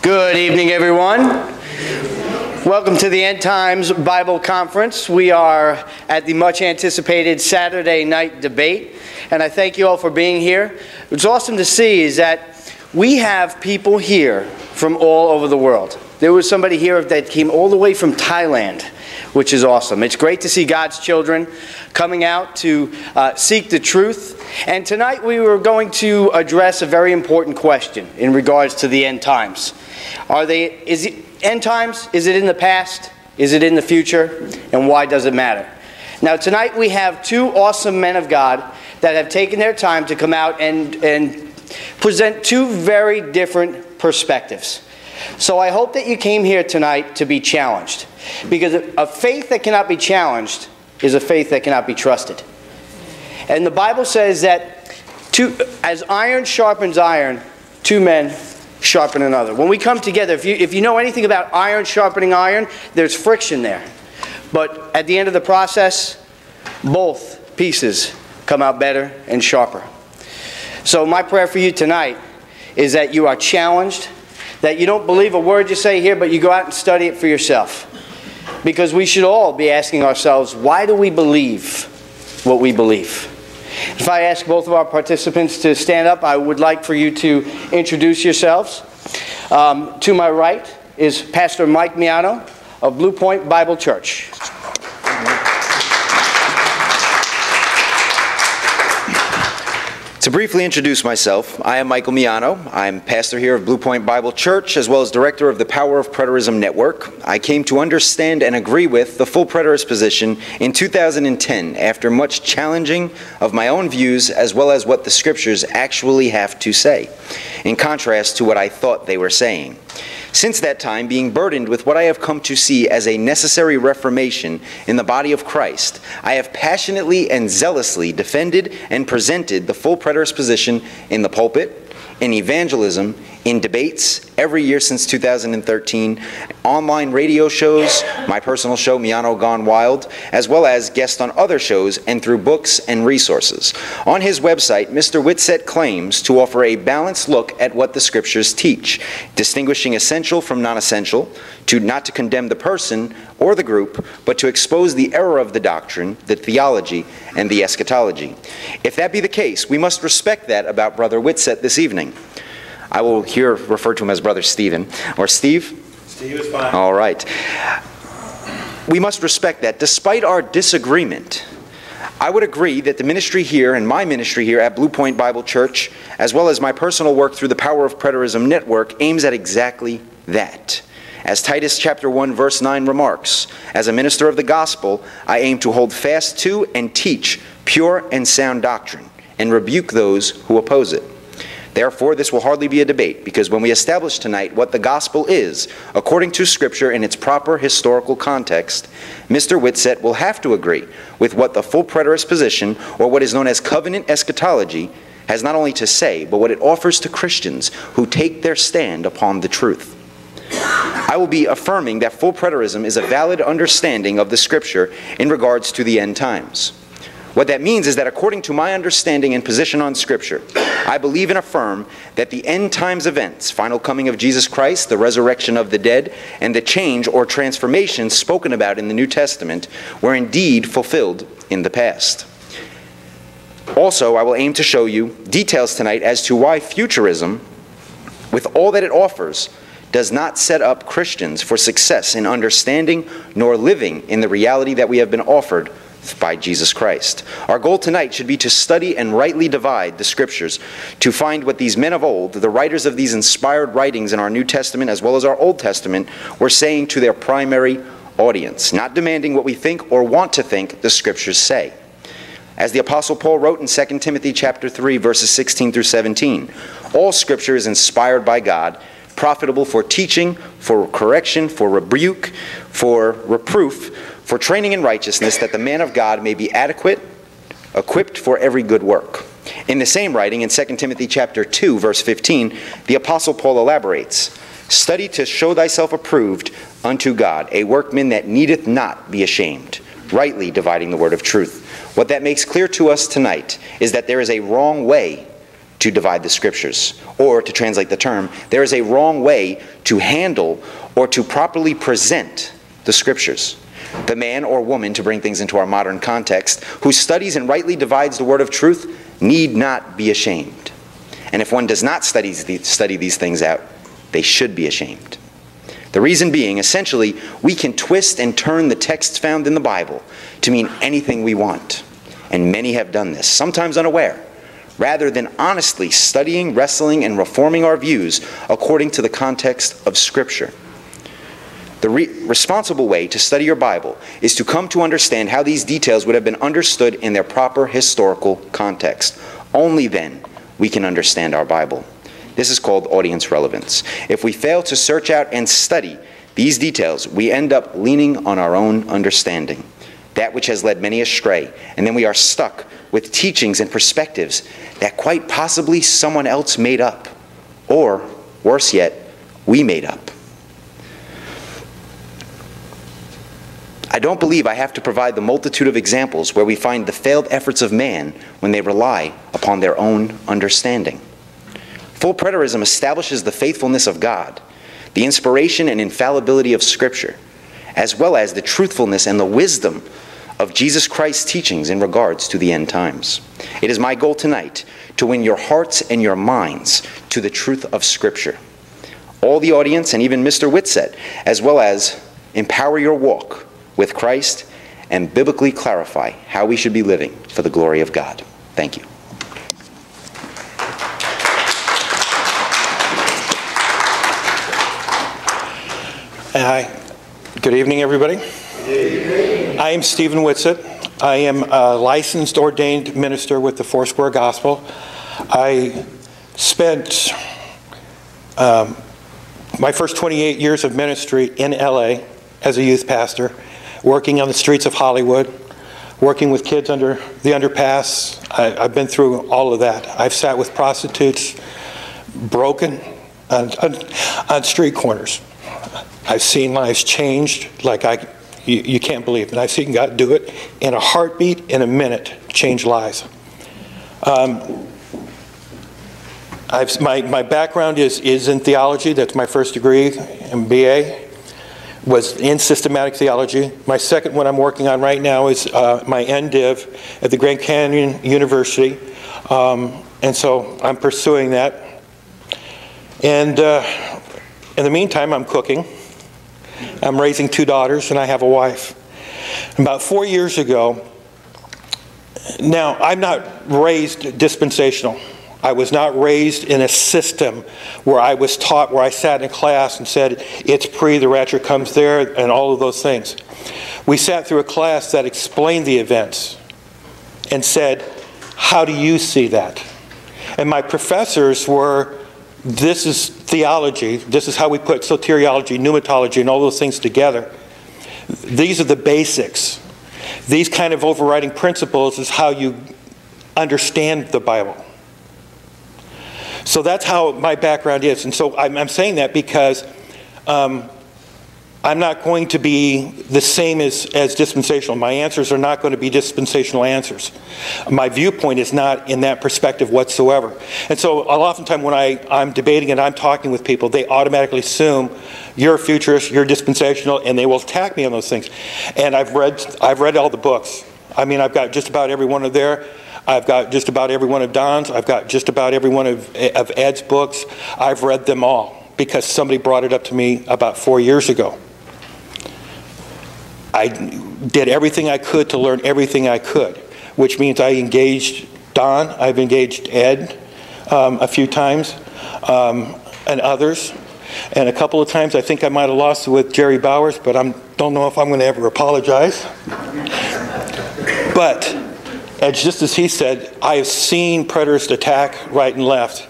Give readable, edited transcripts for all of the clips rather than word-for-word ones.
Good evening, everyone. Welcome to the End Times Bible Conference. We are at the much-anticipated Saturday night debate, and I thank you all for being here. What's awesome to see is that we have people here from all over the world. There was somebody here that came all the way from Thailand, which is awesome. It's great to see God's children coming out to seek the truth. And tonight we were going to address a very important question in regards to the end times. End times, is it in the past? Is it in the future? And why does it matter? Now tonight we have two awesome men of God that have taken their time to come out and present two very different perspectives. So I hope that you came here tonight to be challenged, because a faith that cannot be challenged is a faith that cannot be trusted. And the Bible says that as iron sharpens iron, two men sharpen another. When we come together, if you know anything about iron sharpening iron, there's friction there. But at the end of the process, both pieces come out better and sharper. So my prayer for you tonight is that you are challenged, that you don't believe a word you say here, but you go out and study it for yourself. Because we should all be asking ourselves, why do we believe what we believe? If I ask both of our participants to stand up, I would like for you to introduce yourselves. To my right is Pastor Mike Miano of Blue Point Bible Church. To briefly introduce myself, I am Michael Miano. I'm pastor here of Blue Point Bible Church, as well as director of the Power of Preterism Network. I came to understand and agree with the full preterist position in 2010 after much challenging of my own views, as well as what the scriptures actually have to say, in contrast to what I thought they were saying. Since that time, being burdened with what I have come to see as a necessary reformation in the body of Christ, I have passionately and zealously defended and presented the full preterist position in the pulpit, in evangelism, in debates every year since 2013, online radio shows, my personal show, Miano Gone Wild, as well as guests on other shows and through books and resources. On his website, Mr. Whitsett claims to offer a balanced look at what the scriptures teach, distinguishing essential from non-essential, not to condemn the person or the group, but to expose the error of the doctrine, the theology, and the eschatology. If that be the case, we must respect that about Brother Whitsett this evening. I will here refer to him as Brother Stephen, or Steve? Steve is fine. All right. We must respect that. Despite our disagreement, I would agree that the ministry here and my ministry here at Blue Point Bible Church, as well as my personal work through the Power of Preterism Network, aims at exactly that. As Titus chapter 1, verse 9 remarks, as a minister of the gospel, I aim to hold fast to and teach pure and sound doctrine and rebuke those who oppose it. Therefore, this will hardly be a debate, because when we establish tonight what the gospel is, according to Scripture in its proper historical context, Mr. Whitsett will have to agree with what the full preterist position, or what is known as covenant eschatology, has not only to say, but what it offers to Christians who take their stand upon the truth. I will be affirming that full preterism is a valid understanding of the Scripture in regards to the end times. What that means is that according to my understanding and position on Scripture, I believe and affirm that the end times events, final coming of Jesus Christ, the resurrection of the dead, and the change or transformation spoken about in the New Testament were indeed fulfilled in the past. Also, I will aim to show you details tonight as to why futurism, with all that it offers, does not set up Christians for success in understanding nor living in the reality that we have been offered by Jesus Christ. Our goal tonight should be to study and rightly divide the scriptures, to find what these men of old, the writers of these inspired writings in our New Testament as well as our Old Testament, were saying to their primary audience, not demanding what we think or want to think the scriptures say. As the Apostle Paul wrote in 2 Timothy chapter 3, verses 16 through 17, all scripture is inspired by God, profitable for teaching, for correction, for rebuke, for reproof, for training in righteousness, that the man of God may be adequate, equipped for every good work. In the same writing, in 2 Timothy chapter 2, verse 15, the Apostle Paul elaborates, study to show thyself approved unto God, a workman that needeth not be ashamed, rightly dividing the word of truth. What that makes clear to us tonight is that there is a wrong way to divide the scriptures, or to translate the term, there is a wrong way to handle or to properly present the scriptures. The man or woman, to bring things into our modern context, who studies and rightly divides the word of truth need not be ashamed. And if one does not study these things out, they should be ashamed. The reason being, essentially, we can twist and turn the texts found in the Bible to mean anything we want. And many have done this, sometimes unaware, rather than honestly studying, wrestling, and reforming our views according to the context of Scripture. The responsible way to study your Bible is to come to understand how these details would have been understood in their proper historical context. Only then we can understand our Bible. This is called audience relevance. If we fail to search out and study these details, we end up leaning on our own understanding, that which has led many astray, and then we are stuck with teachings and perspectives that quite possibly someone else made up, or, worse yet, we made up. I don't believe I have to provide the multitude of examples where we find the failed efforts of man when they rely upon their own understanding. Full preterism establishes the faithfulness of God, the inspiration and infallibility of Scripture, as well as the truthfulness and the wisdom of Jesus Christ's teachings in regards to the end times. It is my goal tonight to win your hearts and your minds to the truth of Scripture. All the audience and even Mr. Whitsett, as well as empower your walk with Christ and biblically clarify how we should be living for the glory of God. Thank you. Hi. Good evening, everybody. Good evening. I am Stephen Whitsett. I am a licensed, ordained minister with the Four Square Gospel. I spent my first 28 years of ministry in LA as a youth pastor, working on the streets of Hollywood, working with kids under the underpass. I've been through all of that. I've sat with prostitutes, broken on street corners. I've seen lives changed like you can't believe. And I've seen God do it in a heartbeat, in a minute, change lives. My background is in theology. That's my first degree, MBA, was in systematic theology. My second one I'm working on right now is my NDiv at the Grand Canyon University. And so I'm pursuing that. And in the meantime, I'm cooking. I'm raising two daughters, and I have a wife. About 4 years ago, now I'm not raised dispensational. I was not raised in a system where I was taught, where I sat in a class and said, it's pre, the rapture comes there, and all of those things. We sat through a class that explained the events and said, how do you see that? And my professors were, this is theology. This is how we put soteriology, pneumatology, and all those things together. These are the basics. These kind of overriding principles is how you understand the Bible. So that's how my background is. And so I'm saying that because I'm not going to be the same as dispensational. My answers are not going to be dispensational answers. My viewpoint is not in that perspective whatsoever. And so I'll oftentimes when I'm debating and I'm talking with people, they automatically assume you're a futurist, you're dispensational, and they will attack me on those things. And I've read all the books. I mean, I've got just about every one of their. I've got just about every one of Don's. I've got just about every one of Ed's books. I've read them all because somebody brought it up to me about 4 years ago. I did everything I could to learn everything I could, which means I engaged Don, I've engaged Ed a few times, and others. And a couple of times I think I might have lost it with Jerry Bowers, but I don't know if I'm going to ever apologize. But just as he said, I have seen preterists attack right and left.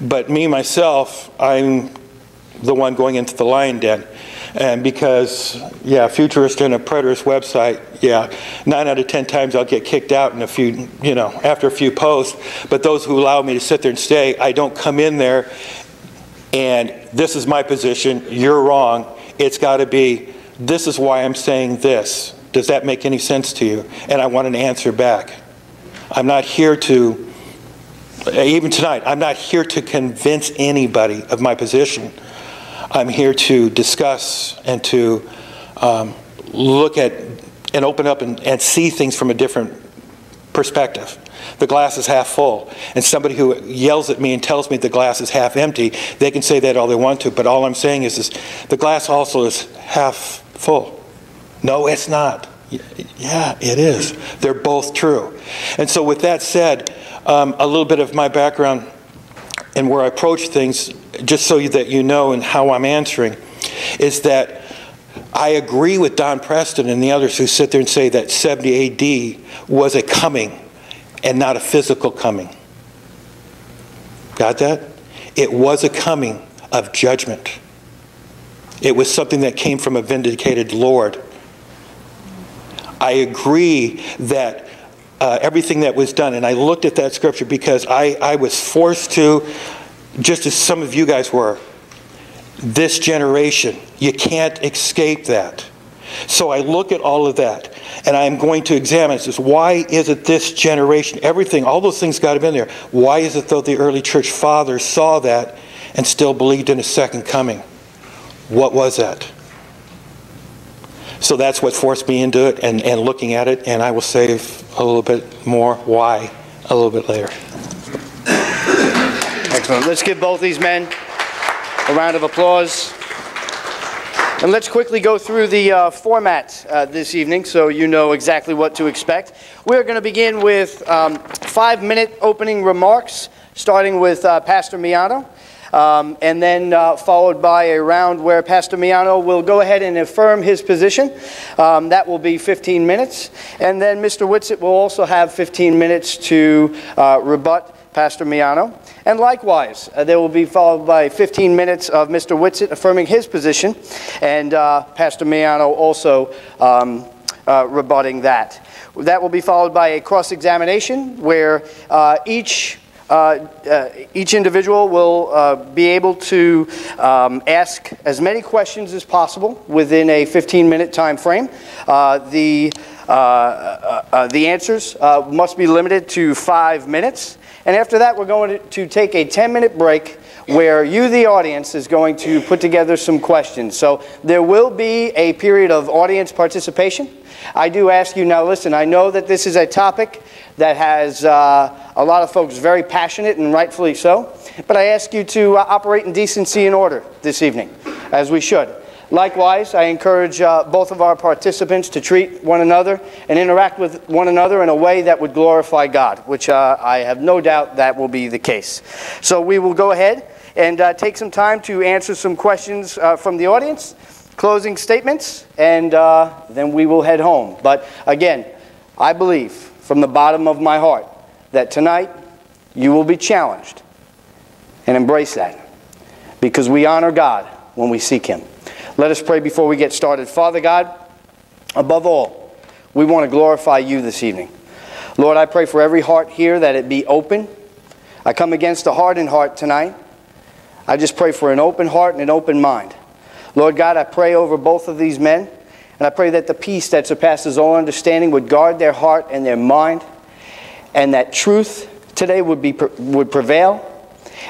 But me, myself, I'm the one going into the lion den. And because, yeah, Futurist and a Preterist website, yeah, 9 out of 10 times I'll get kicked out in a few, you know, after a few posts. But those who allow me to sit there and stay, I don't come in there and this is my position, you're wrong. It's got to be, this is why I'm saying this. Does that make any sense to you? And I want an answer back. I'm not here to, even tonight, I'm not here to convince anybody of my position. I'm here to discuss and to look at and open up and see things from a different perspective. The glass is half full. And somebody who yells at me and tells me the glass is half empty, they can say that all they want to. But all I'm saying is the glass also is half full. No, it's not. Yeah, it is. They're both true. And so with that said, a little bit of my background and where I approach things, just so that you know and how I'm answering, is that I agree with Don Preston and the others who sit there and say that 70 AD was a coming and not a physical coming. Got that? It was a coming of judgment. It was something that came from a vindicated Lord. I agree that everything that was done, and I looked at that scripture because I was forced to, just as some of you guys were, this generation, you can't escape that. So I look at all of that, and I'm going to examine this. Why is it this generation, everything, all those things got to be in there. Why is it though the early church fathers saw that and still believed in a second coming? What was that? So that's what forced me into it and looking at it, and I will save a little bit more why a little bit later. Excellent. Let's give both these men a round of applause. And let's quickly go through the format this evening so you know exactly what to expect. We're going to begin with 5-minute opening remarks, starting with Pastor Miano. And then followed by a round where Pastor Miano will go ahead and affirm his position. That will be 15 minutes. And then Mr. Whitsett will also have 15 minutes to rebut Pastor Miano. And likewise, there will be followed by 15 minutes of Mr. Whitsett affirming his position and Pastor Miano also rebutting that. That will be followed by a cross-examination where each individual will be able to ask as many questions as possible within a 15-minute time frame. The answers must be limited to 5 minutes. And after that, we're going to take a 10-minute break where you, the audience, is going to put together some questions. So there will be a period of audience participation. I do ask you now, listen, I know that this is a topic that has a lot of folks very passionate, and rightfully so, but I ask you to operate in decency and order this evening, as we should. Likewise, I encourage both of our participants to treat one another and interact with one another in a way that would glorify God, which I have no doubt that will be the case. So we will go ahead and take some time to answer some questions from the audience, closing statements, and then we will head home. But again, I believe from the bottom of my heart that tonight you will be challenged, and embrace that, because we honor God when we seek Him. Let us pray before we get started. Father God, above all, we want to glorify you this evening. Lord, I pray for every heart here that it be open. I come against a hardened heart tonight. I just pray for an open heart and an open mind. Lord God, I pray over both of these men, and I pray that the peace that surpasses all understanding would guard their heart and their mind, and that truth today would prevail,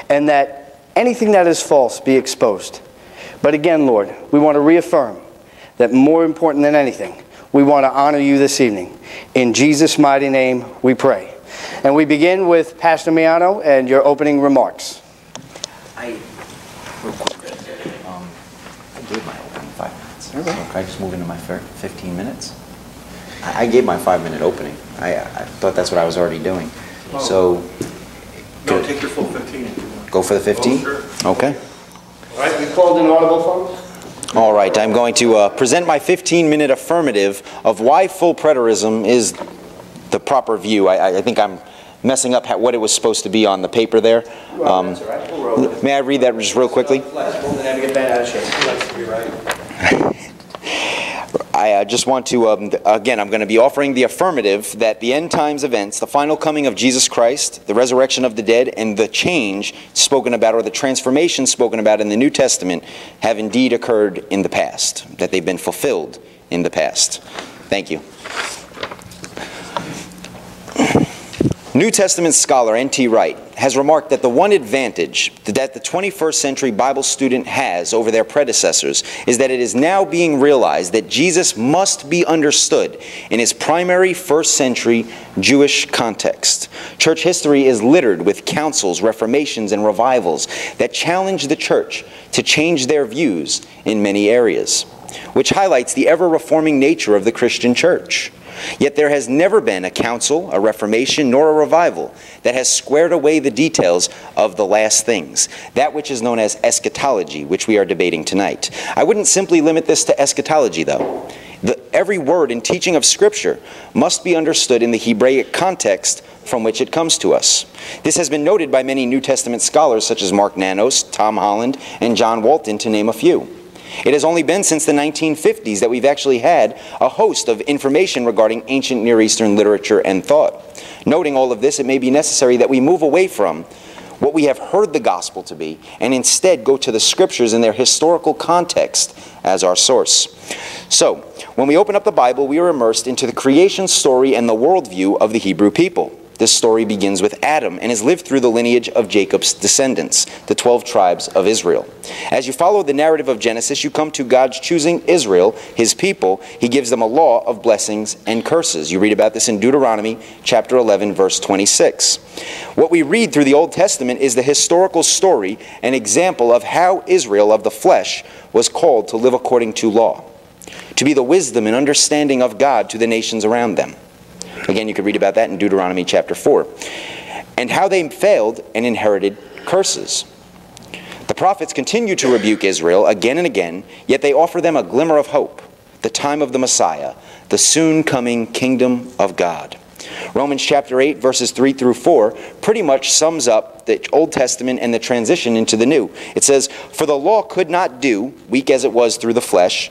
and that anything that is false be exposed. But again, Lord, we want to reaffirm that more important than anything, we want to honor you this evening. In Jesus' mighty name, we pray. And we begin with Pastor Miano and your opening remarks. Real quick, I gave my opening 5 minutes. Okay. So can I just move into my 15 minutes? I gave my 5-minute opening. I thought that's what I was already doing. Oh. So, no, take your full 15. Go for the 15? Sure. Okay. All right, we called an audible phone. All right, I'm going to present my 15-minute affirmative of why full preterism is the proper view. I think I'm messing up what it was supposed to be on the paper there. That's all right. We'll roll. May I read that just real quickly? I just want to, again, I'm going to be offering the affirmative that the end times events, the final coming of Jesus Christ, the resurrection of the dead, and the change spoken about, or the transformation spoken about in the New Testament, have indeed occurred in the past, that they've been fulfilled in the past. Thank you. New Testament scholar N.T. Wright has remarked that the one advantage that the 21st century Bible student has over their predecessors is that it is now being realized that Jesus must be understood in his primary first century Jewish context. Church history is littered with councils, reformations, and revivals that challenge the church to change their views in many areas, which highlights the ever-reforming nature of the Christian church. Yet there has never been a council, a reformation, nor a revival that has squared away the details of the last things, that which is known as eschatology, which we are debating tonight. I wouldn't simply limit this to eschatology, though. Every word and teaching of Scripture must be understood in the Hebraic context from which it comes to us. This has been noted by many New Testament scholars such as Mark Nanos, Tom Holland, and John Walton, to name a few. It has only been since the 1950s that we've actually had a host of information regarding ancient Near Eastern literature and thought. Noting all of this, it may be necessary that we move away from what we have heard the gospel to be and instead go to the Scriptures in their historical context as our source. So, when we open up the Bible, we are immersed into the creation story and the worldview of the Hebrew people. This story begins with Adam and is lived through the lineage of Jacob's descendants, the 12 tribes of Israel. As you follow the narrative of Genesis, you come to God's choosing Israel, his people. He gives them a law of blessings and curses. You read about this in Deuteronomy chapter 11, verse 26. What we read through the Old Testament is the historical story, an example of how Israel of the flesh was called to live according to law, to be the wisdom and understanding of God to the nations around them. Again, you could read about that in Deuteronomy chapter 4. And how they failed and inherited curses. The prophets continue to rebuke Israel again and again, yet they offer them a glimmer of hope, the time of the Messiah, the soon-coming kingdom of God. Romans chapter 8, verses 3 through 4, pretty much sums up the Old Testament and the transition into the New. It says, "For the law could not do, weak as it was through the flesh,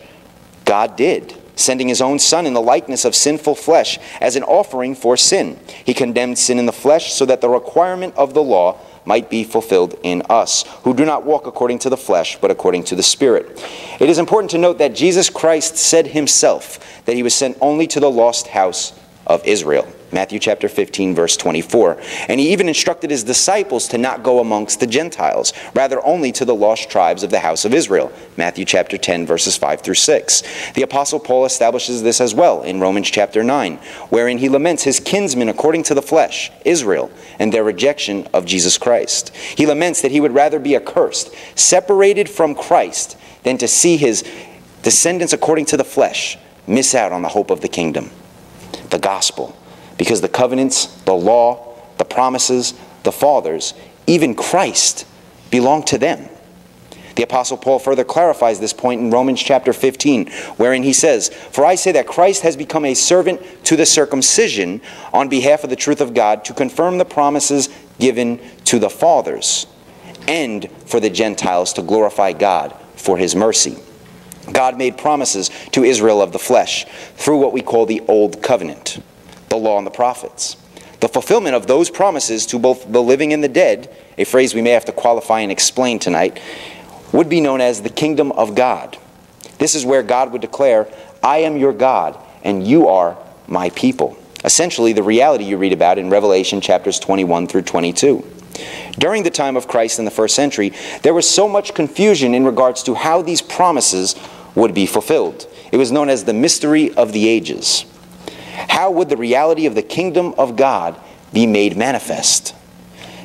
God did, sending his own Son in the likeness of sinful flesh as an offering for sin. He condemned sin in the flesh so that the requirement of the law might be fulfilled in us, who do not walk according to the flesh, but according to the Spirit." It is important to note that Jesus Christ said himself that he was sent only to the lost house of Israel. Matthew chapter 15, verse 24. And he even instructed his disciples to not go amongst the Gentiles, rather only to the lost tribes of the house of Israel. Matthew chapter 10, verses 5 through 6. The Apostle Paul establishes this as well in Romans chapter 9, wherein he laments his kinsmen according to the flesh, Israel, and their rejection of Jesus Christ. He laments that he would rather be accursed, separated from Christ, than to see his descendants according to the flesh miss out on the hope of the kingdom, the gospel. Because the covenants, the law, the promises, the fathers, even Christ belong to them. The Apostle Paul further clarifies this point in Romans chapter 15, wherein he says, "For I say that Christ has become a servant to the circumcision on behalf of the truth of God, to confirm the promises given to the fathers, and for the Gentiles to glorify God for his mercy." God made promises to Israel of the flesh through what we call the Old Covenant, the law and the prophets. The fulfillment of those promises to both the living and the dead, a phrase we may have to qualify and explain tonight, would be known as the kingdom of God. This is where God would declare, "I am your God, and you are my people." Essentially, the reality you read about in Revelation chapters 21 through 22. During the time of Christ in the first century, there was so much confusion in regards to how these promises would be fulfilled. It was known as the mystery of the ages. How would the reality of the kingdom of God be made manifest?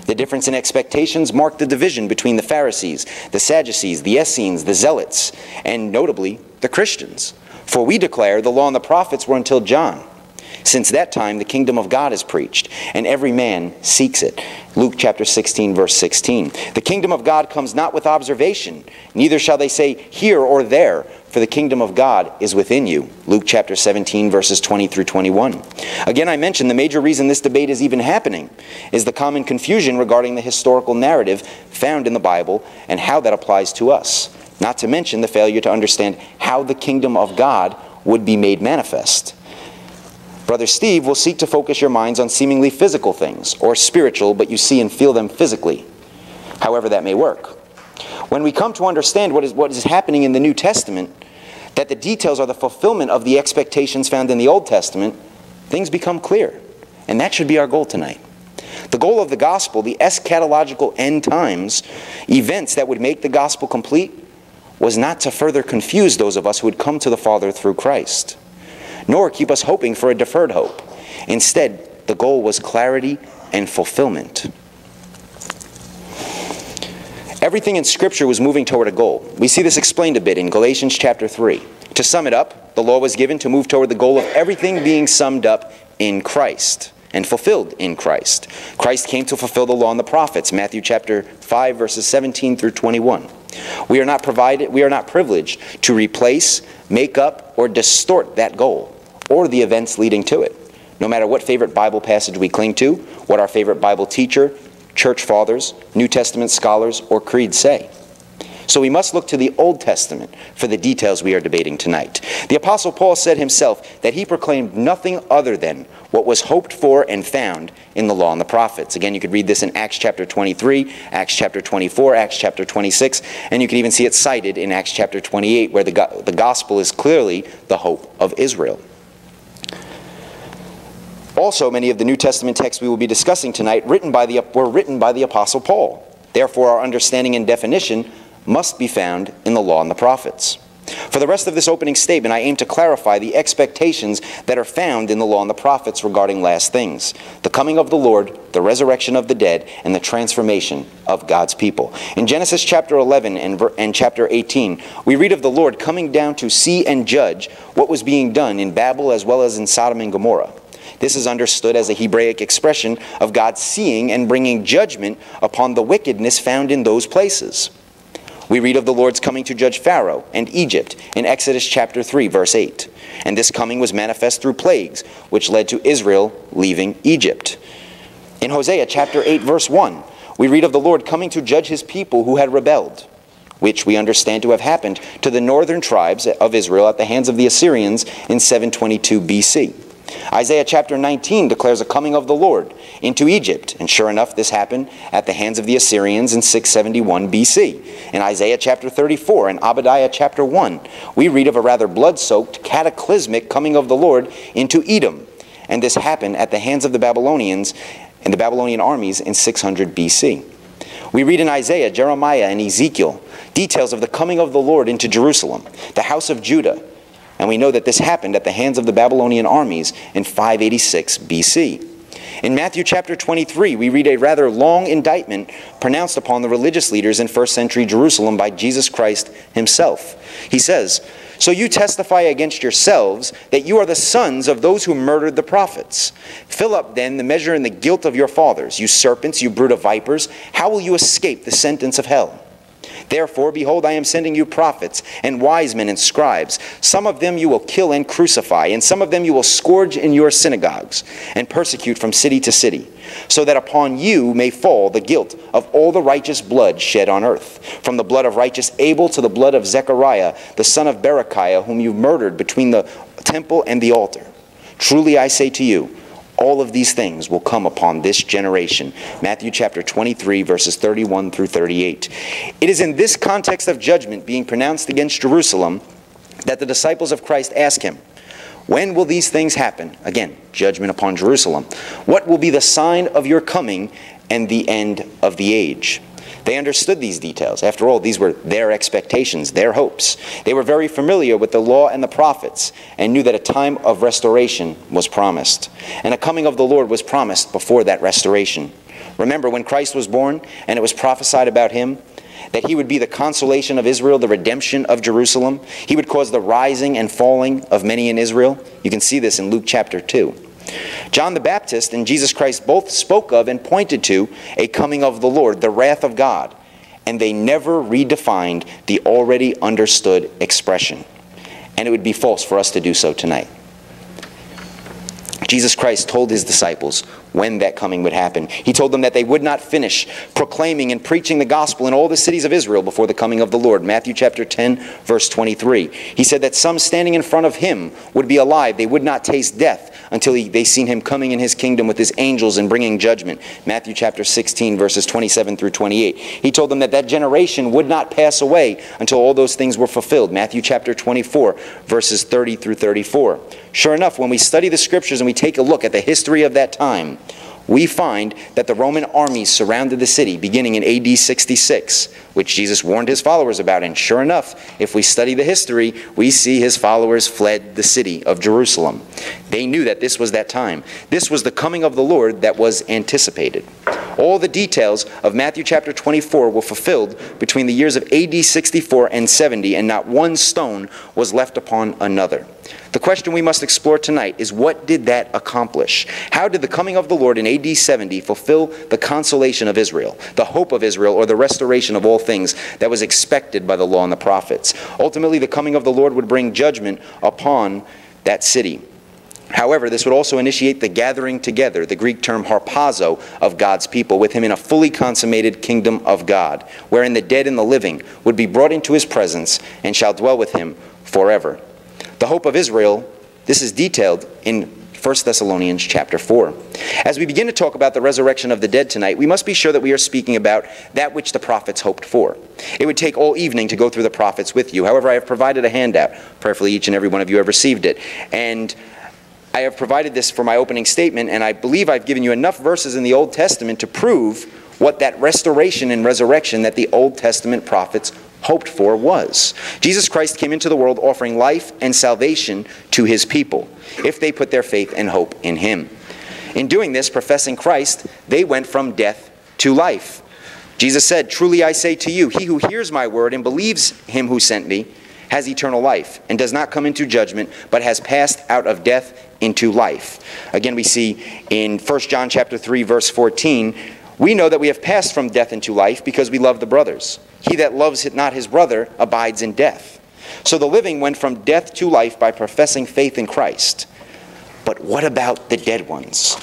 The difference in expectations marked the division between the Pharisees, the Sadducees, the Essenes, the Zealots, and notably the Christians. "For we declare the law and the prophets were until John. Since that time the kingdom of God is preached, and every man seeks it." Luke chapter 16, verse 16. "The kingdom of God comes not with observation, neither shall they say here or there, for the kingdom of God is within you." Luke chapter 17, verses 20 through 21. Again, I mentioned the major reason this debate is even happening is the common confusion regarding the historical narrative found in the Bible and how that applies to us, not to mention the failure to understand how the kingdom of God would be made manifest. Brother Steve will seek to focus your minds on seemingly physical things, or spiritual, but you see and feel them physically, however that may work. When we come to understand what is happening in the New Testament, that the details are the fulfillment of the expectations found in the Old Testament, things become clear. And that should be our goal tonight. The goal of the gospel, the eschatological end times events that would make the gospel complete, was not to further confuse those of us who had come to the Father through Christ, nor keep us hoping for a deferred hope. Instead, the goal was clarity and fulfillment. Everything in Scripture was moving toward a goal. We see this explained a bit in Galatians chapter 3. To sum it up, the law was given to move toward the goal of everything being summed up in Christ and fulfilled in Christ. Christ came to fulfill the law and the prophets, Matthew chapter 5, verses 17 through 21. We are not privileged to replace, make up, or distort that goal or the events leading to it. No matter what favorite Bible passage we cling to, what our favorite Bible teacher, church fathers, New Testament scholars, or creeds say. So we must look to the Old Testament for the details we are debating tonight. The Apostle Paul said himself that he proclaimed nothing other than what was hoped for and found in the Law and the Prophets. Again, you could read this in Acts chapter 23, Acts chapter 24, Acts chapter 26, and you can even see it cited in Acts chapter 28, where the gospel is clearly the hope of Israel. Also, many of the New Testament texts we will be discussing tonight were written by the Apostle Paul. Therefore, our understanding and definition must be found in the Law and the Prophets. For the rest of this opening statement, I aim to clarify the expectations that are found in the Law and the Prophets regarding last things, the coming of the Lord, the resurrection of the dead, and the transformation of God's people. In Genesis chapter 11 and chapter 18, we read of the Lord coming down to see and judge what was being done in Babel as well as in Sodom and Gomorrah. This is understood as a Hebraic expression of God seeing and bringing judgment upon the wickedness found in those places. We read of the Lord's coming to judge Pharaoh and Egypt in Exodus chapter 3, verse 8. And this coming was manifest through plagues, which led to Israel leaving Egypt. In Hosea chapter 8, verse 1, we read of the Lord coming to judge his people who had rebelled, which we understand to have happened to the northern tribes of Israel at the hands of the Assyrians in 722 BC. Isaiah chapter 19 declares a coming of the Lord into Egypt, and sure enough this happened at the hands of the Assyrians in 671 BC. In Isaiah chapter 34 and Obadiah chapter 1, we read of a rather blood-soaked, cataclysmic coming of the Lord into Edom, and this happened at the hands of the Babylonians and the Babylonian armies in 600 BC. We read in Isaiah, Jeremiah, and Ezekiel details of the coming of the Lord into Jerusalem, the house of Judah, and we know that this happened at the hands of the Babylonian armies in 586 BC. In Matthew chapter 23, we read a rather long indictment pronounced upon the religious leaders in first century Jerusalem by Jesus Christ himself. He says, "So you testify against yourselves that you are the sons of those who murdered the prophets. Fill up then the measure and the guilt of your fathers, you serpents, you brood of vipers. How will you escape the sentence of hell? Therefore, behold, I am sending you prophets and wise men and scribes. Some of them you will kill and crucify, and some of them you will scourge in your synagogues and persecute from city to city, so that upon you may fall the guilt of all the righteous blood shed on earth, from the blood of righteous Abel to the blood of Zechariah, the son of Berechiah, whom you murdered between the temple and the altar. Truly I say to you, all of these things will come upon this generation." Matthew chapter 23, verses 31 through 38. It is in this context of judgment being pronounced against Jerusalem that the disciples of Christ ask him, "When will these things happen?" Again, judgment upon Jerusalem. "What will be the sign of your coming and the end of the age?" They understood these details. After all, these were their expectations, their hopes. They were very familiar with the law and the prophets and knew that a time of restoration was promised. And a coming of the Lord was promised before that restoration. Remember, when Christ was born and it was prophesied about him that he would be the consolation of Israel, the redemption of Jerusalem. He would cause the rising and falling of many in Israel. You can see this in Luke chapter 2. John the Baptist and Jesus Christ both spoke of and pointed to a coming of the Lord, the wrath of God, and they never redefined the already understood expression. And it would be false for us to do so tonight. Jesus Christ told his disciples when that coming would happen. He told them that they would not finish proclaiming and preaching the gospel in all the cities of Israel before the coming of the Lord. Matthew chapter 10, verse 23. He said that some standing in front of him would be alive. They would not taste death until they seen him coming in his kingdom with his angels and bringing judgment. Matthew chapter 16, verses 27 through 28. He told them that that generation would not pass away until all those things were fulfilled. Matthew chapter 24, verses 30 through 34. Sure enough, when we study the scriptures and we take a look at the history of that time, we find that the Roman armies surrounded the city beginning in AD 66, which Jesus warned his followers about. And sure enough, if we study the history, we see his followers fled the city of Jerusalem. They knew that this was that time. This was the coming of the Lord that was anticipated. All the details of Matthew chapter 24 were fulfilled between the years of AD 64 and 70, and not one stone was left upon another. The question we must explore tonight is, what did that accomplish? How did the coming of the Lord in AD 70 fulfill the consolation of Israel, the hope of Israel, or the restoration of all things that was expected by the law and the prophets? Ultimately, the coming of the Lord would bring judgment upon that city. However, this would also initiate the gathering together, the Greek term harpazo, of God's people with him in a fully consummated kingdom of God, wherein the dead and the living would be brought into his presence and shall dwell with him forever. The hope of Israel, this is detailed in 1 Thessalonians chapter 4. As we begin to talk about the resurrection of the dead tonight, we must be sure that we are speaking about that which the prophets hoped for. It would take all evening to go through the prophets with you. However, I have provided a handout. Prayerfully, each and every one of you have received it. And I have provided this for my opening statement, and I believe I've given you enough verses in the Old Testament to prove what that restoration and resurrection that the Old Testament prophets hoped for was. Jesus Christ came into the world offering life and salvation to his people if they put their faith and hope in him. In doing this, professing Christ, they went from death to life. Jesus said, "Truly I say to you, he who hears my word and believes him who sent me has eternal life and does not come into judgment, but has passed out of death into life." Again, we see in 1 John chapter 3, verse 14, "We know that we have passed from death into life because we love the brothers. He that loves not his brother abides in death." So the living went from death to life by professing faith in Christ. But what about the dead ones?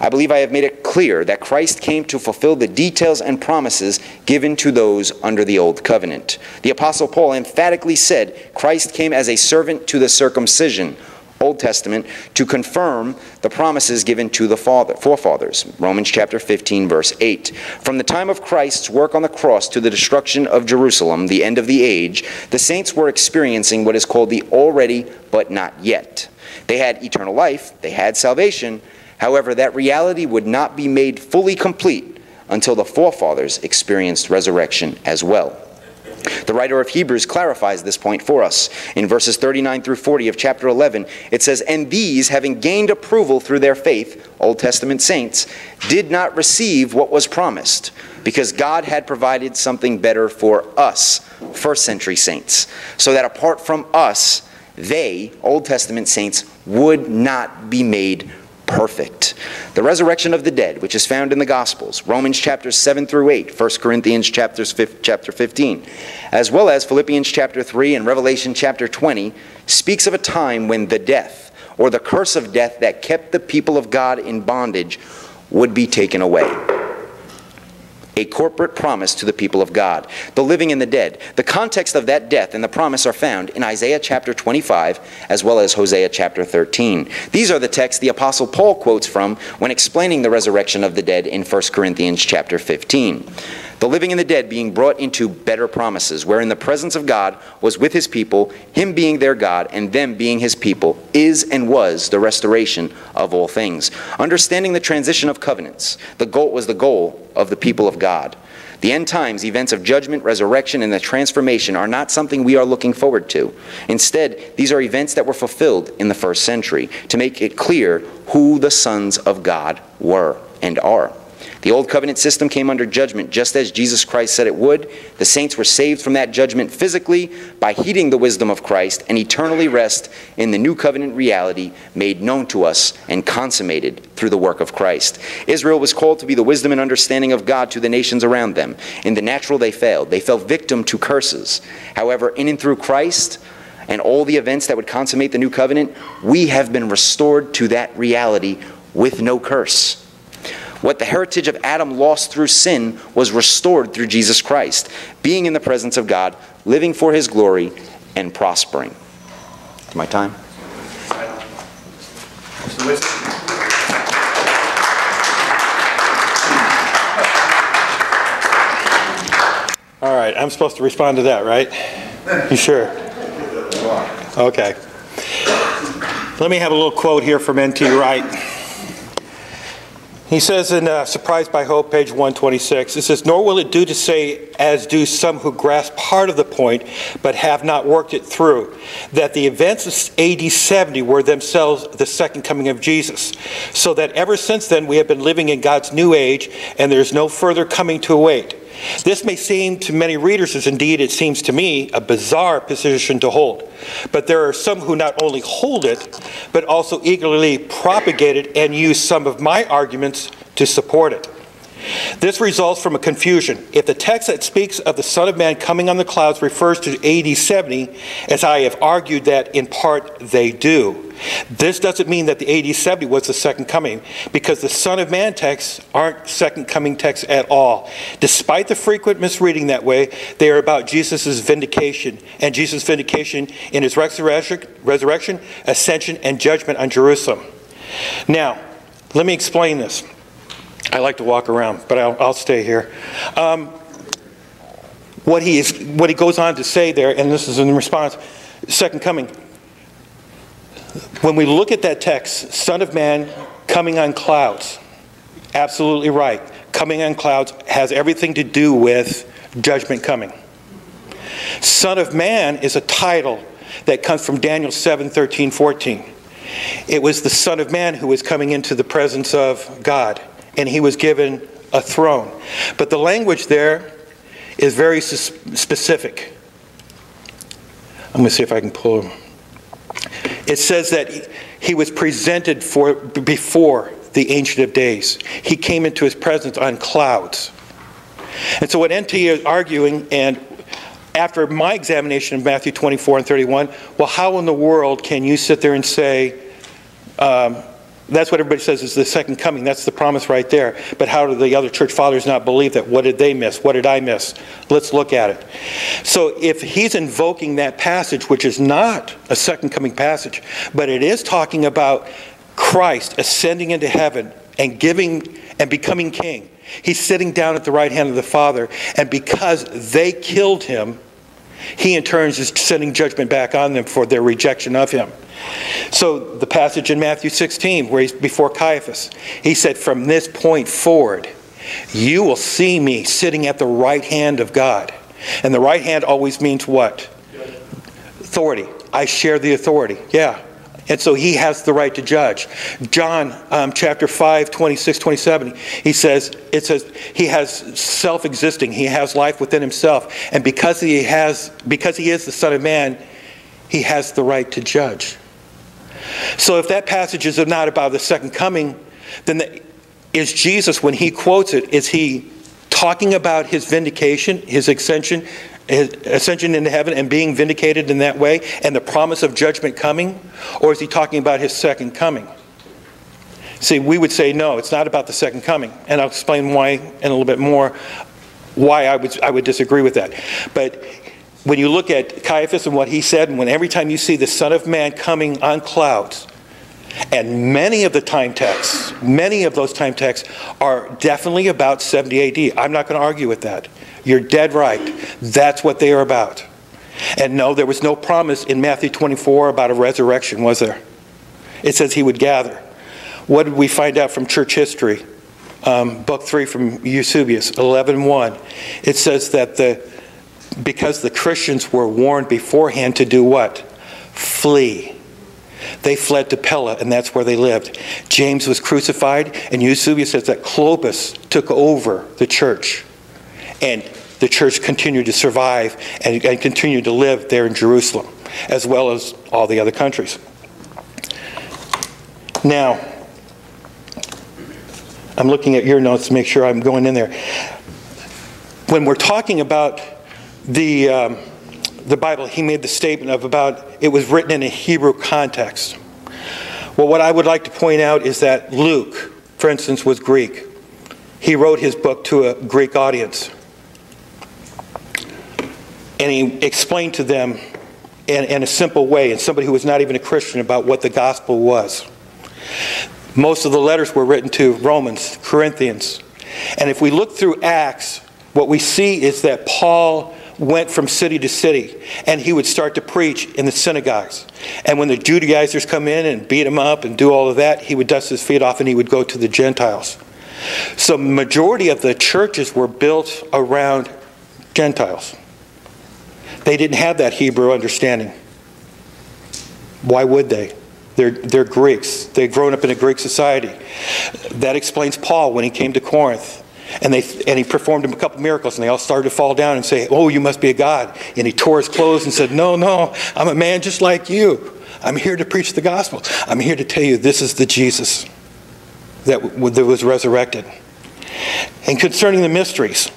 I believe I have made it clear that Christ came to fulfill the details and promises given to those under the Old Covenant. The Apostle Paul emphatically said, "Christ came as a servant to the circumcision," Old Testament, to confirm the promises given to the forefathers. Romans chapter 15, verse 8. From the time of Christ's work on the cross to the destruction of Jerusalem, the end of the age, the saints were experiencing what is called the already but not yet. They had eternal life, they had salvation. However, that reality would not be made fully complete until the forefathers experienced resurrection as well. The writer of Hebrews clarifies this point for us. In verses 39 through 40 of chapter 11, it says, "And these, having gained approval through their faith," Old Testament saints, "did not receive what was promised, because God had provided something better for us," first century saints, "so that apart from us, they," Old Testament saints, "would not be made perfect." The resurrection of the dead, which is found in the Gospels, Romans chapters 7 through 8, 1 Corinthians chapter 15, as well as Philippians chapter 3 and Revelation chapter 20, speaks of a time when the death, or the curse of death that kept the people of God in bondage, would be taken away. A corporate promise to the people of God, the living and the dead. The context of that death and the promise are found in Isaiah chapter 25 as well as Hosea chapter 13. These are the texts the Apostle Paul quotes from when explaining the resurrection of the dead in 1 Corinthians chapter 15. The living and the dead being brought into better promises, wherein the presence of God was with his people, him being their God, and them being his people, is and was the restoration of all things. Understanding the transition of covenants, the goal was the goal of the people of God. The end times, events of judgment, resurrection, and the transformation are not something we are looking forward to. Instead, these are events that were fulfilled in the first century to make it clear who the sons of God were and are. The Old Covenant system came under judgment just as Jesus Christ said it would. The saints were saved from that judgment physically by heeding the wisdom of Christ and eternally rest in the New Covenant reality made known to us and consummated through the work of Christ. Israel was called to be the wisdom and understanding of God to the nations around them. In the natural, they failed. They fell victim to curses. However, in and through Christ, and all the events that would consummate the new covenant, we have been restored to that reality with no curse. What the heritage of Adam lost through sin was restored through Jesus Christ, being in the presence of God, living for his glory, and prospering. Is my time? All right, I'm supposed to respond to that, right? You sure? Okay. Let me have a little quote here from N.T. Wright. He says in Surprised by Hope, page 126, it says, "Nor will it do to say, as do some who grasp part of the point, but have not worked it through, that the events of AD 70 were themselves the second coming of Jesus, so that ever since then we have been living in God's new age, and there is no further coming to await. This may seem to many readers, as indeed it seems to me, a bizarre position to hold. But there are some who not only hold it, but also eagerly propagate it and use some of my arguments to support it. This results from a confusion. If the text that speaks of the Son of Man coming on the clouds refers to AD 70, as I have argued that in part they do, this doesn't mean that the AD 70 was the second coming, because the Son of Man texts aren't second coming texts at all. Despite the frequent misreading that way, they are about Jesus' vindication, and Jesus' vindication in his resurrection, ascension, and judgment on Jerusalem. Now, let me explain this. I like to walk around, but I'll stay here. What he goes on to say there, and this is in response, second coming. When we look at that text, Son of Man coming on clouds, absolutely right. Coming on clouds has everything to do with judgment coming. Son of Man is a title that comes from Daniel 7:13-14. It was the Son of Man who was coming into the presence of God, and he was given a throne. But the language there is very specific. I'm going to see if I can pull him. It says that he was presented before the Ancient of Days. He came into his presence on clouds. And so what N.T. is arguing, and after my examination of Matthew 24 and 31, well, how in the world can you sit there and say, that's what everybody says is the second coming. That's the promise right there. But how do the other church fathers not believe that? What did they miss? What did I miss? Let's look at it. So if he's invoking that passage, which is not a second coming passage, but it is talking about Christ ascending into heaven and giving and becoming king. He's sitting down at the right hand of the Father. And because they killed him, he in turn is sending judgment back on them for their rejection of him. So the passage in Matthew 16, where he's before Caiaphas, he said, "From this point forward, you will see me sitting at the right hand of God." And the right hand always means what? Authority. I share the authority. Yeah. And so he has the right to judge. John chapter 5, 26, 27, it says he has self-existing. He has life within himself. And because he is the Son of Man, he has the right to judge. So if that passage is not about the second coming, then is Jesus, when he quotes it, is he talking about his vindication, his ascension into heaven and being vindicated in that way, and the promise of judgment coming? Or is he talking about his second coming? See, we would say, no, it's not about the second coming. And I'll explain why in a little bit more, why I would disagree with that. But when you look at Caiaphas and what he said, and when every time you see the Son of Man coming on clouds, and many of those time texts are definitely about 70 AD. I'm not going to argue with that. You're dead right. That's what they are about. And no, there was no promise in Matthew 24 about a resurrection, was there? It says he would gather. What did we find out from church history? Book 3 from Eusebius, 11:1. It says that because the Christians were warned beforehand to do what? Flee. They fled to Pella, and that's where they lived. James was crucified, and Eusebius says that Clopas took over the church. And the church continued to survive and continued to live there in Jerusalem, as well as all the other countries. Now, I'm looking at your notes to make sure I'm going in there. When we're talking about the the Bible, he made the statement of about it was written in a Hebrew context. Well, what I would like to point out is that Luke, for instance, was Greek. He wrote his book to a Greek audience. And he explained to them in a simple way, and somebody who was not even a Christian, about what the gospel was. Most of the letters were written to Romans, Corinthians. And if we look through Acts, what we see is that Paul went from city to city, and he would start to preach in the synagogues. And when the Judaizers come in and beat him up and do all of that, he would dust his feet off and he would go to the Gentiles. So majority of the churches were built around Gentiles. They didn't have that Hebrew understanding. Why would they? They're Greeks. They've grown up in a Greek society. That explains Paul when he came to Corinth. And he performed a couple miracles, and they all started to fall down and say, "Oh, you must be a god." And he tore his clothes and said, "No, no, I'm a man just like you. I'm here to preach the gospel. I'm here to tell you this is the Jesus that was resurrected." And concerning the mysteries,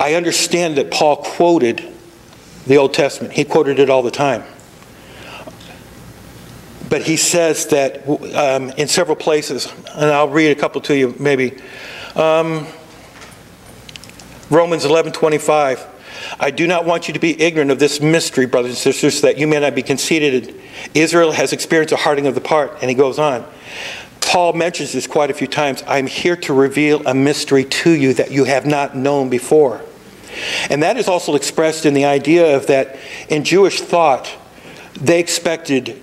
I understand that Paul quoted the Old Testament. He quoted it all the time. But he says that in several places, and I'll read a couple to you maybe. Romans 11:25. "I do not want you to be ignorant of this mystery, brothers and sisters, that you may not be conceited. Israel has experienced a hardening of the heart." And he goes on. Paul mentions this quite a few times. "I'm here to reveal a mystery to you that you have not known before." And that is also expressed in the idea of that in Jewish thought, they expected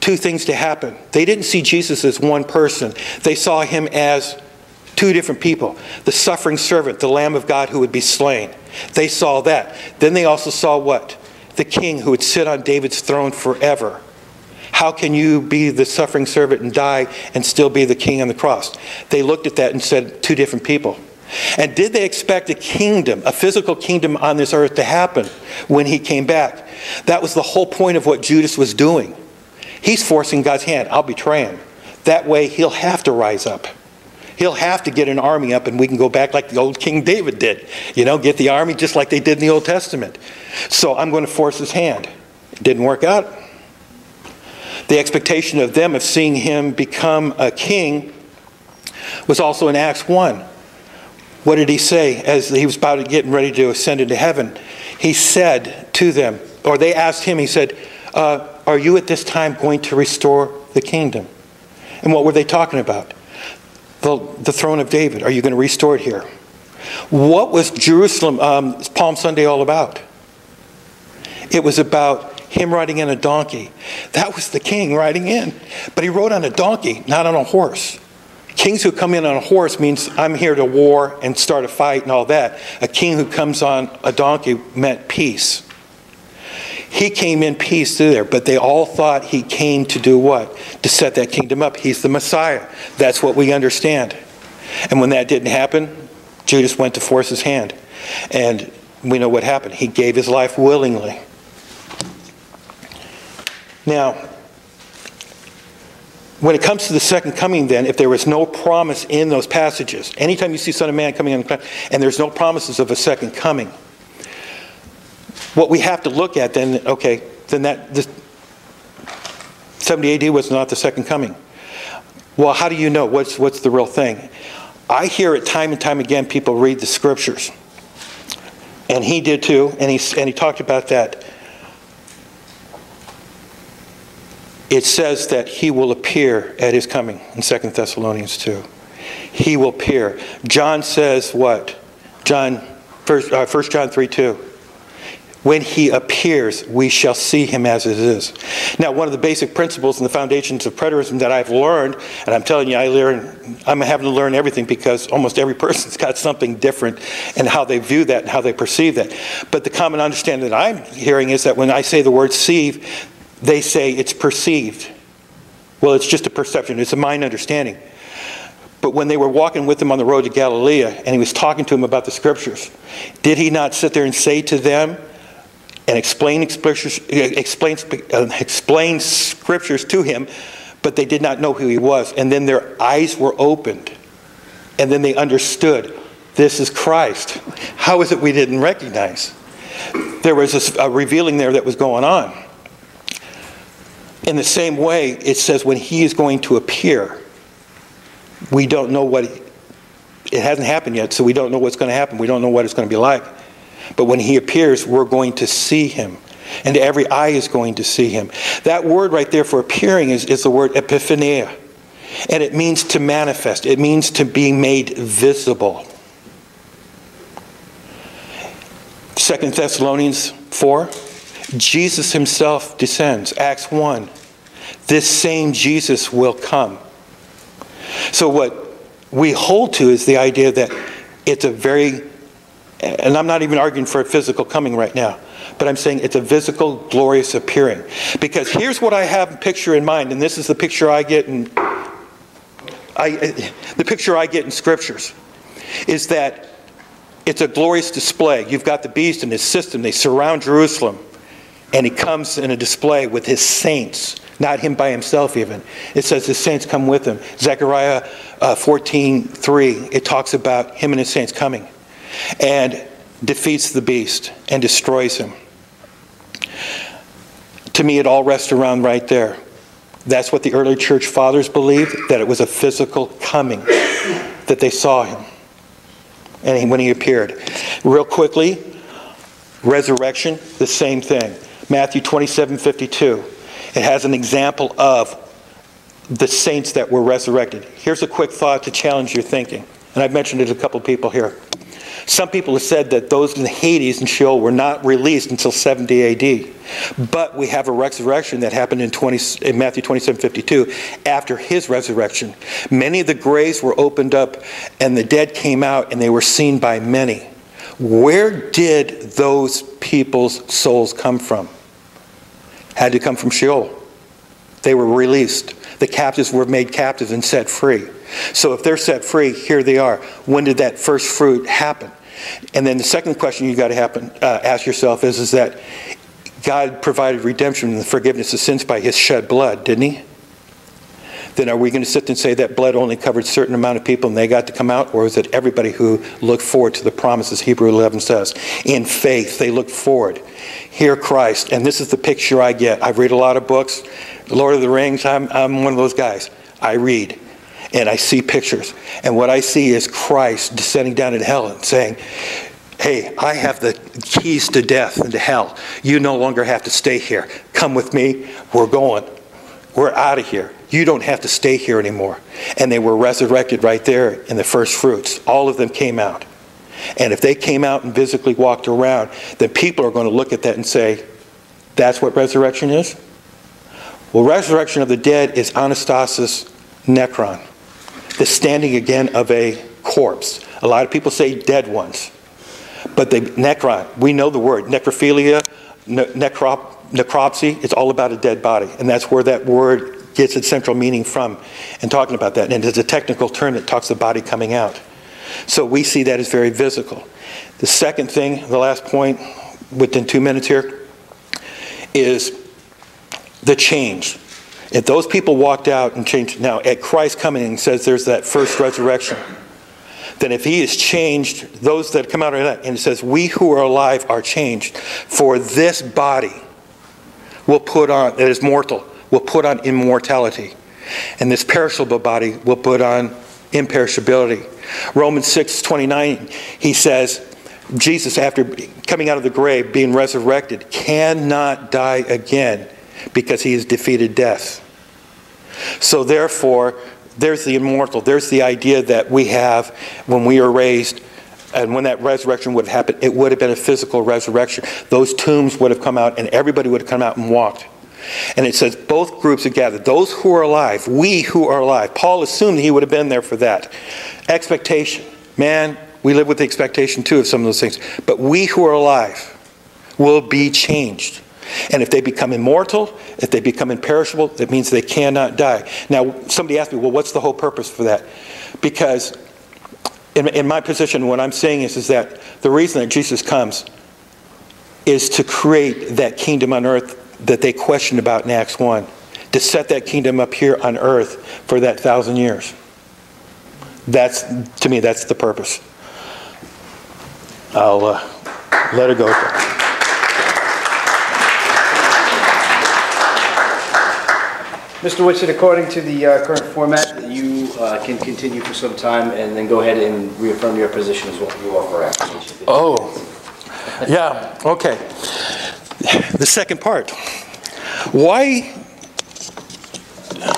two things to happen. They didn't see Jesus as one person. They saw him as two different people. The suffering servant, the Lamb of God who would be slain. They saw that. Then they also saw what? The king who would sit on David's throne forever. How can you be the suffering servant and die and still be the king on the cross? They looked at that and said, two different people. And did they expect a kingdom, a physical kingdom on this earth to happen when he came back? That was the whole point of what Judas was doing. He's forcing God's hand. I'll betray him. That way he'll have to rise up. He'll have to get an army up, and we can go back like the old King David did. You know, get the army just like they did in the Old Testament. So I'm going to force his hand. It didn't work out. The expectation of them of seeing him become a king was also in Acts 1. What did he say as he was about to get ready to ascend into heaven? He said to them, or they asked him, he said, "Are you at this time going to restore the kingdom?" And what were they talking about? The throne of David. Are you going to restore it here? What was Jerusalem, Palm Sunday all about? It was about him riding in a donkey. That was the king riding in. But he rode on a donkey, not on a horse. Kings who come in on a horse means I'm here to war and start a fight and all that. A king who comes on a donkey meant peace. He came in peace through there, but they all thought he came to do what? To set that kingdom up. He's the Messiah. That's what we understand. And when that didn't happen, Judas went to force his hand. And we know what happened. He gave his life willingly. Now, when it comes to the second coming then, if there was no promise in those passages, anytime you see Son of Man coming on, and there's no promises of a second coming, what we have to look at then, okay, then that this 70 AD was not the second coming. Well, how do you know? What's the real thing? I hear it time and time again, people read the scriptures. And he did too, and he talked about that. It says that he will appear at his coming in 2 Thessalonians 2. He will appear. John says what? John, 1 John 3:2. When he appears, we shall see him as it is. Now, one of the basic principles and the foundations of preterism that I've learned, and I'm telling you, I'm having to learn everything because almost every person's got something different in how they view that and how they perceive that. But the common understanding that I'm hearing is that when I say the word "see," they say it's perceived. Well, it's just a perception. It's a mind understanding. But when they were walking with him on the road to Galilee and he was talking to them about the scriptures, did he not sit there and say to them, and explain scriptures to him, but they did not know who he was. And then their eyes were opened. And then they understood, this is Christ. How is it we didn't recognize? there was a revealing there that was going on. In the same way, it says when he is going to appear, we don't know what, it hasn't happened yet, so we don't know what's going to happen. We don't know what it's going to be like. But when he appears, we're going to see him. And every eye is going to see him. That word right there for appearing is the word epiphania. And it means to manifest. It means to be made visible. 2 Thessalonians 4. Jesus himself descends. Acts 1. This same Jesus will come. So what we hold to is the idea that it's a very, and I'm not even arguing for a physical coming right now, but I'm saying it's a physical, glorious appearing. Because here's what I have a picture in mind, and this is the picture I get in, the picture I get in scriptures, is that it's a glorious display. You've got the beast and his system. They surround Jerusalem, and he comes in a display with his saints. Not him by himself even. It says the saints come with him. Zechariah 14:3, it talks about him and his saints coming. And defeats the beast and destroys him. To me, it all rests around right there. That's what the early church fathers believed, that it was a physical coming, that they saw him. And when he appeared. Real quickly, resurrection, the same thing. Matthew 27:52. It has an example of the saints that were resurrected. Here's a quick thought to challenge your thinking. And I've mentioned it to a couple of people here. Some people have said that those in Hades and Sheol were not released until 70 AD. But we have a resurrection that happened in Matthew 27:52 after his resurrection. Many of the graves were opened up and the dead came out and they were seen by many. Where did those people's souls come from? Had to come from Sheol. They were released. The captives were made captives and set free. So if they're set free, here they are. When did that first fruit happen? And then the second question you've got to ask yourself is that God provided redemption and the forgiveness of sins by his shed blood, didn't he? Then are we going to sit and say that blood only covered a certain amount of people and they got to come out? Or is it everybody who looked forward to the promises, Hebrews 11 says? In faith, they looked forward. Hear Christ. And this is the picture I get. I read a lot of books. Lord of the Rings, I'm one of those guys. I read. And I see pictures. And what I see is Christ descending down into hell and saying, hey, I have the keys to death and to hell. You no longer have to stay here. Come with me. We're going. We're out of here. You don't have to stay here anymore. And they were resurrected right there in the first fruits. All of them came out. And if they came out and physically walked around, then people are going to look at that and say, that's what resurrection is? Well, resurrection of the dead is anastasis necron, the standing again of a corpse. A lot of people say dead ones. But the necron, we know the word, necrophilia, necropsy, it's all about a dead body. And that's where that word gets its central meaning from, and talking about that. And it's a technical term that talks the body coming out. So we see that as very physical. The second thing, the last point within 2 minutes here, is the change. If those people walked out and changed, now at Christ's coming and says there's that first resurrection, then if he is changed, those that come out of that, and it says we who are alive are changed, for this body will put on, that is mortal, will put on immortality. And this perishable body will put on imperishability. Romans 6:29, he says, Jesus, after coming out of the grave, being resurrected, cannot die again because he has defeated death. So therefore, there's the immortal. There's the idea that we have when we are raised, and when that resurrection would have happened, it would have been a physical resurrection. Those tombs would have come out and everybody would have come out and walked. And it says both groups are gathered. Those who are alive, we who are alive. Paul assumed he would have been there for that. Expectation. Man, we live with the expectation too of some of those things. But we who are alive will be changed. And if they become immortal, if they become imperishable, that means they cannot die. Now, somebody asked me, well, what's the whole purpose for that? Because in my position, what I'm saying is that the reason that Jesus comes is to create that kingdom on earth that they questioned about in Acts 1, to set that kingdom up here on earth for that 1,000 years. That's, to me, that's the purpose. I'll let it go. Mr. Whitsett, according to the current format, you can continue for some time and then go ahead and reaffirm your position as what you offer after. Oh, yeah, okay. The second part. Why,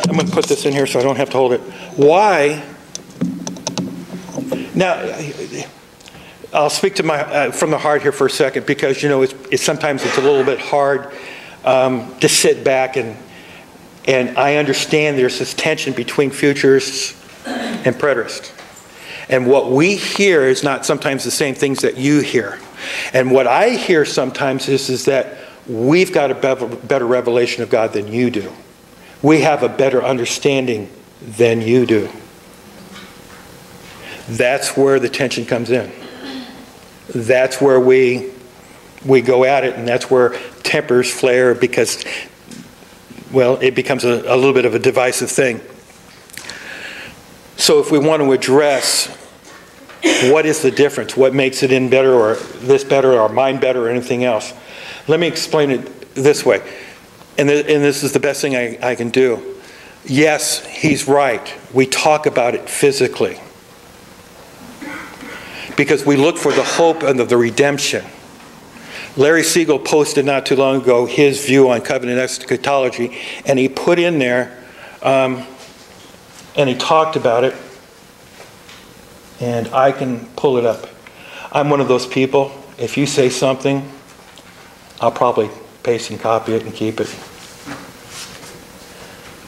I'm going to put this in here so I don't have to hold it. Why, now, I'll speak to my from the heart here for a second, because, you know, it's sometimes it's a little bit hard to sit back and I understand there's this tension between futurists and preterists. And what we hear is not sometimes the same things that you hear. And what I hear sometimes is that we've got a better revelation of God than you do. We have a better understanding than you do. That's where the tension comes in. That's where we go at it, and that's where tempers flare, because, well, it becomes a little bit of a divisive thing. So if we want to address what is the difference, what makes it in better or this better or mine better or anything else, let me explain it this way. And this is the best thing I can do. Yes, he's right. We talk about it physically, because we look for the hope and the redemption. Larry Siegel posted not too long ago his view on covenant eschatology, and he put in there, and he talked about it, and I can pull it up. I'm one of those people, if you say something, I'll probably paste and copy it and keep it.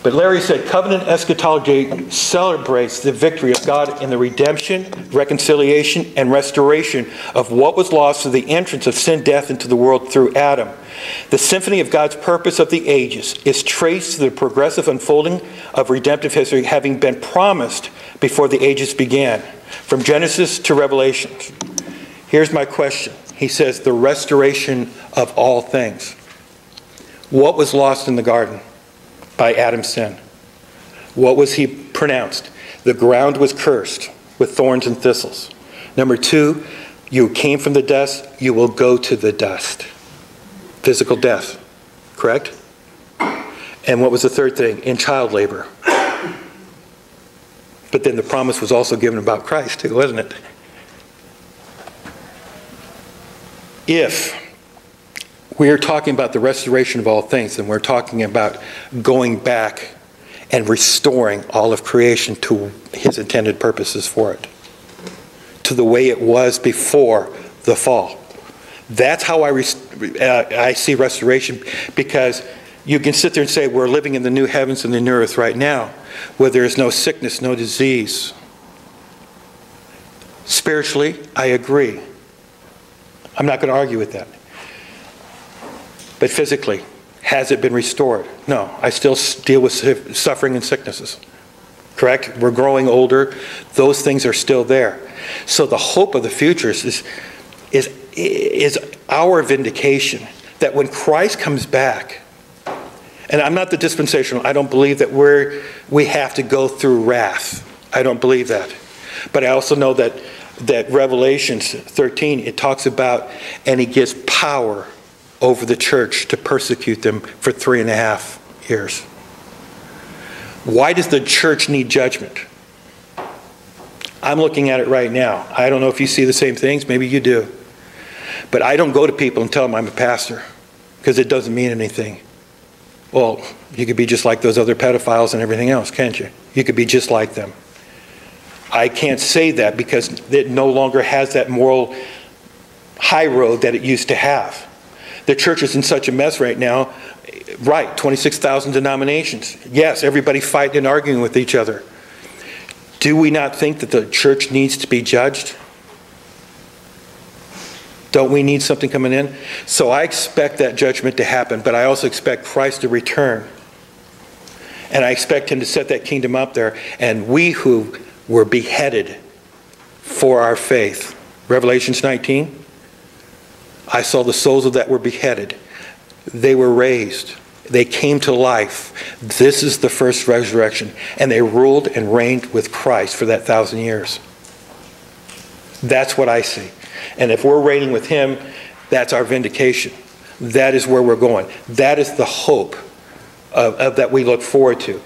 But Larry said, covenant eschatology celebrates the victory of God in the redemption, reconciliation, and restoration of what was lost through the entrance of sin, death into the world through Adam. The symphony of God's purpose of the ages is traced to the progressive unfolding of redemptive history, having been promised before the ages began, from Genesis to Revelation. Here's my question. He says, the restoration of all things. What was lost in the garden? By Adam's sin. What was he pronounced? The ground was cursed with thorns and thistles. Number two, you came from the dust, you will go to the dust. Physical death, correct? And what was the third thing? In child labor. But then the promise was also given about Christ too, wasn't it? If we are talking about the restoration of all things, and we're talking about going back and restoring all of creation to his intended purposes for it, to the way it was before the fall. That's how I see restoration, because you can sit there and say we're living in the new heavens and the new earth right now, where there is no sickness, no disease. Spiritually, I agree. I'm not going to argue with that. But physically, has it been restored? No. I still deal with suffering and sicknesses. Correct? We're growing older. Those things are still there. So the hope of the future is our vindication, that when Christ comes back, and I'm not the dispensational. I don't believe that we have to go through wrath. I don't believe that. But I also know that Revelation 13, it talks about, and he gives power over the church to persecute them for 3.5 years. Why does the church need judgment? I'm looking at it right now. I don't know if you see the same things. Maybe you do. But I don't go to people and tell them I'm a pastor, because it doesn't mean anything. Well, you could be just like those other pedophiles and everything else, can't you? You could be just like them. I can't say that, because it no longer has that moral high road that it used to have. The church is in such a mess right now. Right, 26,000 denominations. Yes, everybody fighting and arguing with each other. Do we not think that the church needs to be judged? Don't we need something coming in? So I expect that judgment to happen, but I also expect Christ to return. And I expect him to set that kingdom up there. And we who were beheaded for our faith. Revelation 19. I saw the souls of that were beheaded. They were raised. They came to life. This is the first resurrection. And they ruled and reigned with Christ for that 1,000 years. That's what I see. And if we're reigning with him, that's our vindication. That is where we're going. That is the hope that we look forward to.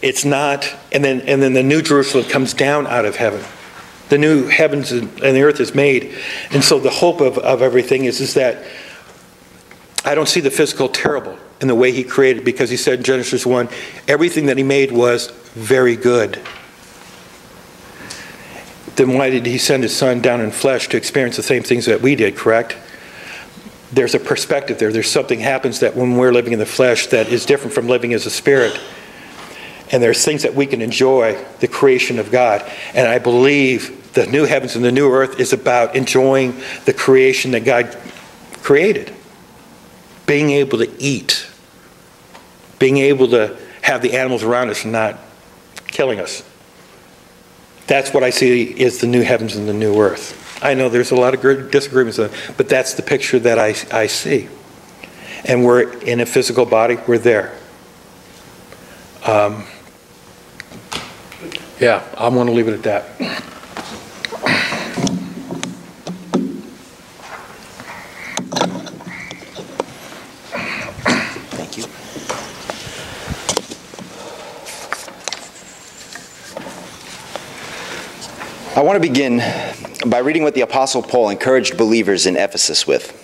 It's not, and then the new Jerusalem comes down out of heaven. The new heavens and the earth is made. And so the hope of everything is that I don't see the physical terrible in the way he created, because he said in Genesis 1, everything that he made was very good. Then why did he send his son down in flesh to experience the same things that we did, correct? There's a perspective there. There's something happens that when we're living in the flesh that is different from living as a spirit. And there's things that we can enjoy the creation of God. And I believe the new heavens and the new earth is about enjoying the creation that God created. Being able to eat. Being able to have the animals around us and not killing us. That's what I see is the new heavens and the new earth. I know there's a lot of disagreements, but that's the picture that I see. And we're in a physical body. We're there. Yeah, I'm going to leave it at that. Thank you. I want to begin by reading what the Apostle Paul encouraged believers in Ephesus with.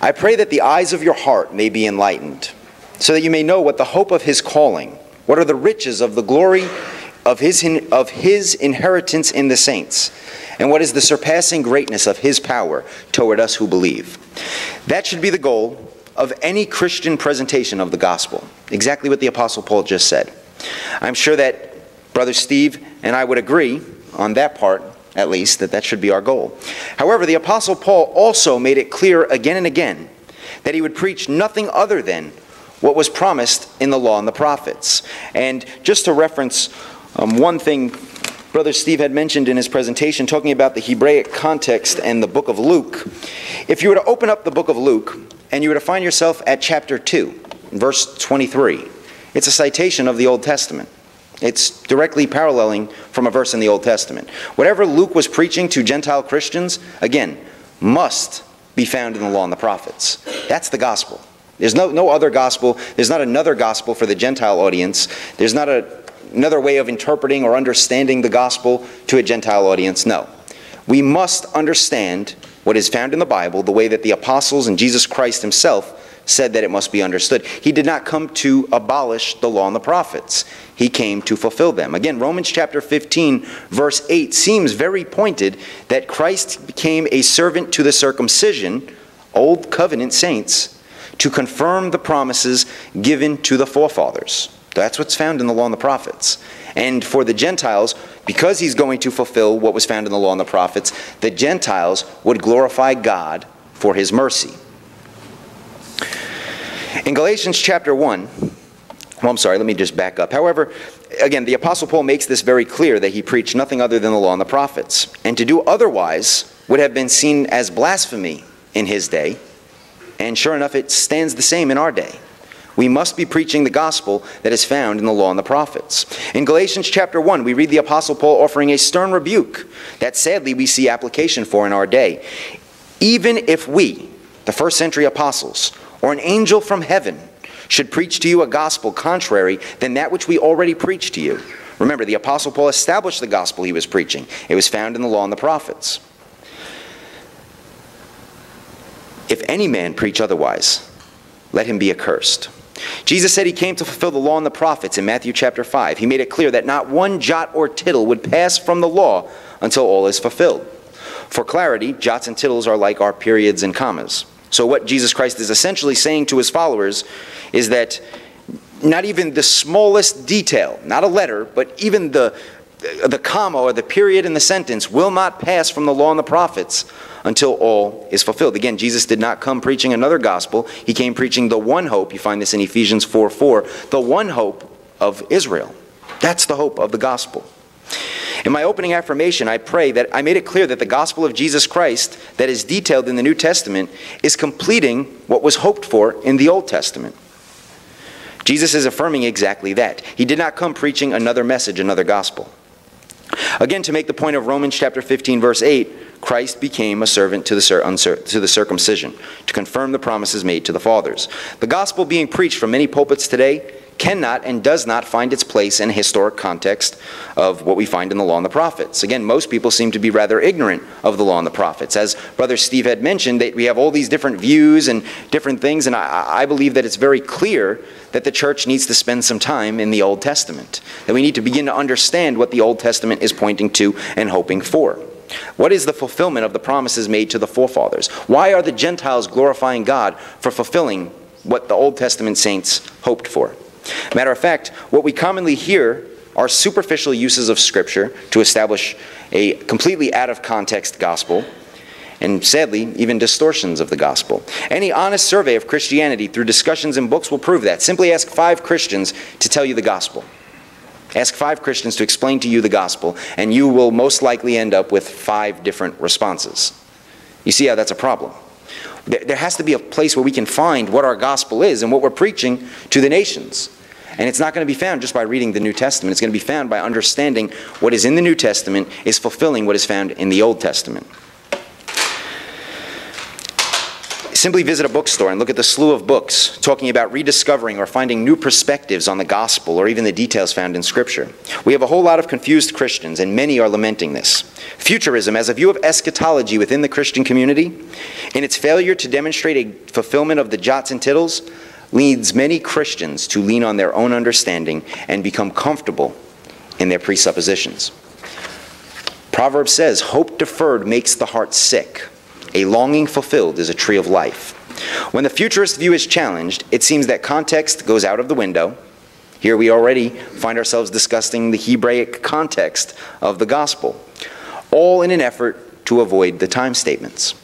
I pray that the eyes of your heart may be enlightened, so that you may know what the hope of his calling, what are the riches of the glory of his inheritance in the saints? And what is the surpassing greatness of his power toward us who believe? That should be the goal of any Christian presentation of the gospel. Exactly what the Apostle Paul just said. I'm sure that Brother Steve and I would agree on that part, at least, that that should be our goal. However, the Apostle Paul also made it clear again and again that he would preach nothing other than what was promised in the law and the prophets. And just to reference one thing Brother Steve had mentioned in his presentation, talking about the Hebraic context and the book of Luke. If you were to open up the book of Luke, and you were to find yourself at chapter 2, verse 23, it's a citation of the Old Testament. It's directly paralleling from a verse in the Old Testament. Whatever Luke was preaching to Gentile Christians, again, must be found in the law and the prophets. That's the gospel. There's no other gospel. There's not another gospel for the Gentile audience. There's not another way of interpreting or understanding the gospel to a Gentile audience. No. We must understand what is found in the Bible the way that the apostles and Jesus Christ himself said that it must be understood. He did not come to abolish the law and the prophets. He came to fulfill them. Again, Romans chapter 15, verse 8 seems very pointed that Christ became a servant to the circumcision, old covenant saints, to confirm the promises given to the forefathers. That's what's found in the law and the prophets. And for the Gentiles, because he's going to fulfill what was found in the law and the prophets, the Gentiles would glorify God for his mercy. In Galatians chapter 1, well, I'm sorry, let me just back up. However, again, the Apostle Paul makes this very clear that he preached nothing other than the law and the prophets. And to do otherwise would have been seen as blasphemy in his day. And sure enough, it stands the same in our day. We must be preaching the gospel that is found in the law and the prophets. In Galatians chapter 1, we read the Apostle Paul offering a stern rebuke that sadly we see application for in our day. Even if we, the first century apostles, or an angel from heaven, should preach to you a gospel contrary than that which we already preached to you. Remember, the Apostle Paul established the gospel he was preaching. It was found in the law and the prophets. If any man preach otherwise, let him be accursed. Jesus said he came to fulfill the law and the prophets in Matthew chapter 5. He made it clear that not one jot or tittle would pass from the law until all is fulfilled. For clarity, jots and tittles are like our periods and commas. So what Jesus Christ is essentially saying to his followers is that not even the smallest detail, not a letter, but even the comma or the period in the sentence will not pass from the law and the prophets until all is fulfilled. Again, Jesus did not come preaching another gospel. He came preaching the one hope. You find this in Ephesians 4:4, the one hope of Israel. That's the hope of the gospel. In my opening affirmation, I pray that I made it clear that the gospel of Jesus Christ that is detailed in the New Testament is completing what was hoped for in the Old Testament. Jesus is affirming exactly that. He did not come preaching another message, another gospel. Again, to make the point of Romans chapter 15, verse 8, Christ became a servant to the circumcision, to confirm the promises made to the fathers. The gospel being preached from many pulpits today cannot and does not find its place in a historic context of what we find in the Law and the Prophets. Again, most people seem to be rather ignorant of the Law and the Prophets. As Brother Steve had mentioned, that we have all these different views and different things, and I believe that it's very clear that the church needs to spend some time in the Old Testament, that we need to begin to understand what the Old Testament is pointing to and hoping for. What is the fulfillment of the promises made to the forefathers? Why are the Gentiles glorifying God for fulfilling what the Old Testament saints hoped for? Matter of fact, what we commonly hear are superficial uses of Scripture to establish a completely out-of-context gospel, and sadly, even distortions of the gospel. Any honest survey of Christianity through discussions and books will prove that. Simply ask 5 Christians to tell you the gospel. Ask 5 Christians to explain to you the gospel, and you will most likely end up with 5 different responses. You see how that's a problem? There has to be a place where we can find what our gospel is and what we're preaching to the nations. And it's not going to be found just by reading the New Testament. It's going to be found by understanding what is in the New Testament is fulfilling what is found in the Old Testament. Simply visit a bookstore and look at the slew of books talking about rediscovering or finding new perspectives on the gospel or even the details found in Scripture. We have a whole lot of confused Christians, and many are lamenting this. Futurism, as a view of eschatology within the Christian community, in its failure to demonstrate a fulfillment of the jots and tittles, leads many Christians to lean on their own understanding and become comfortable in their presuppositions. Proverbs says, "Hope deferred makes the heart sick. A longing fulfilled is a tree of life." When the futurist view is challenged, it seems that context goes out of the window. Here we already find ourselves discussing the Hebraic context of the gospel, all in an effort to avoid the time statements.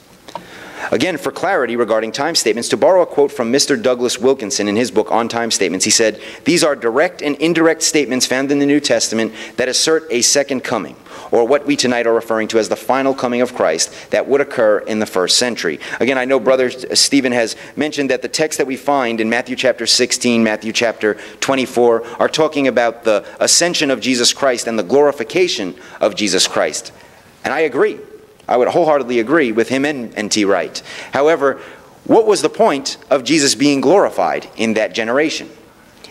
Again, for clarity regarding time statements, to borrow a quote from Mr. Douglas Wilkinson in his book On Time Statements, he said, "These are direct and indirect statements found in the New Testament that assert a second coming, or what we tonight are referring to as the final coming of Christ, that would occur in the first century." Again, I know Brother Stephen has mentioned that the texts that we find in Matthew chapter 16, Matthew chapter 24, are talking about the ascension of Jesus Christ and the glorification of Jesus Christ. And I agree. I would wholeheartedly agree with him and N.T. Wright. However, what was the point of Jesus being glorified in that generation?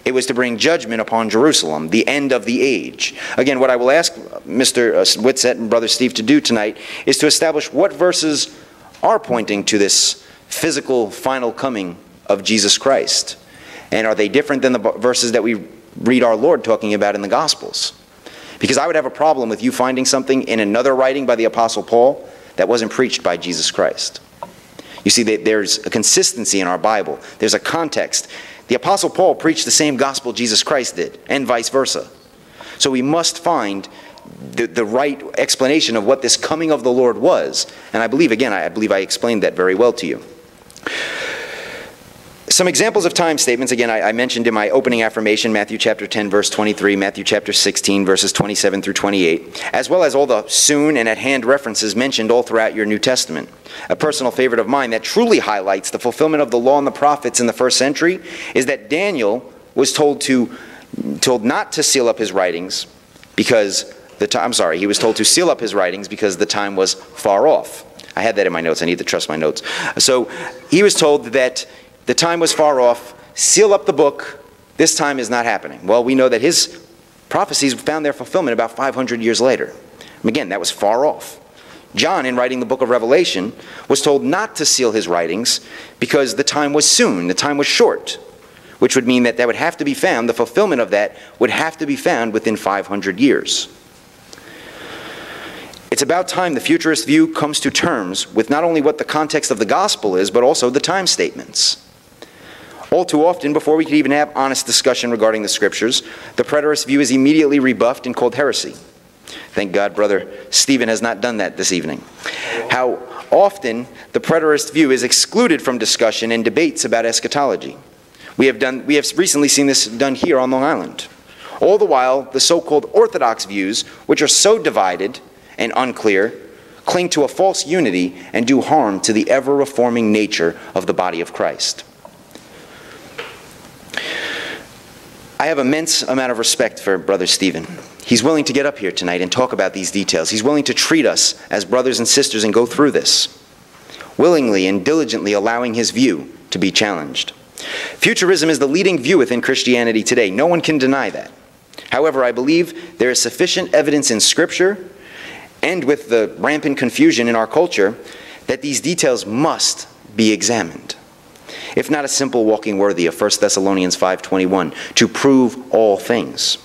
It was to bring judgment upon Jerusalem, the end of the age. Again, what I will ask Mr. Whitsett and Brother Steve to do tonight is to establish what verses are pointing to this physical final coming of Jesus Christ. And are they different than the verses that we read our Lord talking about in the Gospels? Because I would have a problem with you finding something in another writing by the Apostle Paul that wasn't preached by Jesus Christ. You see, there's a consistency in our Bible. There's a context. The Apostle Paul preached the same gospel Jesus Christ did, and vice versa. So we must find the right explanation of what this coming of the Lord was. And I believe, again, I believe I explained that very well to you. Some examples of time statements, again, I mentioned in my opening affirmation, Matthew chapter 10, verse 23, Matthew chapter 16, verses 27 through 28, as well as all the soon and at hand references mentioned all throughout your New Testament. A personal favorite of mine that truly highlights the fulfillment of the Law and the Prophets in the first century is that Daniel was told not to seal up his writings because the time, he was told to seal up his writings because the time was far off. I had that in my notes. I need to trust my notes. So he was told that the time was far off, seal up the book, this time is not happening. Well, we know that his prophecies found their fulfillment about 500 years later. And again, that was far off. John, in writing the book of Revelation, was told not to seal his writings because the time was soon, the time was short, which would mean that would have to be found, the fulfillment of that would have to be found within 500 years. It's about time the futurist view comes to terms with not only what the context of the gospel is, but also the time statements. All too often, before we could even have honest discussion regarding the Scriptures, the preterist view is immediately rebuffed and called heresy. Thank God Brother Stephen has not done that this evening. How often the preterist view is excluded from discussion and debates about eschatology. We have recently seen this done here on Long Island. All the while, the so-called orthodox views, which are so divided and unclear, cling to a false unity and do harm to the ever-reforming nature of the body of Christ. I have immense amount of respect for Brother Stephen. He's willing to get up here tonight and talk about these details. He's willing to treat us as brothers and sisters and go through this, willingly and diligently allowing his view to be challenged. Futurism is the leading view within Christianity today. No one can deny that. However, I believe there is sufficient evidence in Scripture and with the rampant confusion in our culture that these details must be examined. If not a simple walking worthy of 1 Thessalonians 5:21, to prove all things.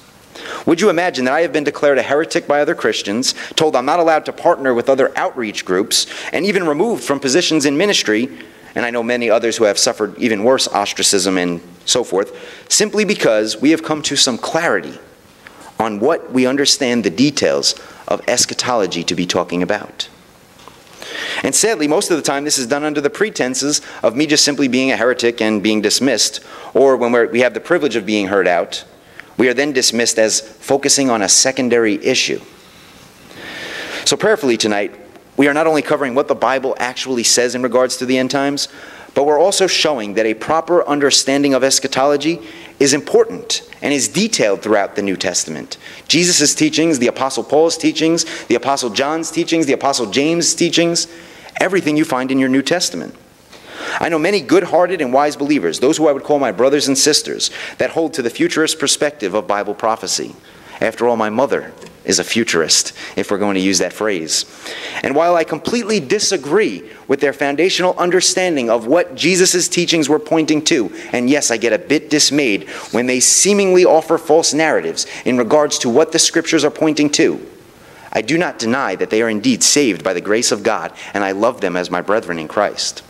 Would you imagine that I have been declared a heretic by other Christians, told I'm not allowed to partner with other outreach groups, and even removed from positions in ministry, and I know many others who have suffered even worse ostracism and so forth, simply because we have come to some clarity on what we understand the details of eschatology to be talking about. And sadly, most of the time this is done under the pretenses of me just simply being a heretic and being dismissed, or when we have the privilege of being heard out, we are then dismissed as focusing on a secondary issue. So prayerfully tonight, we are not only covering what the Bible actually says in regards to the end times, but we're also showing that a proper understanding of eschatology is important and is detailed throughout the New Testament. Jesus' teachings, the Apostle Paul's teachings, the Apostle John's teachings, the Apostle James' teachings, everything you find in your New Testament. I know many good-hearted and wise believers, those who I would call my brothers and sisters, that hold to the futurist perspective of Bible prophecy. After all, my mother is a futurist, if we're going to use that phrase. And while I completely disagree with their foundational understanding of what Jesus' teachings were pointing to, and yes, I get a bit dismayed when they seemingly offer false narratives in regards to what the Scriptures are pointing to, I do not deny that they are indeed saved by the grace of God, and I love them as my brethren in Christ.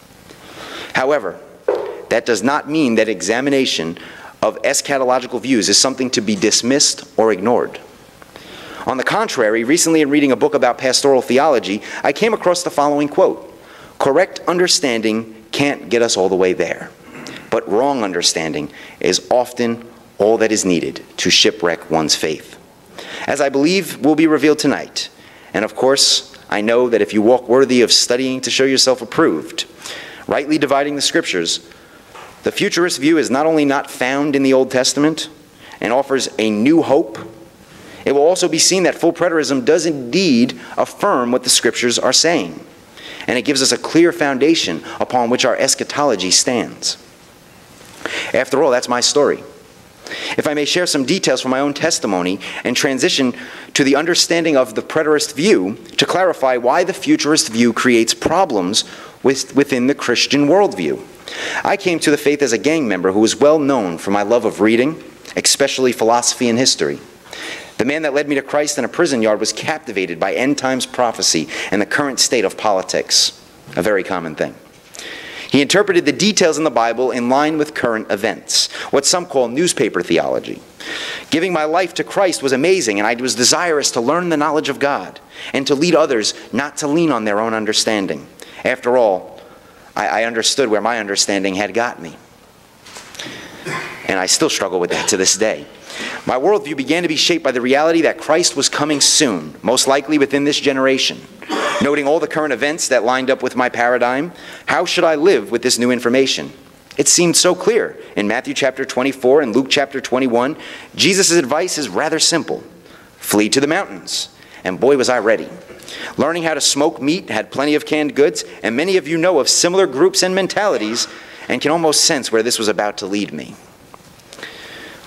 However, that does not mean that examination of eschatological views is something to be dismissed or ignored. On the contrary, recently in reading a book about pastoral theology, I came across the following quote, "Correct understanding can't get us all the way there, but wrong understanding is often all that is needed to shipwreck one's faith." As I believe will be revealed tonight, and of course, I know that if you walk worthy of studying to show yourself approved, rightly dividing the Scriptures, the futurist view is not only not found in the Old Testament and offers a new hope, it will also be seen that full preterism does indeed affirm what the Scriptures are saying, and it gives us a clear foundation upon which our eschatology stands. After all, that's my story. If I may share some details from my own testimony and transition to the understanding of the preterist view to clarify why the futurist view creates problems within the Christian worldview. I came to the faith as a gang member who was well known for my love of reading, especially philosophy and history. The man that led me to Christ in a prison yard was captivated by end times prophecy and the current state of politics, a very common thing. He interpreted the details in the Bible in line with current events, what some call newspaper theology. Giving my life to Christ was amazing, and I was desirous to learn the knowledge of God and to lead others not to lean on their own understanding. After all, I understood where my understanding had got me. And I still struggle with that to this day. My worldview began to be shaped by the reality that Christ was coming soon, most likely within this generation. Noting all the current events that lined up with my paradigm, how should I live with this new information? It seemed so clear. In Matthew chapter 24 and Luke chapter 21, Jesus' advice is rather simple. Flee to the mountains. And boy, was I ready. Learning how to smoke meat, had plenty of canned goods, and many of you know of similar groups and mentalities and can almost sense where this was about to lead me.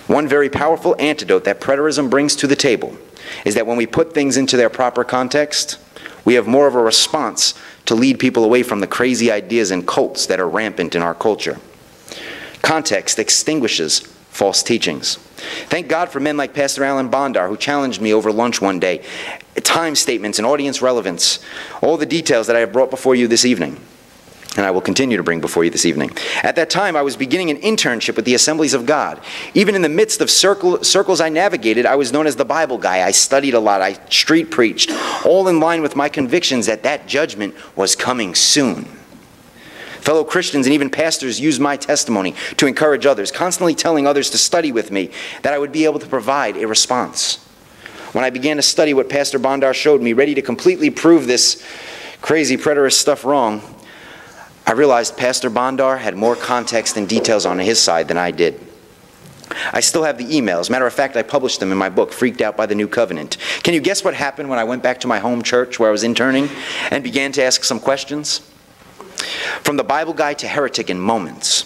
One very powerful antidote that preterism brings to the table is that when we put things into their proper context, we have more of a response to lead people away from the crazy ideas and cults that are rampant in our culture. Context extinguishes false teachings. Thank God for men like Pastor Alan Bondar, who challenged me over lunch one day. Time statements and audience relevance, all the details that I have brought before you this evening, and I will continue to bring before you this evening. At that time, I was beginning an internship with the Assemblies of God. Even in the midst of circles I navigated, I was known as the Bible guy. I studied a lot. I street preached, all in line with my convictions that that judgment was coming soon. Fellow Christians and even pastors used my testimony to encourage others, constantly telling others to study with me, that I would be able to provide a response. When I began to study what Pastor Bondar showed me, ready to completely prove this crazy preterist stuff wrong, I realized Pastor Bondar had more context and details on his side than I did. I still have the emails. Matter of fact, I published them in my book, Freaked Out by the New Covenant. Can you guess what happened when I went back to my home church where I was interning and began to ask some questions? From the Bible guy to heretic in moments,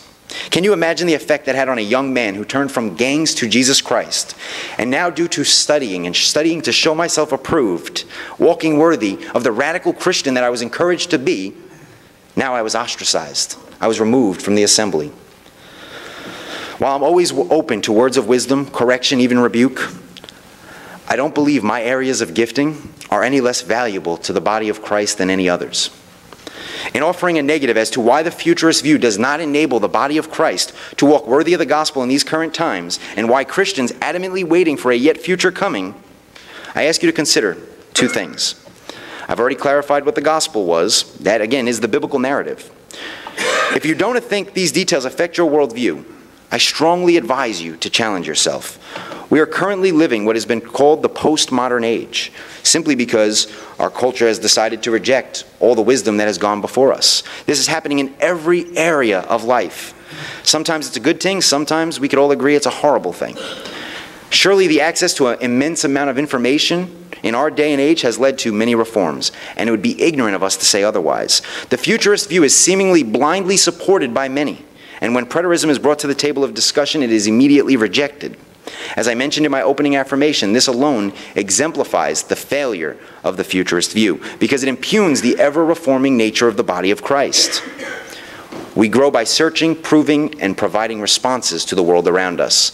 Can you imagine the effect that had on a young man who turned from gangs to Jesus Christ? And now due to studying and studying to show myself approved, walking worthy of the radical Christian that I was encouraged to be, now I was ostracized. I was removed from the assembly. While I'm always open to words of wisdom, correction, even rebuke, I don't believe my areas of gifting are any less valuable to the body of Christ than any others. In offering a negative as to why the futurist view does not enable the body of Christ to walk worthy of the gospel in these current times, and why Christians adamantly waiting for a yet future coming, I ask you to consider two things. I've already clarified what the gospel was. That, again, is the biblical narrative. If you don't think these details affect your worldview, I strongly advise you to challenge yourself. We are currently living what has been called the postmodern age, simply because our culture has decided to reject all the wisdom that has gone before us. This is happening in every area of life. Sometimes it's a good thing, sometimes we could all agree it's a horrible thing. Surely the access to an immense amount of information in our day and age has led to many reforms, and it would be ignorant of us to say otherwise. The futurist view is seemingly blindly supported by many, and when preterism is brought to the table of discussion, it is immediately rejected. As I mentioned in my opening affirmation, this alone exemplifies the failure of the futurist view, because it impugns the ever-reforming nature of the body of Christ. We grow by searching, proving, and providing responses to the world around us.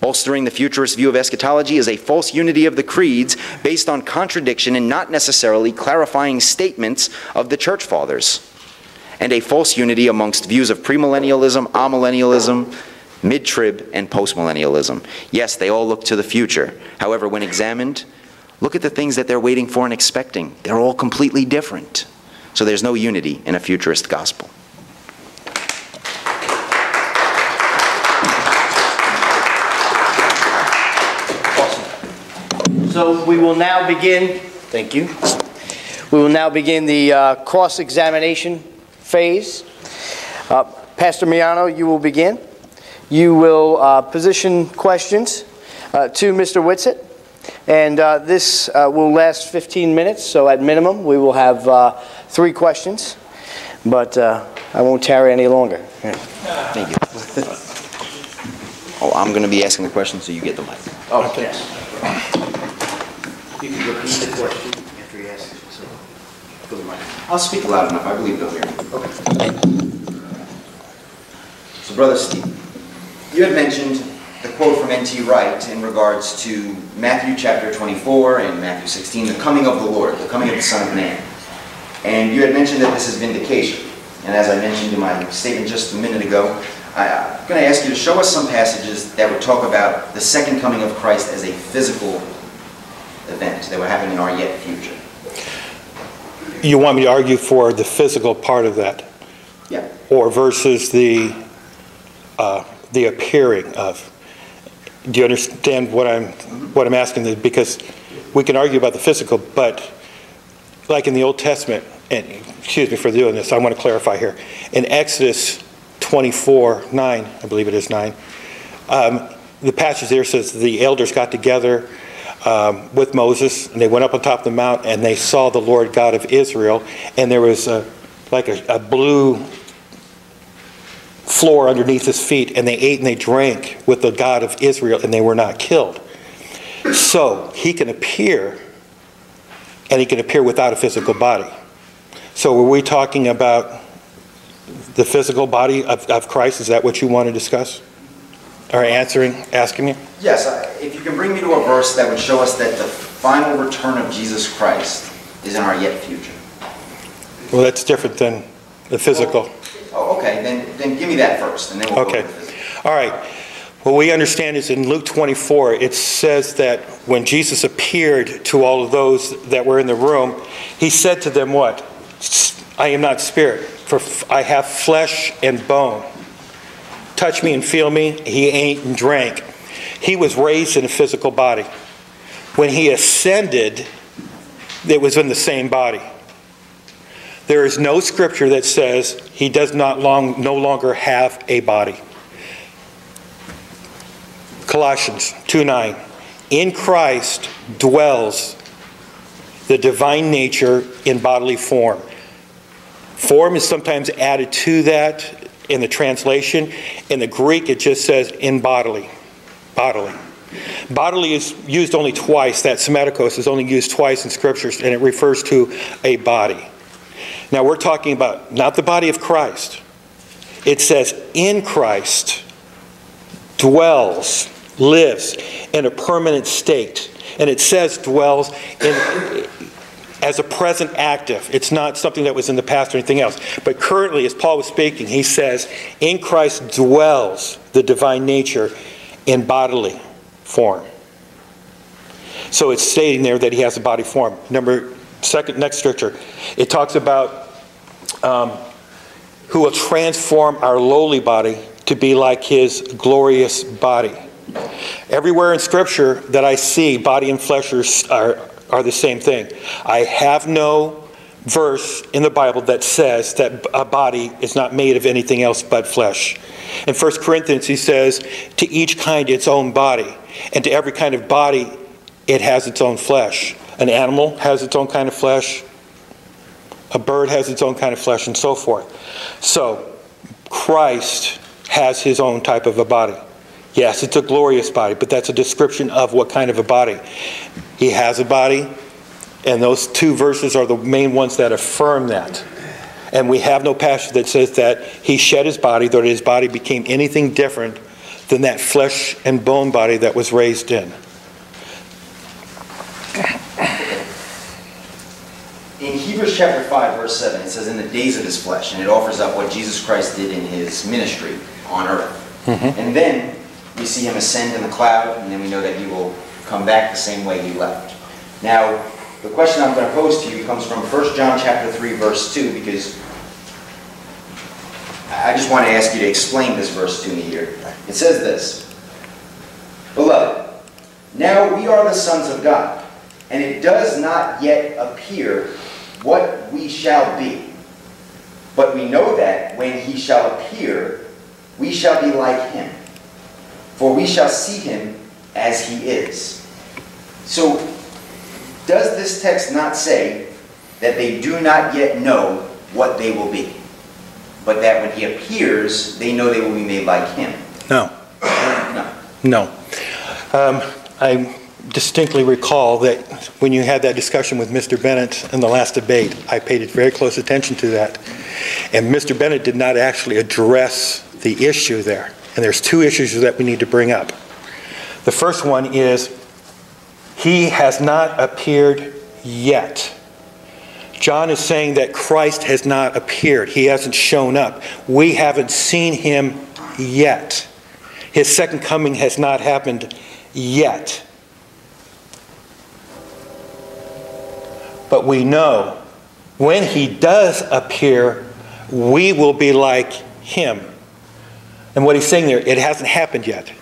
Bolstering the futurist view of eschatology is a false unity of the creeds based on contradiction and not necessarily clarifying statements of the church fathers, and a false unity amongst views of premillennialism, amillennialism, mid-trib, and postmillennialism. Yes, they all look to the future. However, when examined, look at the things that they're waiting for and expecting. They're all completely different. So there's no unity in a futurist gospel. Awesome. So we will now begin, thank you. We will now begin the cross-examination phase. Pastor Miano, you will begin. You will position questions to Mr. Whitsett, and this will last 15 minutes, so at minimum we will have 3 questions, but I won't tarry any longer. Here. Thank you. Oh, I'm going to be asking the question, so you get the mic. Oh, okay. You can repeat the question after you ask it, so go to the mic. I'll speak loud enough. I believe they'll hear me. Okay. So, Brother Steve, you had mentioned the quote from N.T. Wright in regards to Matthew chapter 24 and Matthew 16, the coming of the Lord, the coming of the Son of Man. And you had mentioned that this is vindication. And as I mentioned in my statement just a minute ago, I'm going to ask you to show us some passages that would talk about the second coming of Christ as a physical event that would happen in our yet future. You want me to argue for the physical part of that? Yeah. Or versus the appearing of. Do you understand what I'm asking? Because we can argue about the physical, but like in the Old Testament, and excuse me for doing this, I want to clarify here. In Exodus 24:9, I believe it is 9, the passage there says the elders got together with Moses, and they went up on top of the mount, and they saw the Lord God of Israel, and there was like a blue floor underneath his feet, and they ate and they drank with the God of Israel, and they were not killed. So he can appear, and he can appear without a physical body. So were we talking about the physical body of Christ? Is that what you want to discuss? Are you asking me? Yes. If you can bring me to a verse that would show us that the final return of Jesus Christ is in our yet future. Well, that's different than the physical. Oh, okay, then give me that first, and then we'll go with this. All right. What we understand is in Luke 24, it says that when Jesus appeared to all of those that were in the room, he said to them what? I am not spirit, for I have flesh and bone. Touch me and feel me. He ate and drank. He was raised in a physical body. When he ascended, it was in the same body. There is no scripture that says he does not no longer have a body. Colossians 2:9. In Christ dwells the divine nature in bodily form. Form is sometimes added to that in the translation. In the Greek, it just says in bodily. Bodily. Bodily is used only twice. That somaticos is only used twice in Scriptures, and it refers to a body. Now, we're talking about not the body of Christ. It says in Christ dwells, lives in a permanent state. And it says dwells in, as a present active. It's not something that was in the past or anything else. But currently, as Paul was speaking, he says, in Christ dwells the divine nature in bodily form. So it's stating there that he has a body form. Next scripture. It talks about who will transform our lowly body to be like his glorious body. Everywhere in Scripture that I see, body and flesh are the same thing. I have no verse in the Bible that says that a body is not made of anything else but flesh. In 1 Corinthians, he says, to each kind its own body, and to every kind of body it has its own flesh. An animal has its own kind of flesh. A bird has its own kind of flesh, and so forth. So Christ has his own type of a body. Yes, it's a glorious body, but that's a description of what kind of a body. He has a body, and those two verses are the main ones that affirm that. And we have no passage that says that he shed his body, that his body became anything different than that flesh and bone body that was raised in. In Hebrews chapter 5, verse 7, it says, in the days of his flesh, and it offers up what Jesus Christ did in his ministry on earth. Mm-hmm. And then we see him ascend in the cloud, and then we know that he will come back the same way he left. Now, the question I'm going to pose to you comes from 1 John chapter 3, verse 2, because I just want to ask you to explain this verse to me here. It says this, Beloved, now we are the sons of God, and it does not yet appear what we shall be. But we know that when he shall appear, we shall be like him. For we shall see him as he is. So, does this text not say that they do not yet know what they will be, but that when he appears, they know they will be made like him? No. No. I distinctly recall that when you had that discussion with Mr. Bennett in the last debate, I paid very close attention to that. And Mr. Bennett did not actually address the issue there. And there's two issues that we need to bring up. The first one is, he has not appeared yet. John is saying that Christ has not appeared. He hasn't shown up. We haven't seen him yet. His second coming has not happened yet. But we know when he does appear, we will be like him. And what he's saying there, it hasn't happened yet.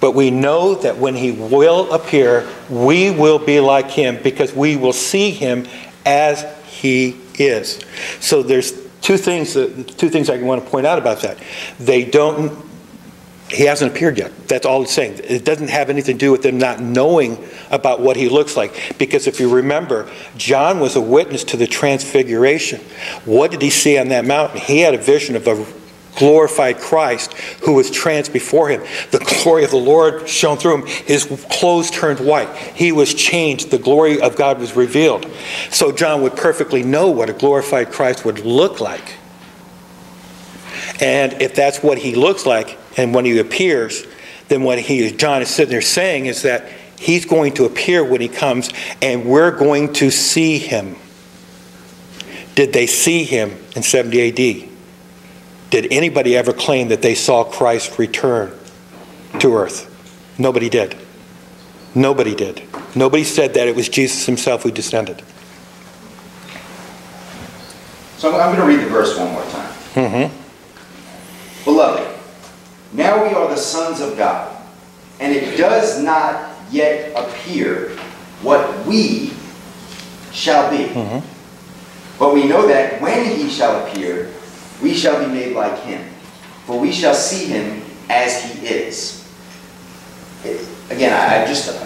But we know that when he will appear, we will be like him because we will see him as he is. So there's two things I want to point out about that. He hasn't appeared yet. That's all it's saying. It doesn't have anything to do with them not knowing about what he looks like. Because if you remember, John was a witness to the transfiguration. What did he see on that mountain? He had a vision of a glorified Christ who was trans before him. The glory of the Lord shone through him. His clothes turned white. He was changed. The glory of God was revealed. So John would perfectly know what a glorified Christ would look like. And if that's what he looks like, and when he appears, then what John is sitting there saying is that he's going to appear when he comes, and we're going to see him. Did they see him in 70 AD? Did anybody ever claim that they saw Christ return to earth? Nobody did. Nobody did. Nobody said that it was Jesus himself who descended. So I'm going to read the verse one more time. Mm-hmm. Beloved, now we are the sons of God, and it does not yet appear what we shall be. Mm-hmm. But we know that when he shall appear, we shall be made like him, for we shall see him as he is. Again,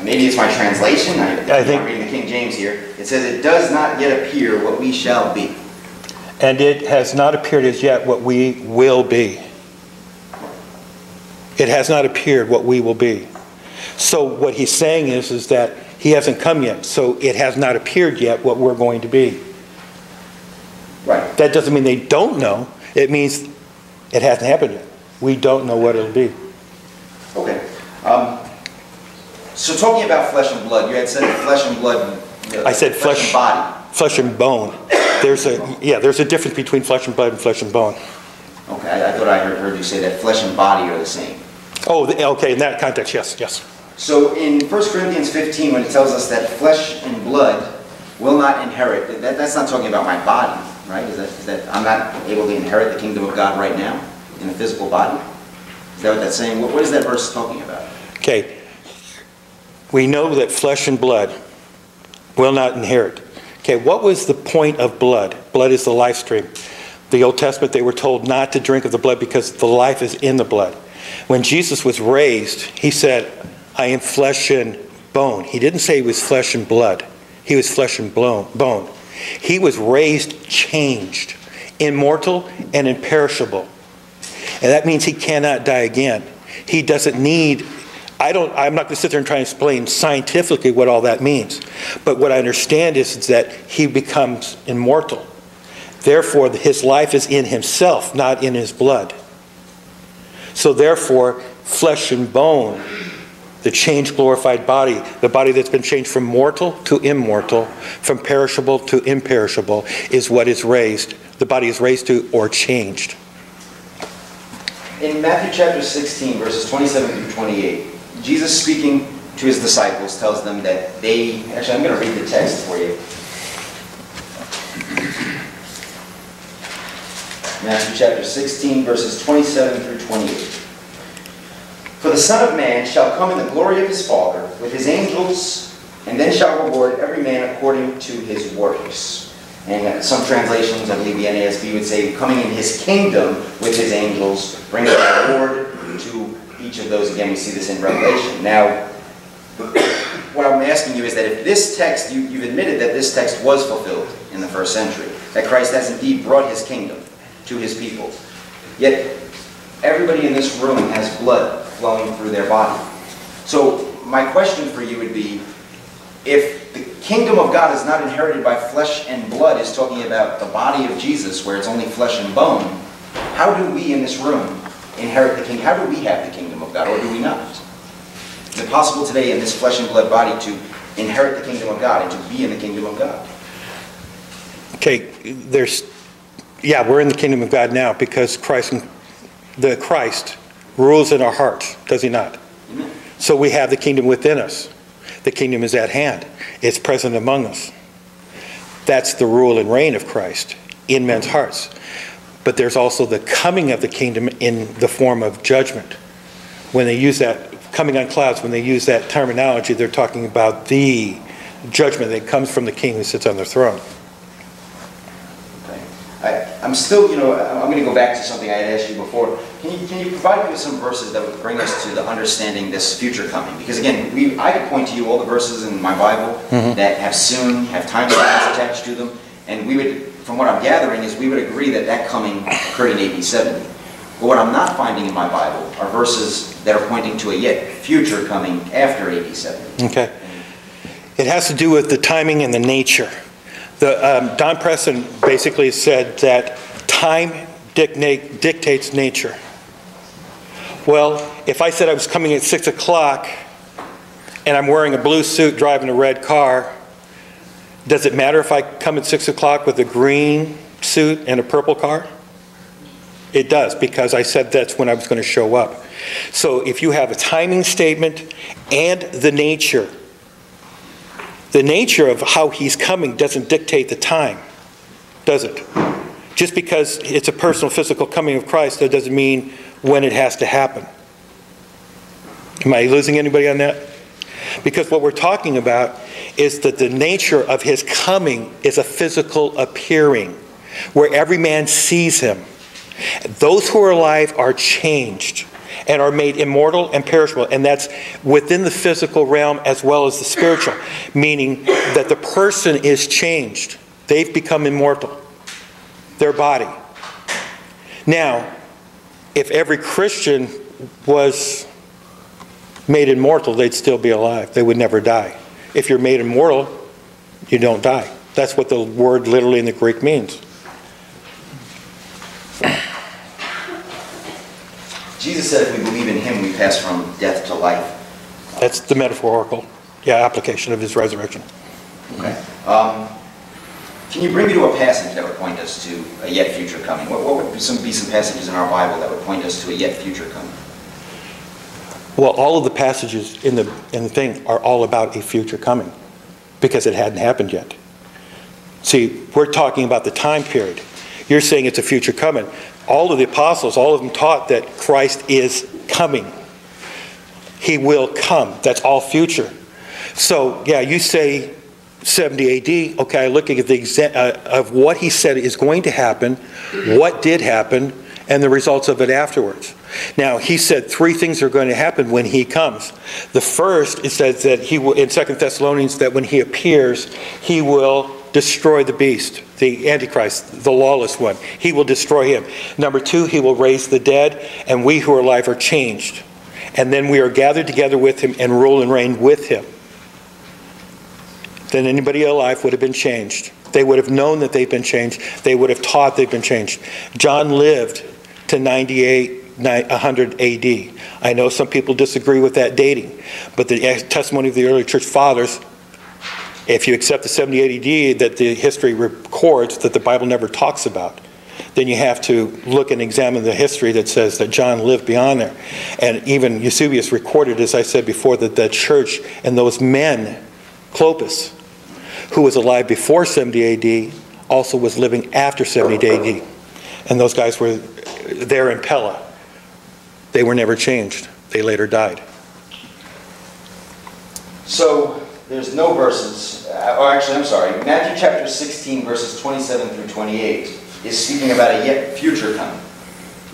maybe it's my translation. I'm reading the King James here. It says, it does not yet appear what we shall be. And it has not appeared as yet what we will be. It has not appeared what we will be. So what he's saying is that he hasn't come yet. So it has not appeared yet what we're going to be. Right. That doesn't mean they don't know. It means it hasn't happened yet. We don't know what it'll be. Okay. So talking about flesh and blood, you had said flesh and blood. I said flesh and body. Flesh and bone. There's a difference between flesh and blood and flesh and bone. Okay, I thought I heard you say that flesh and body are the same. Oh, okay, in that context, yes, yes. So in 1 Corinthians 15, when it tells us that flesh and blood will not inherit, that's not talking about my body, right? Is that I'm not able to inherit the kingdom of God right now in a physical body? Is that what that's saying? What is that verse talking about? Okay, we know that flesh and blood will not inherit. Okay, what was the point of blood? Blood is the life stream. The Old Testament, they were told not to drink of the blood because the life is in the blood. When Jesus was raised, he said, I am flesh and bone. He didn't say he was flesh and blood. He was flesh and bone. He was raised, changed, immortal and imperishable. And that means he cannot die again. He doesn't need... I'm not going to sit there and try and explain scientifically what all that means. But what I understand is that he becomes immortal. Therefore, his life is in himself, not in his blood. So therefore, flesh and bone, the changed, glorified body, the body that's been changed from mortal to immortal, from perishable to imperishable, is what is raised. The body is raised to or changed. In Matthew chapter 16, verses 27 through 28, Jesus speaking to his disciples tells them that they... Actually, I'm going to read the text for you. Matthew chapter 16, verses 27 through 28. For the Son of Man shall come in the glory of his Father with his angels, and then shall reward every man according to his works. And some translations, I believe the NASB would say, coming in his kingdom with his angels, bringing the reward to each of those. Again, we see this in Revelation. Now, what I'm asking you is that if this text, you've admitted that this text was fulfilled in the first century, that Christ has indeed brought his kingdom to his people. Yet, everybody in this room has blood flowing through their body. So, my question for you would be, if the kingdom of God is not inherited by flesh and blood, is talking about the body of Jesus, where it's only flesh and bone, how do we in this room inherit the kingdom? How do we have the kingdom of God, or do we not? Is it possible today in this flesh and blood body to inherit the kingdom of God and to be in the kingdom of God? Okay, we're in the kingdom of God now because Christ rules in our hearts, does he not? Amen. So we have the kingdom within us. The kingdom is at hand. It's present among us. That's the rule and reign of Christ in men's hearts. But there's also the coming of the kingdom in the form of judgment. When they use that, coming on clouds, when they use that terminology, they're talking about the judgment that comes from the king who sits on the throne. Okay. I'm still, I'm going to go back to something I had asked you before. Can you provide me with some verses that would bring us to the understanding this future coming? Because again, I could point to you all the verses in my Bible that have soon, have timestamps attached to them, and we would... From what I'm gathering is we would agree that coming occurred in AD 70. But what I'm not finding in my Bible are verses that are pointing to a yet future coming after AD 70. Okay. It has to do with the timing and the nature. Don Preston basically said that time dictates nature. Well, if I said I was coming at 6 o'clock and I'm wearing a blue suit driving a red car, does it matter if I come at 6 o'clock with a green suit and a purple car? It does, because I said that's when I was going to show up. So if you have a timing statement and the nature of how he's coming doesn't dictate the time, does it? Just because it's a personal, physical coming of Christ, that doesn't mean when it has to happen. Am I losing anybody on that? Because what we're talking about is that the nature of his coming is a physical appearing, where every man sees him. Those who are alive are changed and are made immortal and perishable, and that's within the physical realm as well as the spiritual, meaning that the person is changed. They've become immortal, their body. Now, if every Christian was made immortal, they'd still be alive. They would never die. If you're made immortal, you don't die. That's what the word literally in the Greek means. Jesus said if we believe in him, we pass from death to life. That's the metaphorical application of his resurrection. Okay. Can you bring me to a passage that would point us to a yet future coming? What would be some passages in our Bible that would point us to a yet future coming? Well, all of the passages in the thing are all about a future coming because it hadn't happened yet. See, we're talking about the time period. You're saying it's a future coming. All of the apostles, all of them taught that Christ is coming. He will come. That's all future. So, yeah, you say 70 AD, okay, looking at the of what he said is going to happen, what did happen, and the results of it afterwards. Now, he said three things are going to happen when he comes. The first, it says that he will, in 2 Thessalonians, that when he appears, he will destroy the beast, the Antichrist, the lawless one. He will destroy him. Number two, he will raise the dead, and we who are alive are changed. And then we are gathered together with him and rule and reign with him. Then anybody alive would have been changed. They would have known that they've been changed. They would have taught they've been changed. John lived to 100 A.D. I know some people disagree with that dating, but the testimony of the early church fathers, if you accept the 70 A.D. that the history records that the Bible never talks about, then you have to look and examine the history that says that John lived beyond there. And even Eusebius recorded, as I said before, that the church and those men, Clopas, who was alive before 70 AD, also was living after 70 AD. And those guys were there in Pella. They were never changed. They later died. So there's no verses, or actually, I'm sorry, Matthew chapter 16, verses 27 through 28 is speaking about a yet future coming.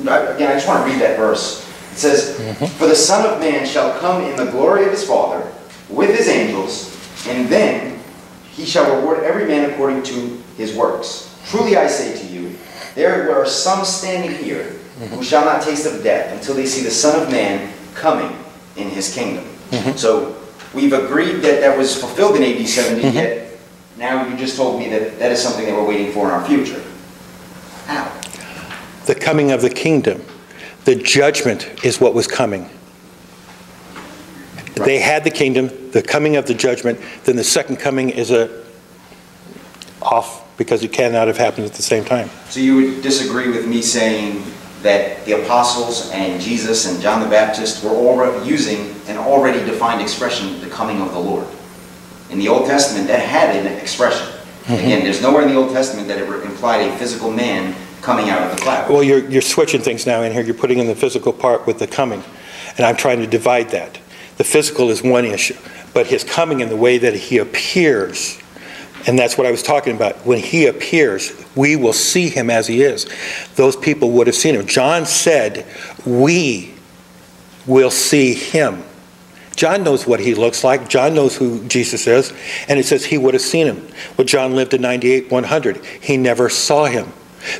Again, I just want to read that verse. It says, "For the Son of Man shall come in the glory of his Father with his angels, and then he shall reward every man according to his works. Truly I say to you, there are some standing here who shall not taste of death until they see the Son of Man coming in his kingdom." So we've agreed that that was fulfilled in AD 70, yet now you just told me that that is something that we're waiting for in our future. How? The coming of the kingdom. The judgment is what was coming. Right. They had the kingdom, the coming of the judgment, then the second coming is off because it cannot have happened at the same time. So you would disagree with me saying that the apostles and Jesus and John the Baptist were already using an already defined expression, the coming of the Lord. In the Old Testament, that had an expression. Again, there's nowhere in the Old Testament that it implied a physical man coming out of the cloud. Well, you're switching things now in here. You're putting in the physical part with the coming, and I'm trying to divide that. The physical is one issue, but his coming in the way that he appears, and that's what I was talking about. When he appears, we will see him as he is. Those people would have seen him. John said, "We will see him." John knows what he looks like. John knows who Jesus is, and it says he would have seen him. Well, John lived to 98, 100. He never saw him.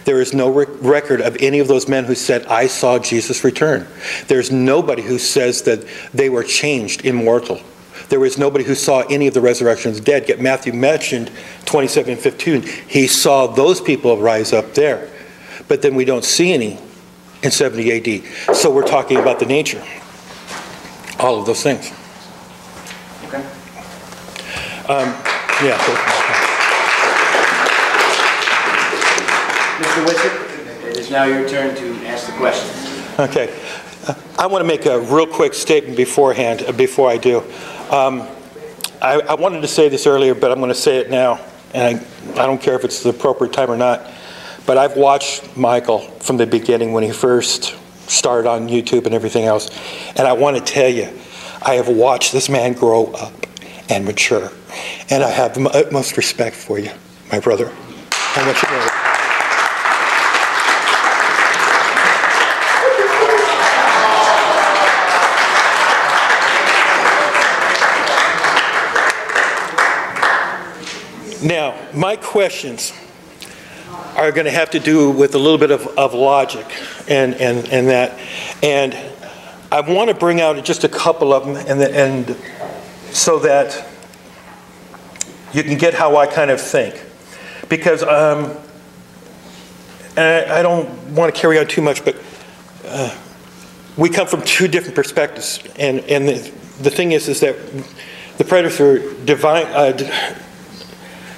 There is no record of any of those men who said, "I saw Jesus return." There's nobody who says that they were changed, immortal. There was nobody who saw any of the resurrection of the dead. Yet Matthew mentioned 27:15. He saw those people rise up there. But then we don't see any in 70 AD. So we're talking about the nature. All of those things. Okay. Mr. Whitsett, it is now your turn to ask the question. Okay. I want to make a real quick statement beforehand, before I do. I wanted to say this earlier, but I'm going to say it now. And I don't care if it's the appropriate time or not. But I've watched Michael from the beginning when he first started on YouTube and everything else. And I want to tell you, I have watched this man grow up and mature. And I have the utmost respect for you, my brother. How much you know. Now, my questions are going to have to do with a little bit of logic and that. And I want to bring out just a couple of them, and so that you can get how I kind of think. Because I don't want to carry on too much, but we come from two different perspectives. And the thing is that the preterists are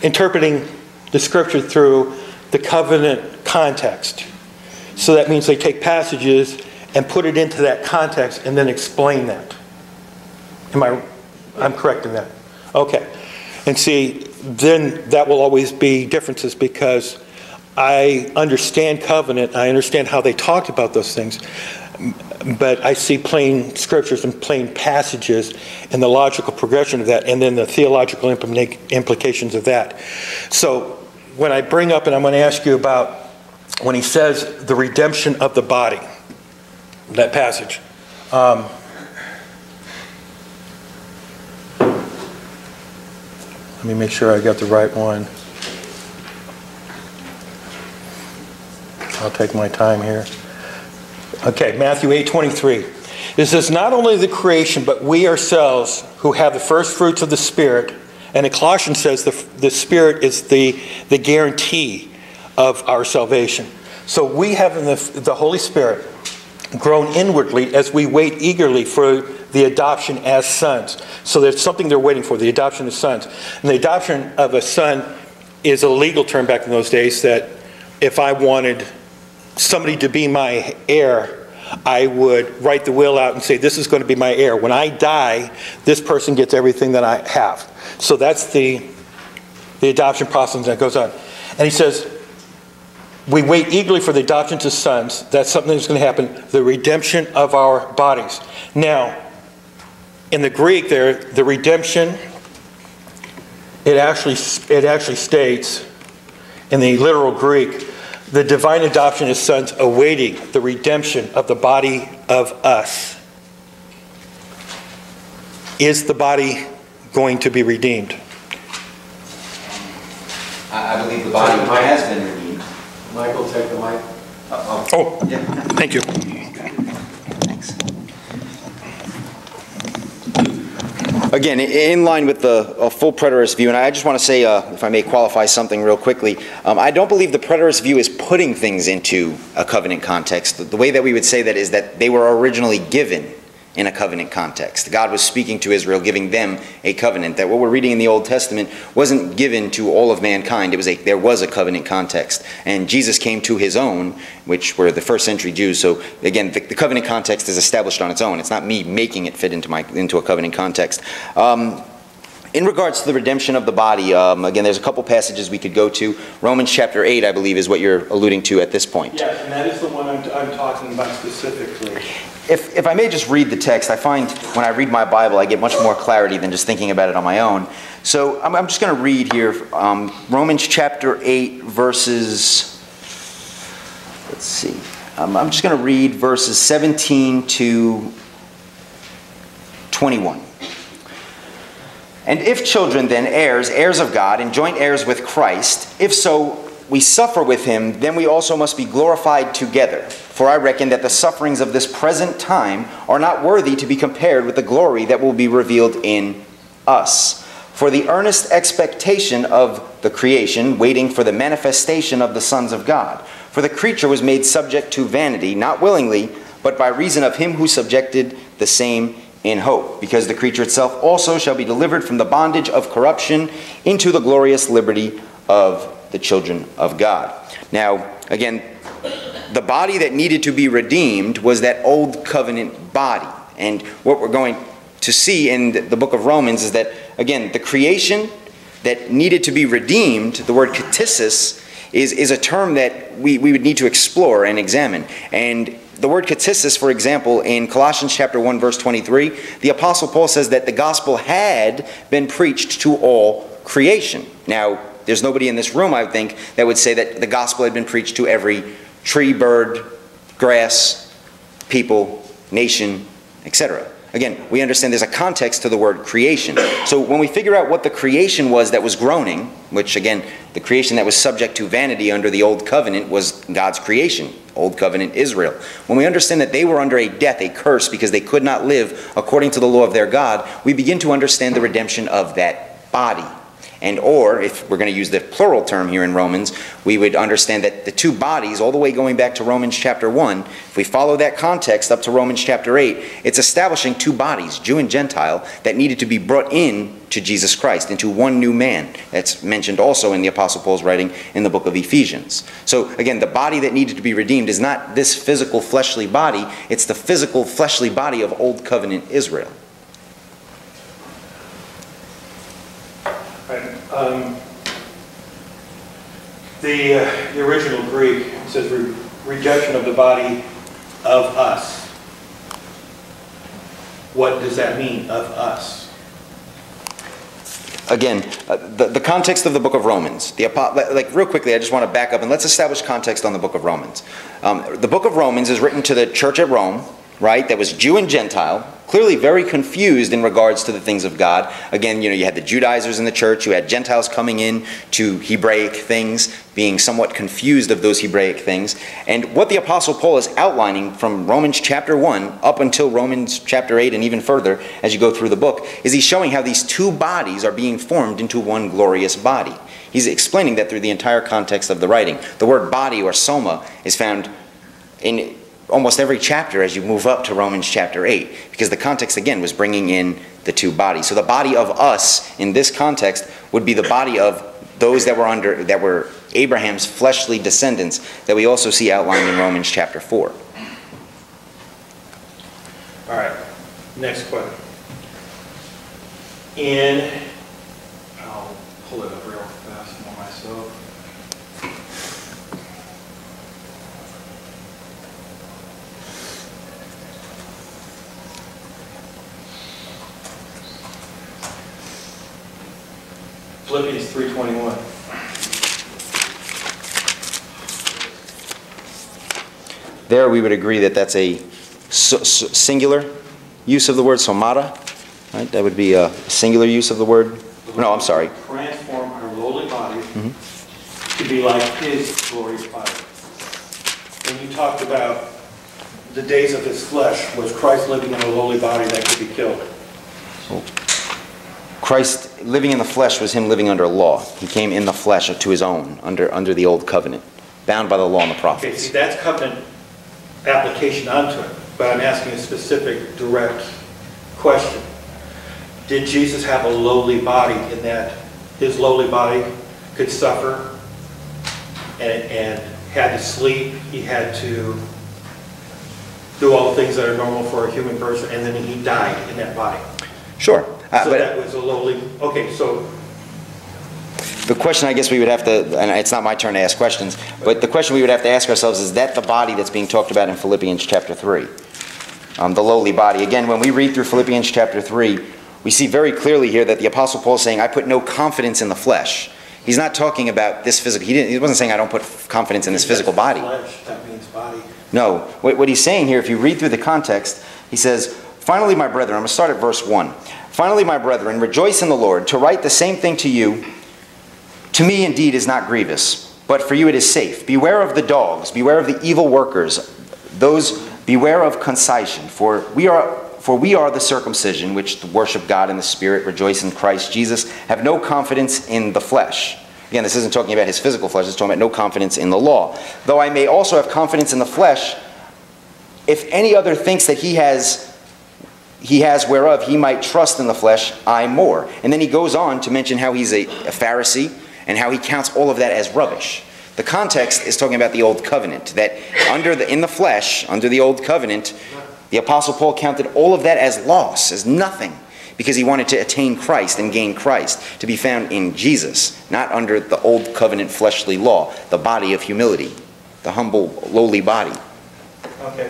interpreting the scripture through the covenant context. So that means they take passages and put it into that context and then explain that. I'm correct in that. Okay. And see, then that will always be differences, because I understand covenant, I understand how they talked about those things, but I see plain scriptures and plain passages and the logical progression of that, and then the theological implications of that. So when I bring up, and I'm going to ask you about when he says the redemption of the body, that passage. Let me make sure I got the right one. I'll take my time here. Okay, Matthew 8:23. It says, not only the creation, but we ourselves who have the first fruits of the Spirit. And in Colossians says the Spirit is the guarantee of our salvation. So we have in the Holy Spirit grown inwardly as we wait eagerly for the adoption as sons. So there's something they're waiting for, the adoption of sons. And the adoption of a son is a legal term back in those days that if I wanted somebody to be my heir, I would write the will out and say, this is going to be my heir. When I die, this person gets everything that I have. So that's the adoption process that goes on. And he says, we wait eagerly for the adoption to sons. That's something that's going to happen. The redemption of our bodies. Now, in the Greek there, the redemption, it actually states, in the literal Greek, the divine adoption as sons awaiting the redemption of the body of us. Is the body going to be redeemed? I believe the body has been redeemed. Michael, take the mic. Oh, yeah. Thank you. Thanks. Again, in line with a full preterist view, and I just want to say, if I may qualify something real quickly, I don't believe the preterist view is putting things into a covenant context. The way that we would say that is that they were originally given in a covenant context. God was speaking to Israel, giving them a covenant. That what we're reading in the Old Testament wasn't given to all of mankind. It was there was a covenant context. And Jesus came to his own, which were the first century Jews. So again, the covenant context is established on its own. It's not me making it fit into a covenant context. In regards to the redemption of the body, again, there's a couple passages we could go to. Romans chapter 8, I believe, is what you're alluding to at this point. Yes, and that is the one I'm talking about specifically. If I may just read the text, I find when I read my Bible, I get much more clarity than just thinking about it on my own. So I'm just going to read here Romans chapter 8, verses, let's see. I'm just going to read verses 17 to 21. And if children, then heirs, heirs of God, and joint heirs with Christ, if so we suffer with him, then we also must be glorified together. For I reckon that the sufferings of this present time are not worthy to be compared with the glory that will be revealed in us. For the earnest expectation of the creation, waiting for the manifestation of the sons of God. For the creature was made subject to vanity, not willingly, but by reason of him who subjected the same in hope, because the creature itself also shall be delivered from the bondage of corruption into the glorious liberty of the children of God. Now, again, the body that needed to be redeemed was that old covenant body. And what we're going to see in the book of Romans is that, again, the creation that needed to be redeemed, the word katissis, is a term that we would need to explore and examine. And the word katissis, for example, in Colossians chapter 1, verse 23, the Apostle Paul says that the gospel had been preached to all creation. Now, there's nobody in this room, I think, that would say that the gospel had been preached to every tree, bird, grass, people, nation, etc. Again, we understand there's a context to the word creation. So when we figure out what the creation was that was groaning, which again, the creation that was subject to vanity under the Old Covenant was God's creation, Old Covenant Israel. When we understand that they were under a death, a curse, because they could not live according to the law of their God, we begin to understand the redemption of that body. And or, if we're going to use the plural term here in Romans, we would understand that the two bodies, all the way going back to Romans chapter 1, if we follow that context up to Romans chapter 8, it's establishing two bodies, Jew and Gentile, that needed to be brought in to Jesus Christ, into one new man. That's mentioned also in the Apostle Paul's writing in the book of Ephesians. So again, the body that needed to be redeemed is not this physical fleshly body, it's the physical fleshly body of Old Covenant Israel. Right. The original Greek says rejection of the body of us. What does that mean, of us? Again, the context of the book of Romans. Real quickly, I just want to back up and let's establish context on the book of Romans. The book of Romans is written to the church at Rome, right? That was Jew and Gentile. Clearly very confused in regards to the things of God. Again, you had the Judaizers in the church, you had Gentiles coming in to Hebraic things, being somewhat confused of those Hebraic things. And what the Apostle Paul is outlining from Romans chapter 1 up until Romans chapter 8 and even further as you go through the book, is he's showing how these two bodies are being formed into one glorious body. He's explaining that through the entire context of the writing. The word body or soma is found in almost every chapter as you move up to Romans chapter 8, because the context again was bringing in the two bodies. So the body of us in this context would be the body of those that were Abraham's fleshly descendants that we also see outlined in Romans chapter 4. All right, next question. I'll pull it up real fast for myself. Philippians 3:21. There we would agree that that's a singular use of the word somata, right? That would be a singular use of the word. No, I'm sorry. Transform our lowly bodies to be like His glorious body. When you talked about the days of His flesh, was Christ living in a lowly body that could be killed? Oh. Christ living in the flesh was Him living under law. He came in the flesh to His own, under the Old Covenant, bound by the law and the prophets. Okay, see, that's covenant application onto it, but I'm asking a specific, direct question. Did Jesus have a lowly body in that His lowly body could suffer and had to sleep, He had to do all the things that are normal for a human person, and then He died in that body? Sure. So that was a lowly. Okay, so the question I guess we would have to, and it's not my turn to ask questions, but the question we would have to ask ourselves is that the body that's being talked about in Philippians chapter 3, the lowly body. Again, when we read through Philippians chapter 3, we see very clearly here that the Apostle Paul is saying, I put no confidence in the flesh. He's not talking about this physical. He wasn't saying I don't put confidence in this physical body. Flesh, that means body. No, what he's saying here, if you read through the context, he says, finally, my brethren, I'm going to start at verse 1. Finally, my brethren, rejoice in the Lord. To write the same thing to you, to me indeed is not grievous, but for you it is safe. Beware of the dogs, beware of the evil workers, those beware of concision, for we are the circumcision, which worship God in the Spirit, rejoice in Christ Jesus, have no confidence in the flesh. Again, this isn't talking about His physical flesh, it's talking about no confidence in the law. Though I may also have confidence in the flesh, if any other thinks that he has whereof he might trust in the flesh, I more. And then he goes on to mention how he's a Pharisee and how he counts all of that as rubbish. The context is talking about the Old Covenant, that in the flesh, under the Old Covenant, the Apostle Paul counted all of that as loss, as nothing, because he wanted to attain Christ and gain Christ, to be found in Jesus, not under the Old Covenant fleshly law, the body of humility, the humble, lowly body. Okay.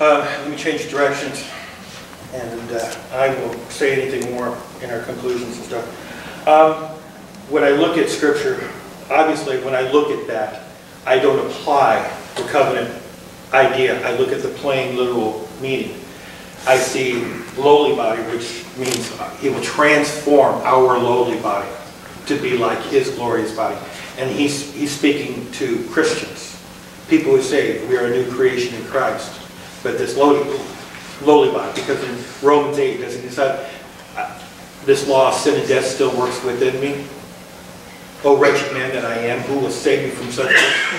Let me change directions. And I will say anything more in our conclusions and stuff. When I look at Scripture, obviously when I look at that, I don't apply the covenant idea. I look at the plain, literal meaning. I see lowly body, which means he will transform our lowly body to be like his glorious body. And he's speaking to Christians, people who say we are a new creation in Christ. But this lowly body, because in Romans 8 it doesn't decide, this law of sin and death still works within me. O wretched man that I am, who will save me from such?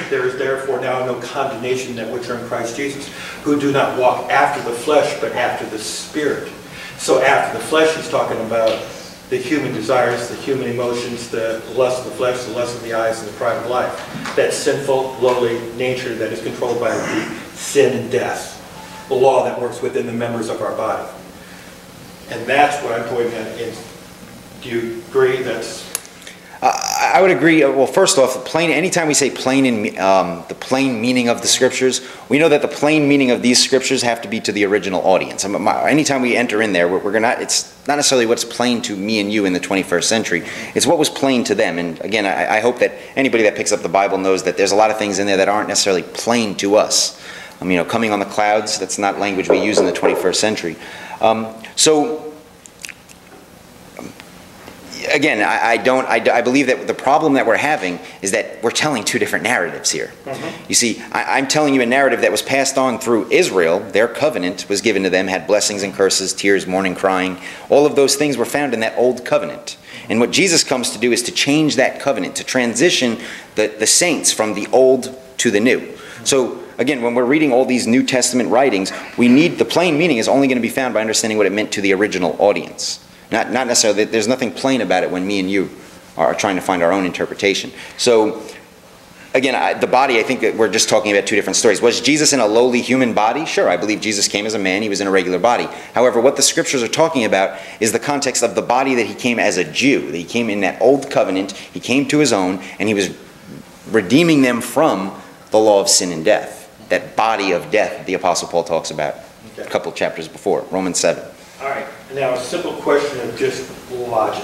There is therefore now no condemnation that which are in Christ Jesus, who do not walk after the flesh, but after the Spirit. So after the flesh, he's talking about the human desires, the human emotions, the lust of the flesh, the lust of the eyes, and the pride of life. That sinful, lowly nature that is controlled by sin and death. The law that works within the members of our body. And that's what I'm pointing at. Do you agree that's... I would agree. Well, first off, plain. Anytime we say plain in the plain meaning of the scriptures, we know that the plain meaning of these scriptures have to be to the original audience. Anytime we enter in there, we're not. It's not necessarily what's plain to me and you in the 21st century. It's what was plain to them. And again, I hope that anybody that picks up the Bible knows that there's a lot of things in there that aren't necessarily plain to us. You know, coming on the clouds. That's not language we use in the 21st century. Again, I believe that the problem that we're having is that we're telling two different narratives here. Mm-hmm. You see, I'm telling you a narrative that was passed on through Israel. Their covenant was given to them, had blessings and curses, tears, mourning, crying. All of those things were found in that old covenant. And what Jesus comes to do is to change that covenant, to transition the saints from the old to the new. So, again, when we're reading all these New Testament writings, we need the plain meaning is only going to be found by understanding what it meant to the original audience. Not necessarily, there's nothing plain about it when me and you are trying to find our own interpretation. So, again, the body, I think that we're just talking about two different stories. Was Jesus in a lowly human body? Sure, I believe Jesus came as a man. He was in a regular body. However, what the scriptures are talking about is the context of the body that he came as a Jew. That he came in that old covenant. He came to his own, and he was redeeming them from the law of sin and death. That body of death the Apostle Paul talks about a couple chapters before, Romans 7. All right, now a simple question of just logic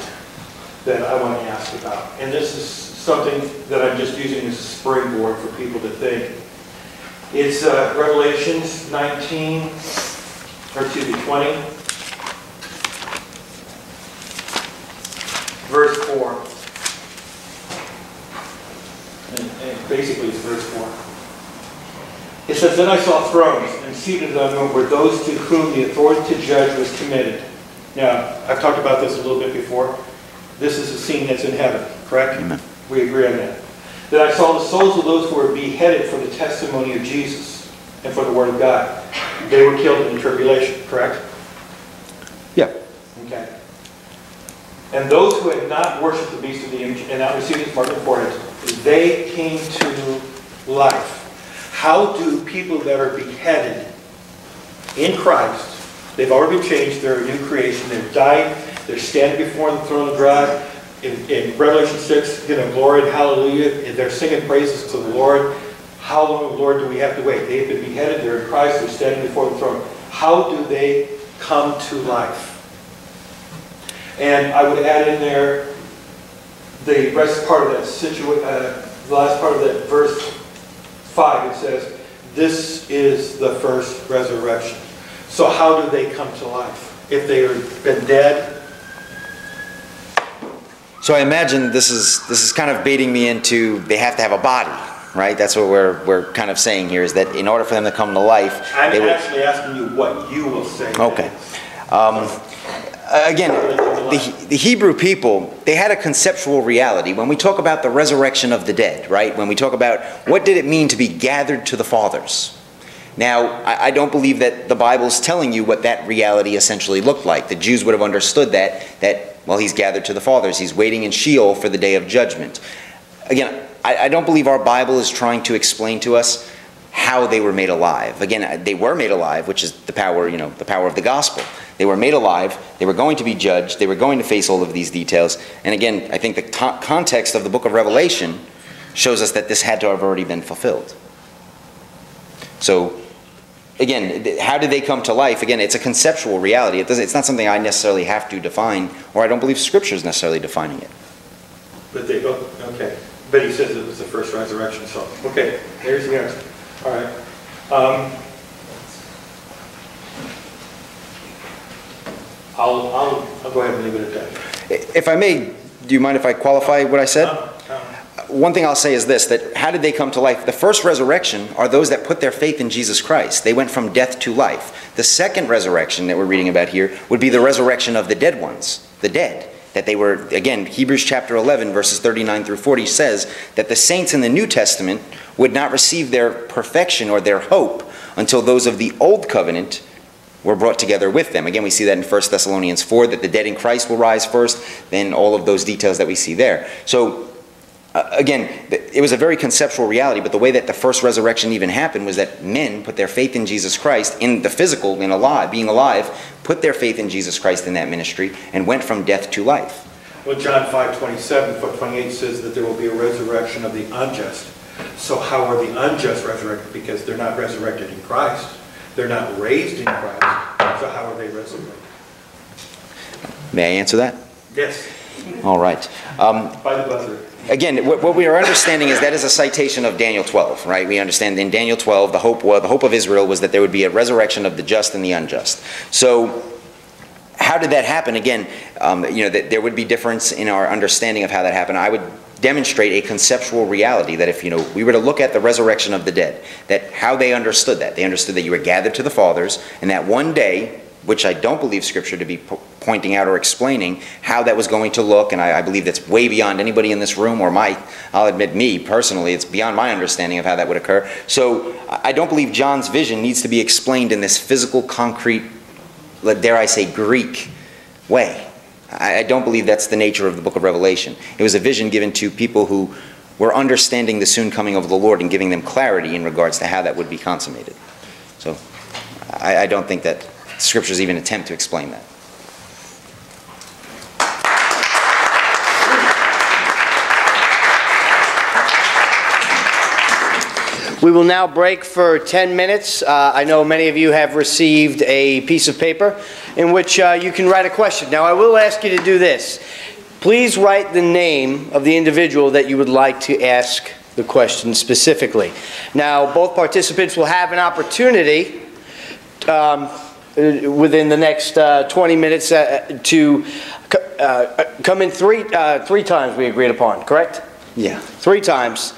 that I want to ask about. And this is something that I'm just using as a springboard for people to think. It's Revelations 20, verse 4. And basically it's verse 4. It says, "Then I saw thrones, and seated on them were those to whom the authority to judge was committed." Now, I've talked about this a little bit before. This is a scene that's in heaven, correct? Amen. We agree on that. "Then I saw the souls of those who were beheaded for the testimony of Jesus and for the word of God." They were killed in the tribulation, correct? Yeah. Okay. "And those who had not worshipped the beast of the image and not received his mark of the forehead, they came to life." How do people that are beheaded in Christ, they've already been changed, they're a new creation, they've died, they're standing before the throne of God. In Revelation 6, glory and hallelujah, and they're singing praises to the Lord. How long, Lord, do we have to wait? They've been beheaded, they're in Christ, they're standing before the throne. How do they come to life? And I would add in there the rest part of that the last part of that verse 5, it says, "This is the first resurrection." So how do they come to life if they have been dead? So I imagine this is kind of baiting me into they have to have a body, right? That's what we're kind of saying here is that in order for them to come to life, I'm actually asking you what you will say. Okay. Again, the Hebrew people, they had a conceptual reality. When we talk about the resurrection of the dead, right? When we talk about what did it mean to be gathered to the fathers? Now, I don't believe that the Bible's telling you what that reality essentially looked like. The Jews would have understood that well, he's gathered to the fathers. He's waiting in Sheol for the day of judgment. Again, I don't believe our Bible is trying to explain to us how they were made alive. Again, they were made alive, which is the power, the power of the gospel. They were made alive. They were going to be judged. They were going to face all of these details. And again, I think the context of the book of Revelation shows us that this had to have already been fulfilled. So... again, how do they come to life? Again, it's a conceptual reality. It's not something I necessarily have to define, or I don't believe Scripture is necessarily defining it. But they both, okay. But he says it was the first resurrection, so, okay, there's the answer. All right. I'll go ahead and leave it at that. If I may, do you mind if I qualify what I said? One thing I'll say is this, that how did they come to life? The first resurrection are those that put their faith in Jesus Christ. They went from death to life. The second resurrection that we're reading about here would be the resurrection of the dead ones, the dead. That they were, again, Hebrews chapter 11, verses 39 through 40 says that the saints in the New Testament would not receive their perfection or their hope until those of the Old Covenant were brought together with them. Again, we see that in 1 Thessalonians 4, that the dead in Christ will rise first, then all of those details that we see there. So, again, it was a very conceptual reality, but the way that the first resurrection even happened was that men put their faith in Jesus Christ, in the physical, in alive, being alive, put their faith in Jesus Christ in that ministry, and went from death to life. Well, John 5:27-28 says that there will be a resurrection of the unjust. So how are the unjust resurrected? Because they're not resurrected in Christ. They're not raised in Christ. So how are they resurrected? May I answer that? Yes. All right. By the buzzer. Again, what we are understanding is that is a citation of Daniel 12, right? We understand in Daniel 12, the hope of Israel was that there would be a resurrection of the just and the unjust. So how did that happen? Again, you know, that there would be difference in our understanding of how that happened. I would demonstrate a conceptual reality that if, you know, we were to look at the resurrection of the dead, that how they understood that you were gathered to the fathers, and that one day, which I don't believe Scripture to be pointing out or explaining how that was going to look, and I believe that's way beyond anybody in this room or I'll admit me personally, it's beyond my understanding of how that would occur. So I don't believe John's vision needs to be explained in this physical, concrete, dare I say, Greek way. I don't believe that's the nature of the book of Revelation. It was a vision given to people who were understanding the soon coming of the Lord and giving them clarity in regards to how that would be consummated. So I don't think that Scriptures even attempt to explain that. We will now break for 10 minutes. I know many of you have received a piece of paper in which you can write a question. Now, I will ask you to do this. Please write the name of the individual that you would like to ask the question specifically. Now, both participants will have an opportunity within the next 20 minutes to come in three times we agreed upon, correct? Yeah. Three times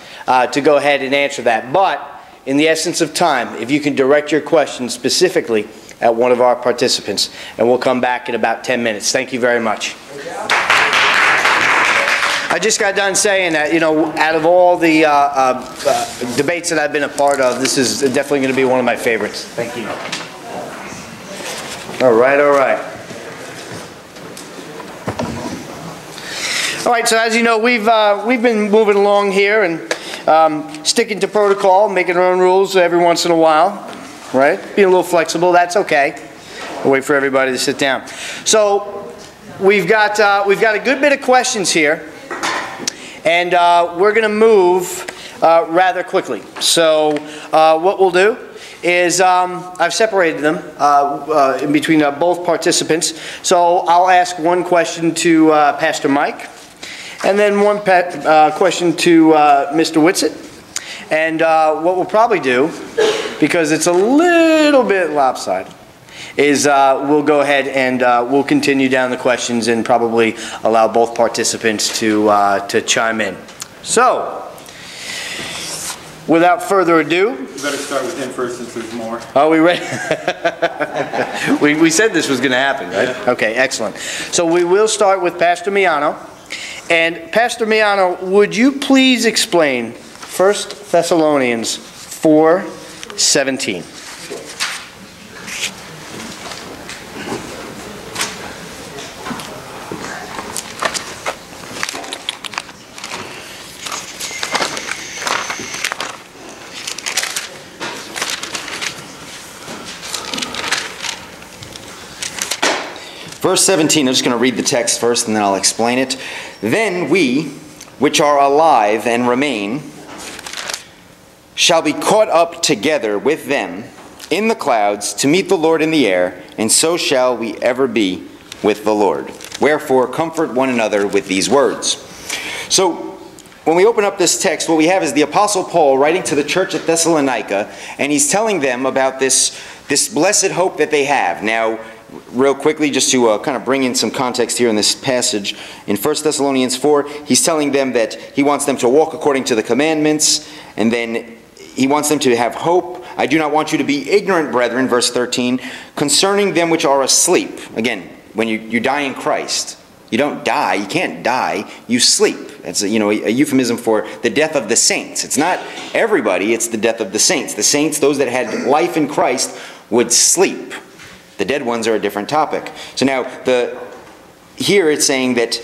to go ahead and answer that. But in the essence of time, if you can direct your question specifically at one of our participants, and we'll come back in about 10 minutes. Thank you very much. I just got done saying that, you know, out of all the debates that I've been a part of, this is definitely going to be one of my favorites. Thank you. All right, all right. All right, so as you know, we've been moving along here and sticking to protocol, making our own rules every once in a while, right? Being a little flexible, that's okay. We'll wait for everybody to sit down. So we've got a good bit of questions here, and we're going to move rather quickly. So what we'll do is I've separated them in between both participants. So I'll ask one question to Pastor Mike, and then one question to Mr. Whitsett. And what we'll probably do, because it's a little bit lopsided, is we'll go ahead and we'll continue down the questions and probably allow both participants to chime in. So, without further ado, we better start with him first since there's more. Are we ready? we said this was going to happen, right? Yeah. Okay, excellent. So we will start with Pastor Miano. And Pastor Miano, would you please explain 1 Thessalonians 4:17? Verse 17, I'm just going to read the text first and then I'll explain it. Then we, which are alive and remain, shall be caught up together with them in the clouds to meet the Lord in the air, and so shall we ever be with the Lord. Wherefore, comfort one another with these words. So, when we open up this text, what we have is the Apostle Paul writing to the church at Thessalonica, and he's telling them about this blessed hope that they have. Now, real quickly, just to kind of bring in some context here in this passage, in 1 Thessalonians 4, he's telling them that he wants them to walk according to the commandments, and then he wants them to have hope. I do not want you to be ignorant, brethren, verse 13, concerning them which are asleep. Again, when you die in Christ, you don't die, you can't die, you sleep. That's a, a euphemism for the death of the saints. It's not everybody, it's the death of the saints. The saints, those that had life in Christ, would sleep. The dead ones are a different topic. So now, here it's saying that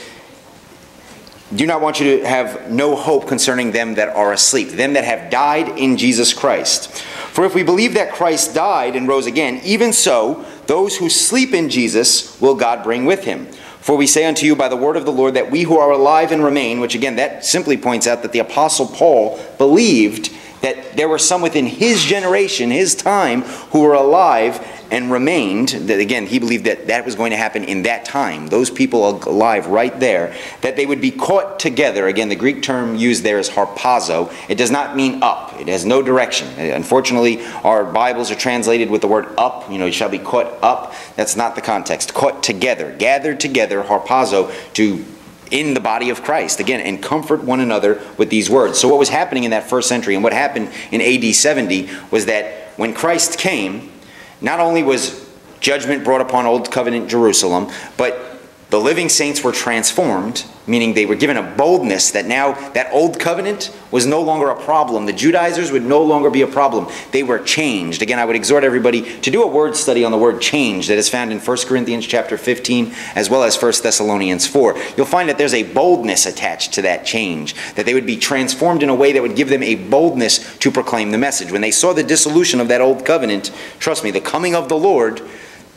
do not want you to have no hope concerning them that are asleep, them that have died in Jesus Christ. For if we believe that Christ died and rose again, even so, those who sleep in Jesus will God bring with him. For we say unto you by the word of the Lord that we who are alive and remain, which again, that simply points out that the Apostle Paul believed that there were some within his generation, his time, who were alive and remained. That again, he believed that that was going to happen in that time. Those people alive right there, that they would be caught together. Again, the Greek term used there is harpazo. It does not mean up. It has no direction. Unfortunately, our Bibles are translated with the word up. You shall be caught up. That's not the context. Caught together, gathered together, harpazo, to in the body of Christ, again, and comfort one another with these words. So what was happening in that first century and what happened in AD 70 was that when Christ came, not only was judgment brought upon Old Covenant Jerusalem, but the living saints were transformed, meaning they were given a boldness that now that Old Covenant was no longer a problem. The Judaizers would no longer be a problem. They were changed. Again, I would exhort everybody to do a word study on the word change that is found in 1 Corinthians chapter 15 as well as 1 Thessalonians 4. You'll find that there's a boldness attached to that change, that they would be transformed in a way that would give them a boldness to proclaim the message. When they saw the dissolution of that Old Covenant, trust me, the coming of the Lord,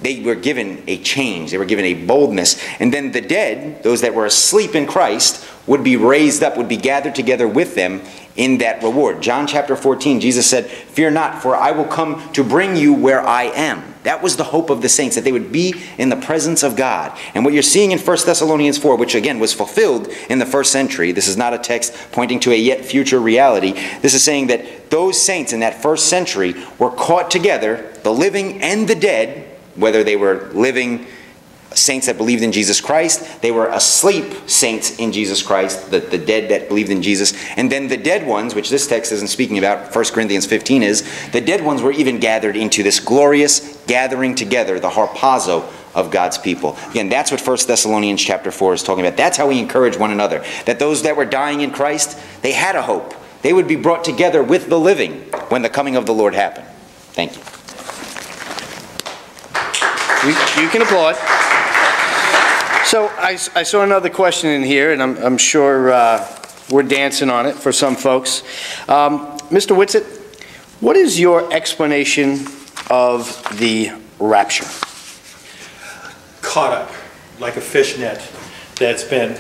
they were given a change. They were given a boldness. And then the dead, those that were asleep in Christ, would be raised up, would be gathered together with them in that reward. John chapter 14, Jesus said, "Fear not, for I will come to bring you where I am." That was the hope of the saints, that they would be in the presence of God. And what you're seeing in 1 Thessalonians 4, which again was fulfilled in the first century, this is not a text pointing to a yet future reality. This is saying that those saints in that first century were caught together, the living and the dead, whether they were living saints that believed in Jesus Christ, they were asleep saints in Jesus Christ, the dead that believed in Jesus, and then the dead ones, which this text isn't speaking about, 1 Corinthians 15 is, the dead ones were even gathered into this glorious gathering together, the harpazo of God's people. Again, that's what 1 Thessalonians chapter 4 is talking about. That's how we encourage one another, that those that were dying in Christ, they had a hope. They would be brought together with the living when the coming of the Lord happened. Thank you. You can applaud. So I saw another question in here, and I'm sure we're dancing on it for some folks. Mr. Whitsett, what is your explanation of the rapture? Caught up like a fishnet that's been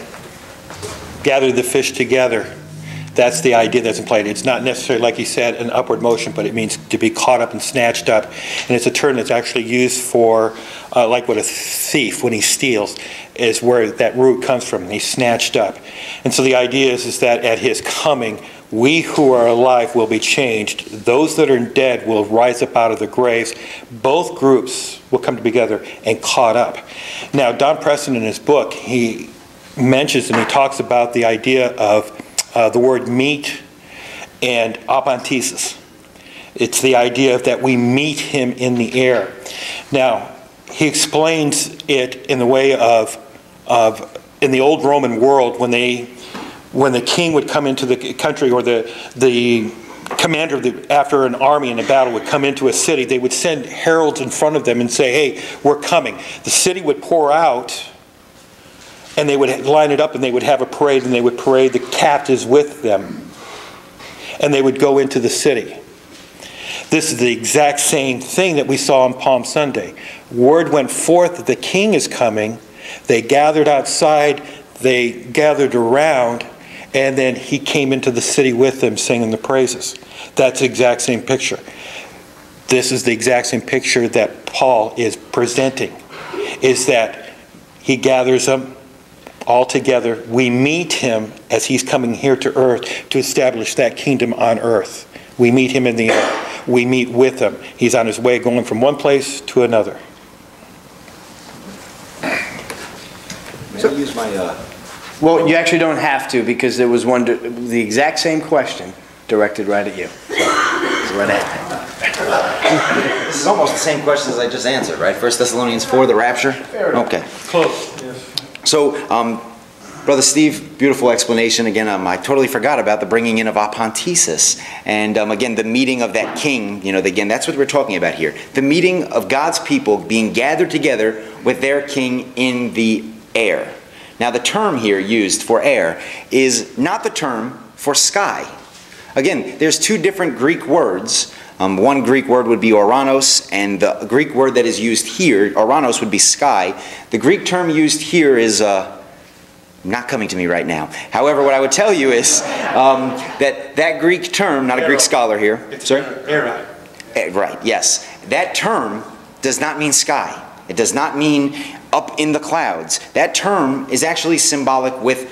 gathered the fish together. That's the idea that's implied. It's not necessarily, like you said, an upward motion, but it means to be caught up and snatched up. And it's a term that's actually used for, like what a thief, when he steals, is where that root comes from. He's snatched up. And so the idea is that at his coming, we who are alive will be changed. Those that are dead will rise up out of the graves. Both groups will come together and caught up. Now, Don Preston in his book, he mentions and he talks about the idea of the word meet and apanthesis. It's the idea that we meet him in the air. Now, he explains it in the way of in the old Roman world, when the king would come into the country, or the commander of after an army in a battle would come into a city, they would send heralds in front of them and say, "Hey, we're coming." The city would pour out, and they would line it up, and they would have a parade, and they would parade the captives with them. And they would go into the city. This is the exact same thing that we saw on Palm Sunday. Word went forth that the king is coming. They gathered outside. They gathered around. And then he came into the city with them singing the praises. That's the exact same picture. This is the exact same picture that Paul is presenting, is that he gathers them all together. We meet him as he's coming here to earth to establish that kingdom on earth. We meet him in the air. We meet with him. He's on his way going from one place to another. So use my. Well, you actually don't have to, because there was one the exact same question directed right at you. So right at. This is almost the same question as I just answered, right? 1 Thessalonians 4, the rapture. Okay. Close. Yes. So, Brother Steve, beautiful explanation. Again, I totally forgot about the bringing in of apontesis. And again, the meeting of that king, you know, again, that's what we're talking about here. The meeting of God's people being gathered together with their king in the air. Now, the term here used for air is not the term for sky. Again, there's two different Greek words. One Greek word would be oranos, and the Greek word that is used here, oranos, would be sky. The Greek term used here is... not coming to me right now. However, what I would tell you is that Greek term, not a Greek scholar here. It's sorry? Era. Right, yes. That term does not mean sky. It does not mean up in the clouds. That term is actually symbolic with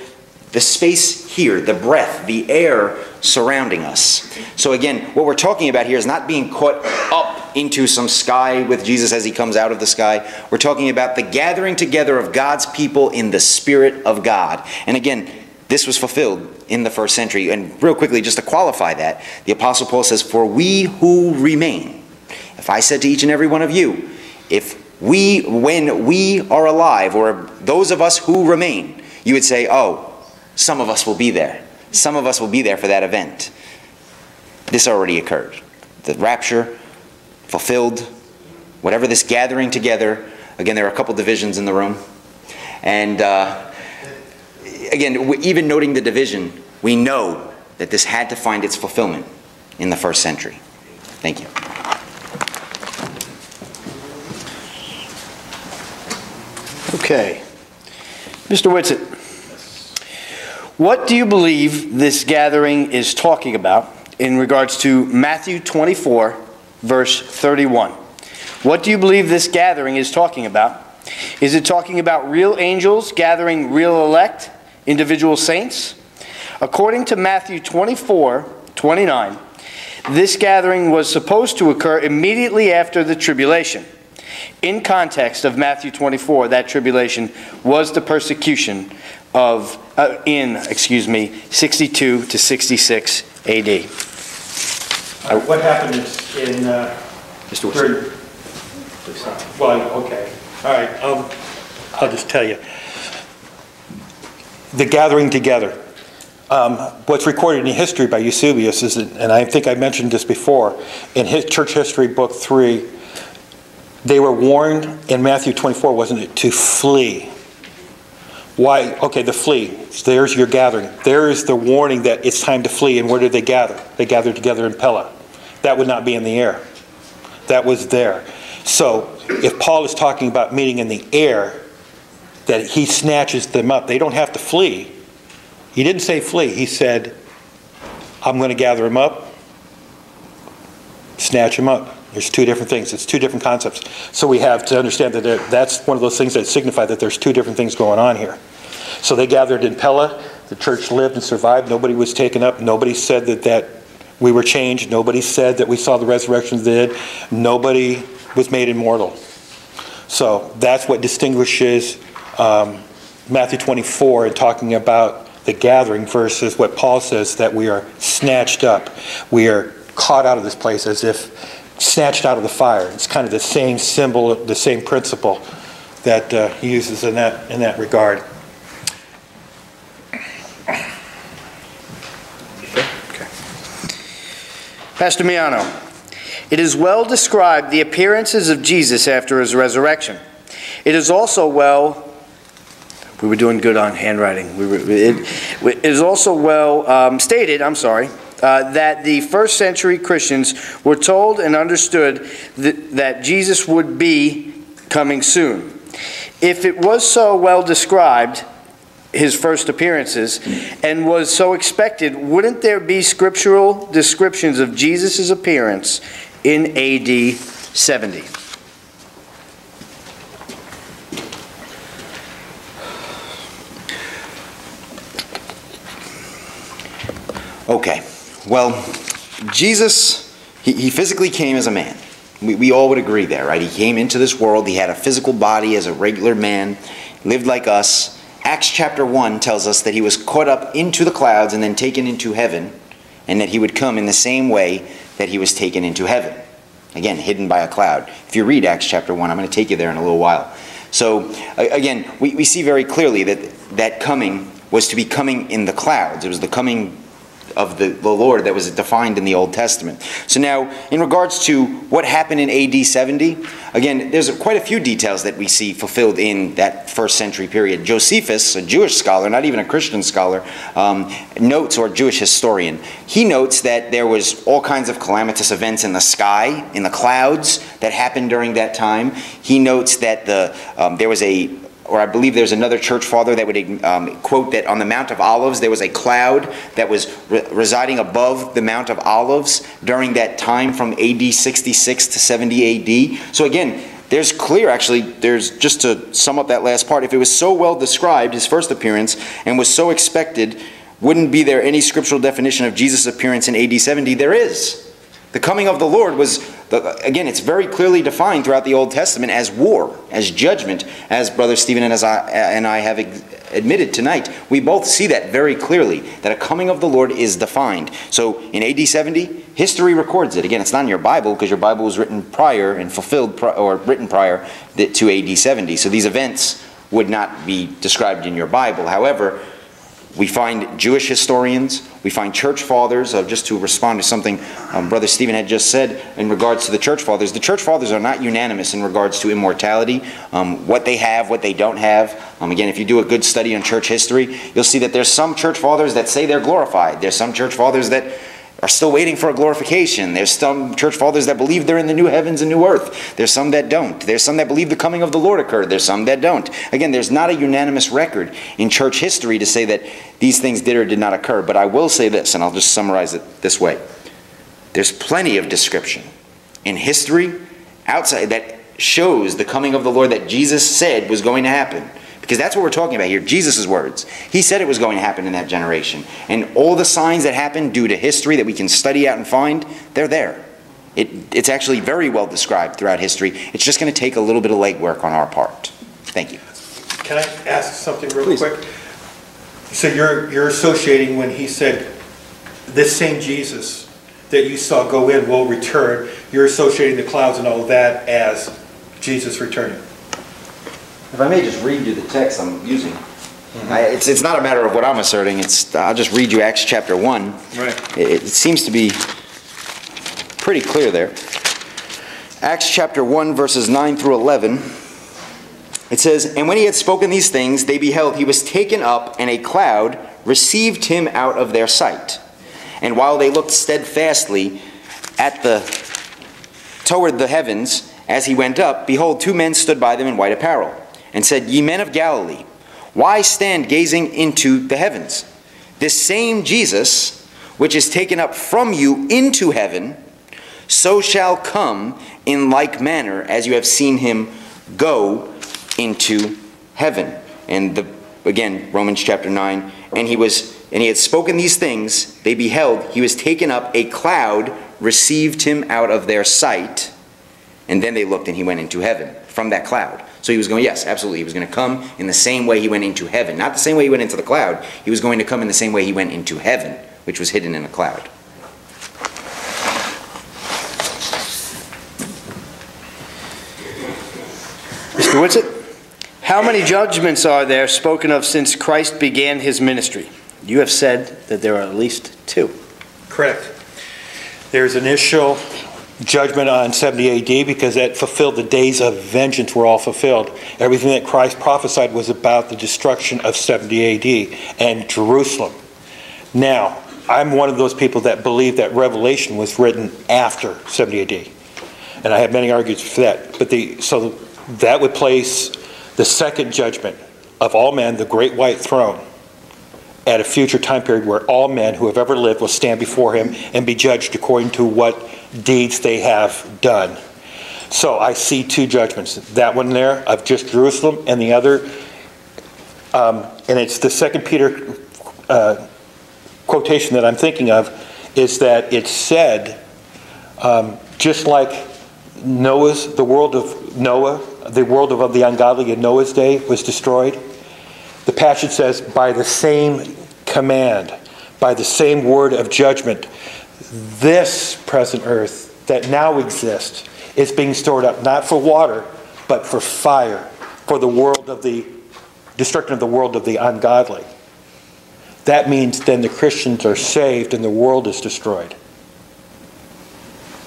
the space here, the breath, the air surrounding us. So again, what we're talking about here is not being caught up into some sky with Jesus as he comes out of the sky. We're talking about the gathering together of God's people in the Spirit of God. And again, this was fulfilled in the first century. And real quickly, just to qualify that, the Apostle Paul says, "For we who remain." If I said to each and every one of you, when we are alive, or those of us who remain, you would say, "Oh, some of us will be there. Some of us will be there for that event." This already occurred. The rapture, fulfilled, whatever this gathering together. Again, there are a couple divisions in the room. And again, even noting the division, we know that this had to find its fulfillment in the first century. Thank you. Okay. Mr. Whitsett. What do you believe this gathering is talking about in regards to Matthew 24, verse 31? What do you believe this gathering is talking about? Is it talking about real angels gathering real elect, individual saints? According to Matthew 24, 29, this gathering was supposed to occur immediately after the tribulation. In context of Matthew 24, that tribulation was the persecution of in 62 to 66 A.D. What happened in Mr. Whitsett? Well, okay, all right. I'll just tell you the gathering together. What's recorded in history by Eusebius is, and I think I mentioned this before, in his Church History, Book 3. They were warned in Matthew 24, wasn't it, to flee. Why? Okay, the flee. There's your gathering. There is the warning that it's time to flee. And where did they gather? They gathered together in Pella. That would not be in the air. That was there. So if Paul is talking about meeting in the air, that he snatches them up. They don't have to flee. He didn't say flee. He said, I'm going to gather them up, snatch them up. There's two different things. It's two different concepts. So we have to understand that that's one of those things that signify that there's two different things going on here. So they gathered in Pella. The church lived and survived. Nobody was taken up. Nobody said that we were changed. Nobody said that we saw the resurrection of the dead. Nobody was made immortal. So that's what distinguishes Matthew 24 in talking about the gathering versus what Paul says, that we are snatched up. We are caught out of this place as if snatched out of the fire. It's kind of the same symbol, the same principle that he uses in that regard. Okay. Pastor Miano, it is well described the appearances of Jesus after his resurrection. It is also well. We were doing good on handwriting. It is also well stated. I'm sorry. That the first century Christians were told and understood that Jesus would be coming soon. If it was so well described, his first appearances, and was so expected, wouldn't there be scriptural descriptions of Jesus' appearance in AD 70? Okay. Well, Jesus, he physically came as a man. We all would agree there, right? He came into this world. He had a physical body as a regular man, lived like us, Acts chapter 1 tells us that he was caught up into the clouds and then taken into heaven, and that he would come in the same way that he was taken into heaven. Again, hidden by a cloud. If you read Acts chapter 1, I'm going to take you there in a little while. So, again, we see very clearly that that coming was to be coming in the clouds. It was the coming of the Lord that was defined in the Old Testament. So now, in regards to what happened in AD 70, again, there's quite a few details that we see fulfilled in that first century period. Josephus, a Jewish scholar, not even a Christian scholar, notes, or Jewish historian, he notes that there was all kinds of calamitous events in the sky, in the clouds, that happened during that time. He notes that there was or I believe there's another church father that would quote that on the Mount of Olives there was a cloud that was residing above the Mount of Olives during that time from AD 66 to 70 AD. So again, there's clear, actually, there's, just to sum up that last part, if it was so well described, his first appearance, and was so expected, wouldn't be there any scriptural definition of Jesus' appearance in AD 70? There is. The coming of the Lord was, again, it's very clearly defined throughout the Old Testament as war, as judgment, as Brother Stephen and as I have admitted tonight. We both see that very clearly, that a coming of the Lord is defined. So in AD 70, history records it. Again, it's not in your Bible because your Bible was written prior and fulfilled or written prior to AD 70. So these events would not be described in your Bible. However, we find Jewish historians, we find church fathers, just to respond to something Brother Stephen had just said in regards to the church fathers are not unanimous in regards to immortality, what they have, what they don't have. Again, if you do a good study on church history, you'll see that there's some church fathers that say they're glorified. There's some church fathers that are still waiting for a glorification. There's some church fathers that believe they're in the new heavens and new earth. There's some that don't. There's some that believe the coming of the Lord occurred. There's some that don't. Again, there's not a unanimous record in church history to say that these things did or did not occur. But I will say this, and I'll just summarize it this way. There's plenty of description in history outside that shows the coming of the Lord that Jesus said was going to happen. Because that's what we're talking about here, Jesus' words. He said it was going to happen in that generation. And all the signs that happened due to history that we can study out and find, they're there. It's actually very well described throughout history. It's just going to take a little bit of legwork on our part. Thank you. Can I ask something real Please. Quick? So you're associating when he said, this same Jesus that you saw go in will return, you're associating the clouds and all that as Jesus returning. If I may just read you the text I'm using. Mm-hmm. It's not a matter of what I'm asserting. I'll just read you Acts chapter 1. Right. It seems to be pretty clear there. Acts chapter 1, verses 9 through 11. It says, "And when he had spoken these things, they beheld he was taken up, and a cloud received him out of their sight. And while they looked steadfastly toward the heavens, as he went up, behold, two men stood by them in white apparel, and said, Ye men of Galilee, why stand gazing into the heavens? This same Jesus, which is taken up from you into heaven, so shall come in like manner as you have seen him go into heaven." And again, Romans chapter 9, and he had spoken these things, they beheld, he was taken up, a cloud received him out of their sight, and then they looked and he went into heaven from that cloud. So he was going, yes, absolutely. He was going to come in the same way he went into heaven. Not the same way he went into the cloud. He was going to come in the same way he went into heaven, which was hidden in a cloud. Mr. Whitsett? "How many judgments are there spoken of since Christ began his ministry? You have said that there are at least two." Correct. There's an initial judgment on 70 AD because that fulfilled the days of vengeance were all fulfilled. Everything that Christ prophesied was about the destruction of 70 AD and Jerusalem. Now, I'm one of those people that believe that Revelation was written after 70 AD. And I have many arguments for that. But so that would place the second judgment of all men, the great white throne, at a future time period where all men who have ever lived will stand before him and be judged according to what deeds they have done. So I see two judgments. That one there of just Jerusalem, and the other, and it's the 2 Peter quotation that I'm thinking of, is that it said, just like Noah's, the world of Noah, the world of the ungodly in Noah's day was destroyed, The passage says, by the same command, by the same word of judgment, this present earth that now exists is being stored up, not for water, but for fire, for the world of the destruction of the world of the ungodly. That means then the Christians are saved and the world is destroyed.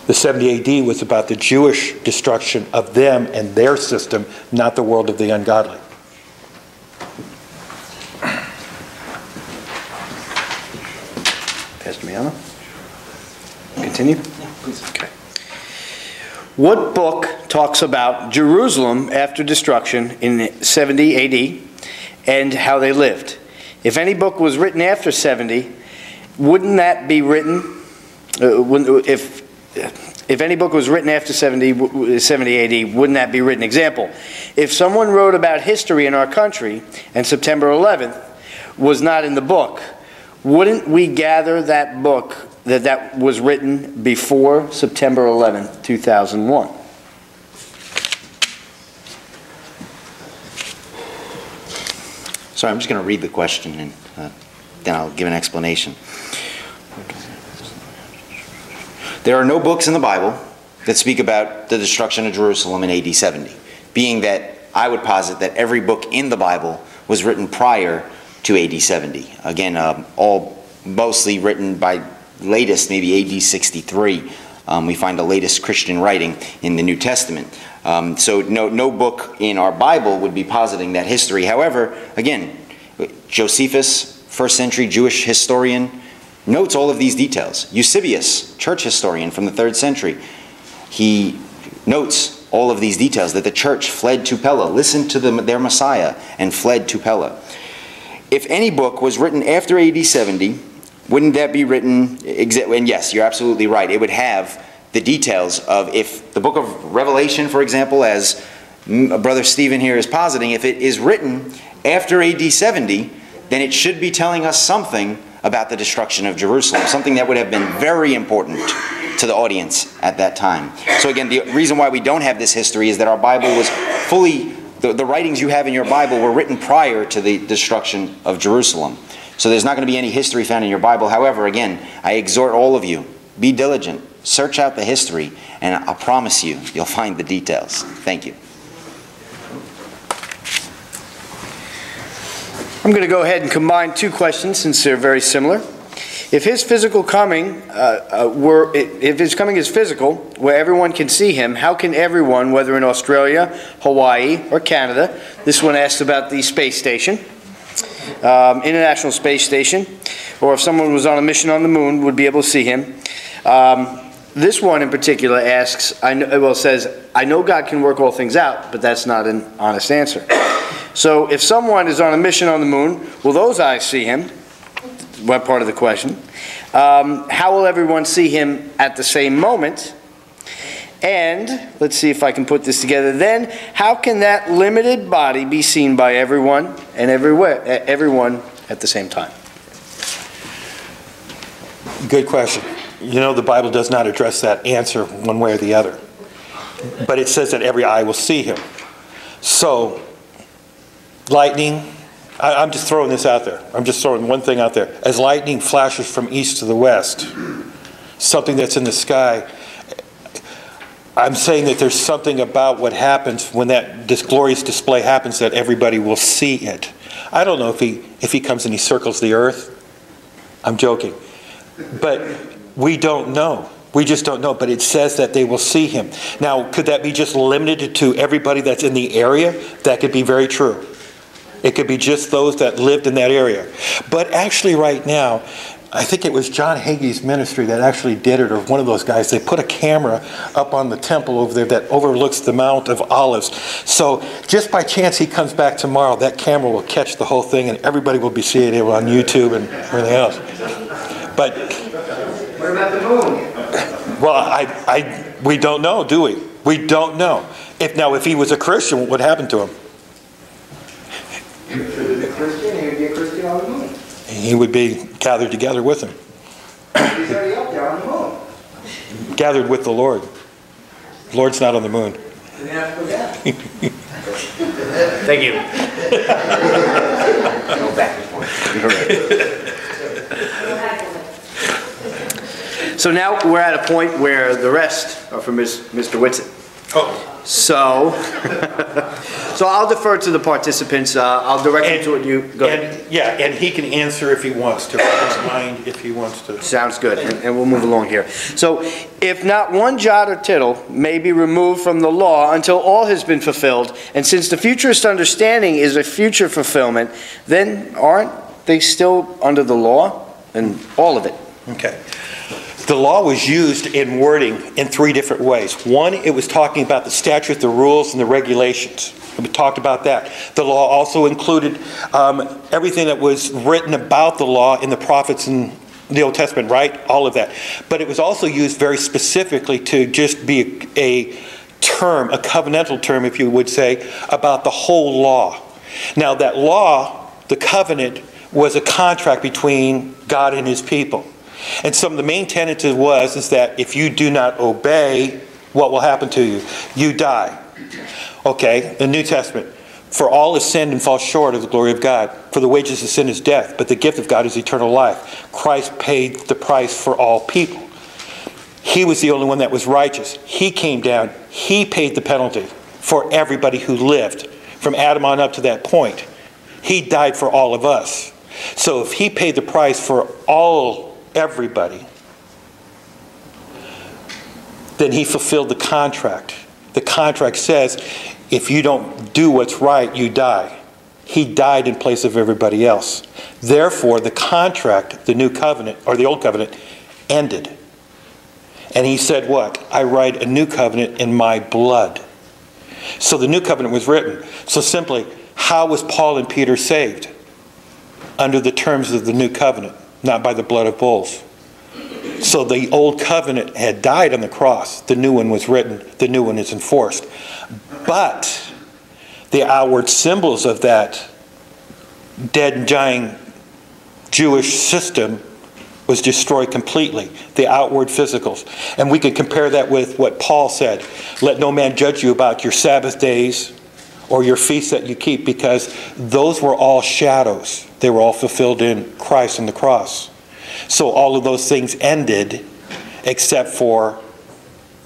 The 70 AD was about the Jewish destruction of them and their system, not the world of the ungodly. Pastor Miano, continue? Yeah, please. Okay. What book talks about Jerusalem after destruction in 70 AD and how they lived? If any book was written after 70, wouldn't that be written? If any book was written after 70 AD, wouldn't that be written? Example, if someone wrote about history in our country and September 11th was not in the book, wouldn't we gather that book that was written before September 11th, 2001? Sorry, I'm just going to read the question and then I'll give an explanation. There are no books in the Bible that speak about the destruction of Jerusalem in AD 70, being that I would posit that every book in the Bible was written prior to AD 70. Again, all mostly written by latest, maybe AD 63. We find the latest Christian writing in the New Testament. So no book in our Bible would be positing that history. However, again, Josephus, first century Jewish historian, notes all of these details. Eusebius, church historian from the 3rd century, he notes all of these details, that the church fled to Pella, listened to their Messiah, and fled to Pella. If any book was written after AD 70, wouldn't that be written? And yes, you're absolutely right. It would have the details of, if the book of Revelation, for example, as Brother Stephen here is positing, if it is written after AD 70, then it should be telling us something about the destruction of Jerusalem, something that would have been very important to the audience at that time. So again, the reason why we don't have this history is that our Bible was fully, the writings you have in your Bible were written prior to the destruction of Jerusalem. So there's not going to be any history found in your Bible. However, again, I exhort all of you, be diligent, search out the history, and I promise you, you'll find the details. Thank you. I'm going to go ahead and combine two questions since they're very similar. If his physical coming if his coming is physical, where everyone can see him, how can everyone, whether in Australia, Hawaii, or Canada — this one asks about the space station, International Space Station, or if someone was on a mission on the moon, would be able to see him. This one in particular asks, says, I know God can work all things out, but that's not an honest answer. So if someone is on a mission on the moon, will those eyes see him? What part of the question? How will everyone see him at the same moment? And, let's see if I can put this together then, how can that limited body be seen by everyone and everywhere, everyone at the same time? Good question. You know, the Bible does not address that answer one way or the other. But it says that every eye will see him. So, lightning — I'm just throwing this out there. I'm just throwing one thing out there. As lightning flashes from east to the west, something that's in the sky, I'm saying that there's something about what happens when that glorious display happens that everybody will see it. I don't know if he comes and he circles the earth. I'm joking. But we don't know. We just don't know. But it says that they will see him. Now, could that be just limited to everybody that's in the area? That could be very true. It could be just those that lived in that area. But actually right now, I think it was John Hagee's ministry that actually did it, or one of those guys. They put a camera up on the temple over there that overlooks the Mount of Olives. So just by chance he comes back tomorrow, that camera will catch the whole thing and everybody will be seeing it on YouTube and everything else. But what about the moon? Well, we don't know, do we? We don't know. If he was a Christian, what would happen to him? If he was a Christian, he would be a Christian on the moon. He would be gathered together with him. He's already up there on the moon. Gathered with the Lord. The Lord's not on the moon. Didn't have to go down. Thank you. Go back and forth. So now we're at a point where the rest are from Mr. Whitsett. Oh. So I'll defer to the participants. I'll direct them to what you go ahead. Yeah, and he can answer if he wants to, his mind if he wants to. Sounds good, and we'll move along here. So, if not one jot or tittle may be removed from the law until all has been fulfilled, and since the futurist understanding is a future fulfillment, then aren't they still under the law and all of it? Okay. The law was used in wording in three different ways. One, it was talking about the statute, the rules, and the regulations. We talked about that. The law also included everything that was written about the law in the prophets and the Old Testament, right? All of that. But it was also used very specifically to just be a term, a covenantal term, if you would say, about the whole law. Now, that law, the covenant, was a contract between God and his people. And some of the main tenets is that if you do not obey, what will happen to you? You die. Okay, the New Testament. For all have sinned and fall short of the glory of God. For the wages of sin is death, but the gift of God is eternal life. Christ paid the price for all people. He was the only one that was righteous. He came down. He paid the penalty for everybody who lived from Adam on up to that point. He died for all of us. So if he paid the price for all everybody, then he fulfilled the contract. The contract says, if you don't do what's right, you die. He died in place of everybody else. Therefore, the contract, the new covenant, or the old covenant, ended. And he said what? I write a new covenant in my blood. So the new covenant was written. So simply, how was Paul and Peter saved? Under the terms of the new covenant. Not by the blood of bulls. So the old covenant had died on the cross. The new one was written. The new one is enforced. But the outward symbols of that dead and dying Jewish system was destroyed completely. The outward physicals. And we could compare that with what Paul said. Let no man judge you about your Sabbath days or your feasts that you keep, because those were all shadows. They were all fulfilled in Christ and the cross. So all of those things ended except for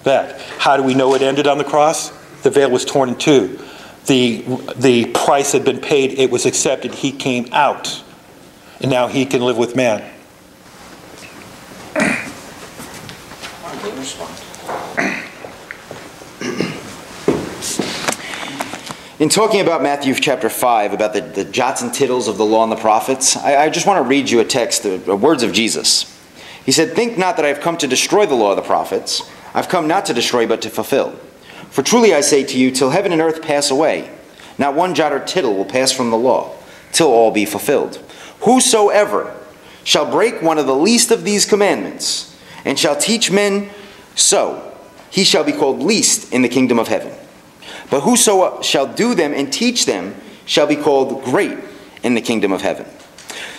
that. How do we know it ended on the cross? The veil was torn in two. The price had been paid. It was accepted. He came out. And now he can live with man. In talking about Matthew chapter 5, about the jots and tittles of the law and the prophets, I just want to read you a text, the words of Jesus. He said, "Think not that I have come to destroy the law of the prophets. I've come not to destroy, but to fulfill. For truly I say to you, till heaven and earth pass away, not one jot or tittle will pass from the law, till all be fulfilled. Whosoever shall break one of the least of these commandments, and shall teach men so, he shall be called least in the kingdom of heaven. But whoso shall do them and teach them shall be called great in the kingdom of heaven."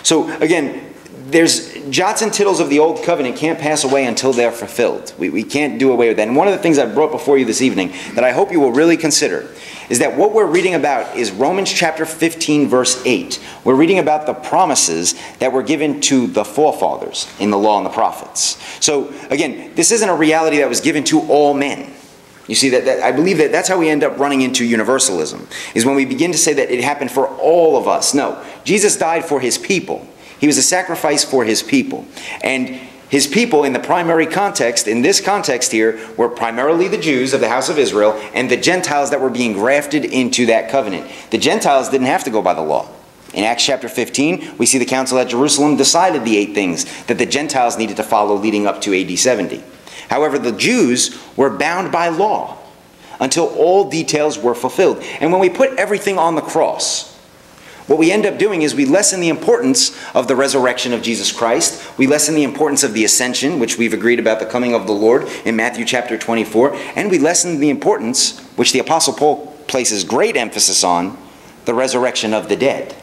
So again, there's jots and tittles of the old covenant can't pass away until they're fulfilled. We can't do away with that. And one of the things I brought before you this evening that I hope you will really consider is that what we're reading about is Romans chapter 15, verse 8. We're reading about the promises that were given to the forefathers in the law and the prophets. So again, this isn't a reality that was given to all men. You see, that I believe that's how we end up running into universalism, is when we begin to say that it happened for all of us. No, Jesus died for his people. He was a sacrifice for his people. And his people in the primary context, in this context here, were primarily the Jews of the house of Israel and the Gentiles that were being grafted into that covenant. The Gentiles didn't have to go by the law. In Acts chapter 15, we see the council at Jerusalem decided the 8 things that the Gentiles needed to follow leading up to AD 70. However, the Jews were bound by law until all details were fulfilled. And when we put everything on the cross, what we end up doing is we lessen the importance of the resurrection of Jesus Christ. We lessen the importance of the ascension, which we've agreed about the coming of the Lord in Matthew chapter 24. And we lessen the importance, which the Apostle Paul places great emphasis on, the resurrection of the dead.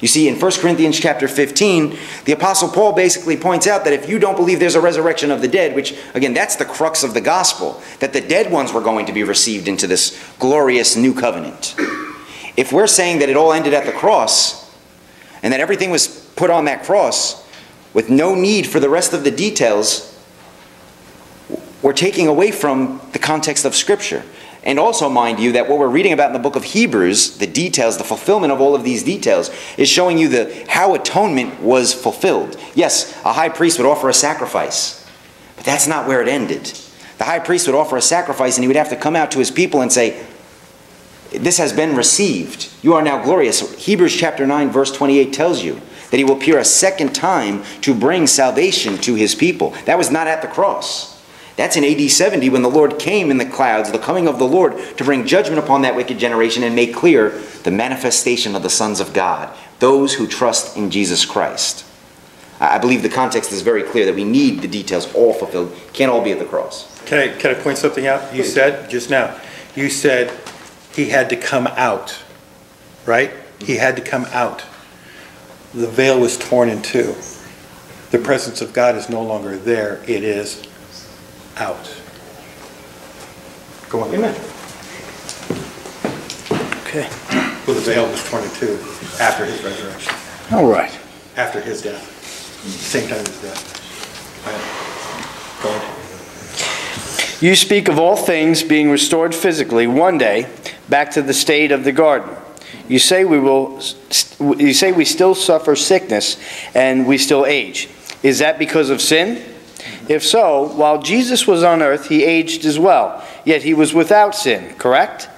You see, in 1 Corinthians chapter 15, the Apostle Paul basically points out that if you don't believe there's a resurrection of the dead, which, again, that's the crux of the gospel, that the dead ones were going to be received into this glorious new covenant. If we're saying that it all ended at the cross, and that everything was put on that cross, with no need for the rest of the details, we're taking away from the context of Scripture. And also, mind you, that what we're reading about in the book of Hebrews, the details, the fulfillment of all of these details, is showing you how atonement was fulfilled. Yes, a high priest would offer a sacrifice, but that's not where it ended. The high priest would offer a sacrifice, and he would have to come out to his people and say, "This has been received. You are now glorious." Hebrews chapter 9, verse 28 tells you that he will appear a second time to bring salvation to his people. That was not at the cross. That's in AD 70 when the Lord came in the clouds, the coming of the Lord, to bring judgment upon that wicked generation and make clear the manifestation of the sons of God, those who trust in Jesus Christ. I believe the context is very clear that we need the details all fulfilled. Can't all be at the cross. Can I point something out? You said just now, you said he had to come out, right? He had to come out. The veil was torn in two. The presence of God is no longer there. It is out. Go on. Amen. Okay. Well, the veil was torn in two after his resurrection. All right. After his death. Same time as death. Right. Go on. You speak of all things being restored physically one day back to the state of the garden. You say we still suffer sickness and we still age. Is that because of sin? If so, while Jesus was on earth, he aged as well, yet he was without sin, correct?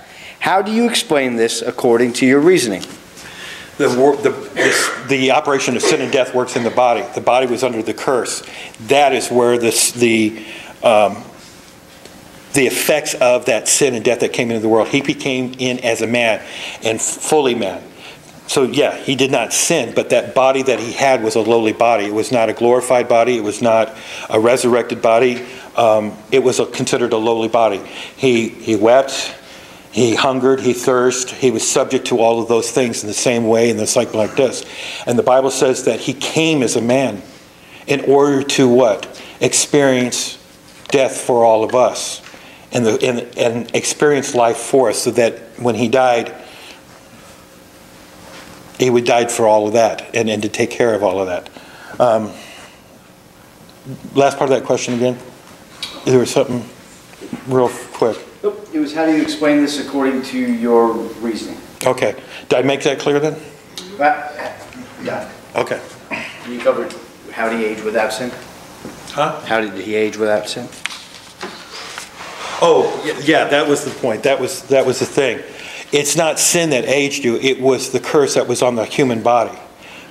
How do you explain this according to your reasoning? The operation of sin and death works in the body. The body was under the curse. That is where the effects of that sin and death that came into the world. He became in as a man and fully man. So yeah, he did not sin, but that body that he had was a lowly body. It was not a glorified body. It was not a resurrected body. It was considered a lowly body. He wept, he hungered, he thirsted, he was subject to all of those things in the same way in the cycle like this. And the Bible says that he came as a man in order to what? Experience death for all of us and experience life for us so that when he died, he would die for all of that and to take care of all of that. Last part of that question again. There was something real quick. Nope. It was how do you explain this according to your reasoning? Okay. Did I make that clear then? Yeah. Okay. You covered how did he age without sin? Huh? How did he age without sin? Oh, yeah, that was the point. That was the thing. It's not sin that aged you. It was the curse that was on the human body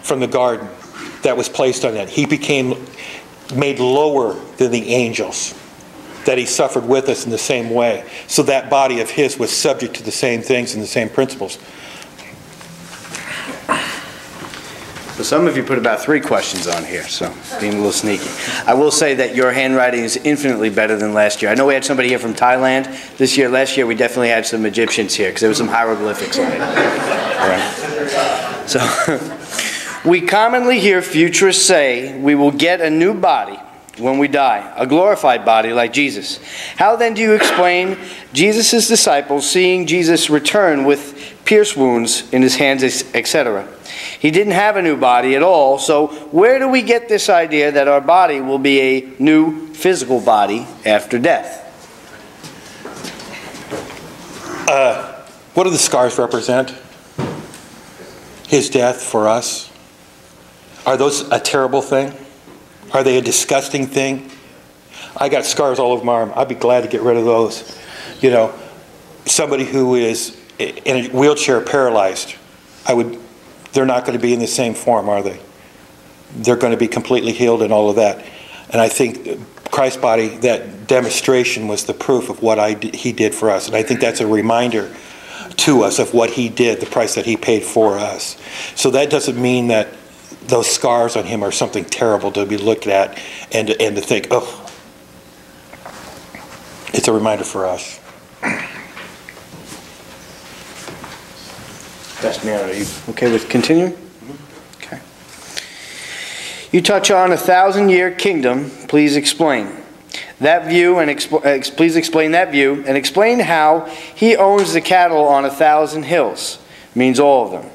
from the garden that was placed on it. He became made lower than the angels, that he suffered with us in the same way. So that body of his was subject to the same things and the same principles. So some of you put about 3 questions on here, so being a little sneaky. I will say that your handwriting is infinitely better than last year. I know we had somebody here from Thailand this year. Last year we definitely had some Egyptians here because there was some hieroglyphics on it. All right. So we commonly hear futurists say we will get a new body when we die, a glorified body like Jesus. How then do you explain Jesus' disciples seeing Jesus return with pierced wounds in his hands, etc.? He didn't have a new body at all, so where do we get this idea that our body will be a new physical body after death? What do the scars represent? His death for us. Are those a terrible thing? Are they a disgusting thing? I got scars all over my arm. I'd be glad to get rid of those. You know, somebody who is in a wheelchair paralyzed, they're not going to be in the same form, are they? They're going to be completely healed and all of that. And I think Christ's body, that demonstration was the proof of what he did for us. And I think that's a reminder to us of what he did, the price that he paid for us. So that doesn't mean that those scars on him are something terrible to be looked at and to think, oh, it's a reminder for us. Pastor Miano, are you okay with continuing? Mm-hmm. You touch on a thousand-year kingdom. Please explain that view and explain how he owns the cattle on 1,000 hills. Means all of them.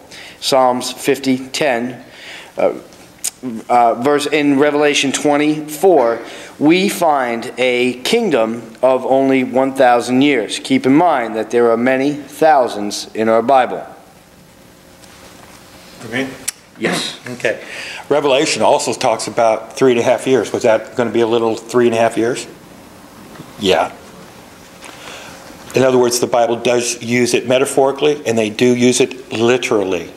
Psalms 50:10. Verse in Revelation 24, we find a kingdom of only 1,000 years. Keep in mind that there are many thousands in our Bible. Okay. Yes. Okay. Revelation also talks about 3.5 years. Was that going to be a little 3.5 years? Yeah. In other words, the Bible does use it metaphorically, and they do use it literally.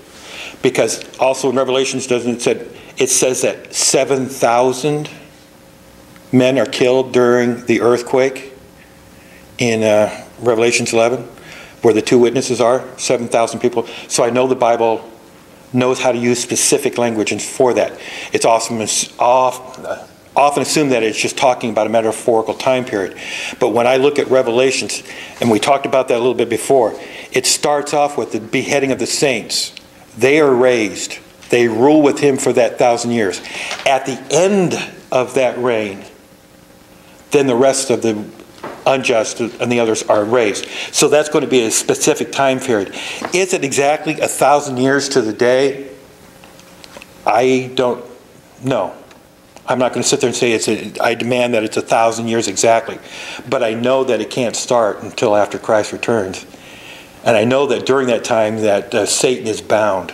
Because also in Revelation, it says that 7,000 men are killed during the earthquake in Revelation 11, where the two witnesses are, 7,000 people. So I know the Bible knows how to use specific language and for that. It's often assumed that it's just talking about a metaphorical time period. But when I look at Revelations, and we talked about that a little bit before, it starts off with the beheading of the saints. They are raised. They rule with him for that 1,000 years. At the end of that reign, then the rest of the unjust and the others are raised. So that's going to be a specific time period. Is it exactly 1,000 years to the day? I don't know. I'm not going to sit there and say I demand that it's 1,000 years exactly. But I know that it can't start until after Christ returns. And I know that during that time that Satan is bound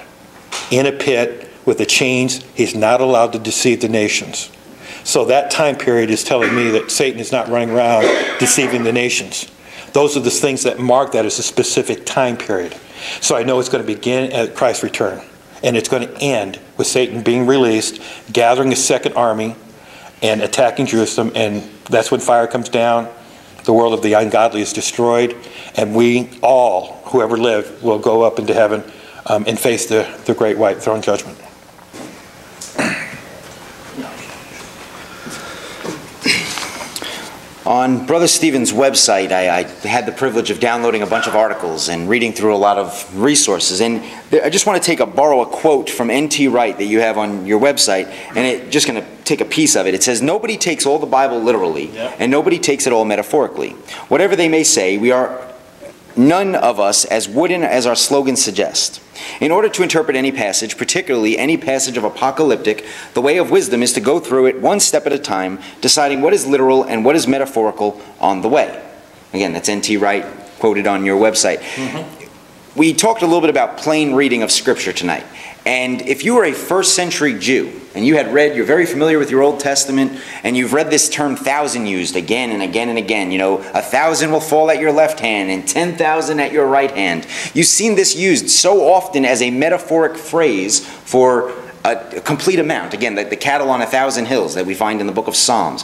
in a pit with the chains. He's not allowed to deceive the nations. So that time period is telling me that Satan is not running around deceiving the nations. Those are the things that mark that as a specific time period. So I know it's going to begin at Christ's return. And it's going to end with Satan being released, gathering a second army, and attacking Jerusalem. And that's when fire comes down. The world of the ungodly is destroyed. And we all, whoever live, will go up into heaven and face the great white throne judgment. On Brother Stephen's website, I had the privilege of downloading a bunch of articles and reading through a lot of resources. And I just want to borrow a quote from N.T. Wright that you have on your website, and it just going to take a piece of it. It says, "Nobody takes all the Bible literally, and nobody takes it all metaphorically. Whatever they may say, we are none of us as wooden as our slogans suggest. In order to interpret any passage, particularly any passage of apocalyptic, the way of wisdom is to go through it one step at a time, deciding what is literal and what is metaphorical on the way." Again, that's N.T. Wright quoted on your website. Mm-hmm. We talked a little bit about plain reading of Scripture tonight. And if you were a first-century Jew, and you had read, you're very familiar with your Old Testament, and you've read this term thousand used again and again and again, you know, 1,000 will fall at your left hand and 10,000 at your right hand. You've seen this used so often as a metaphoric phrase for a complete amount. Again, the cattle on 1,000 hills that we find in the book of Psalms.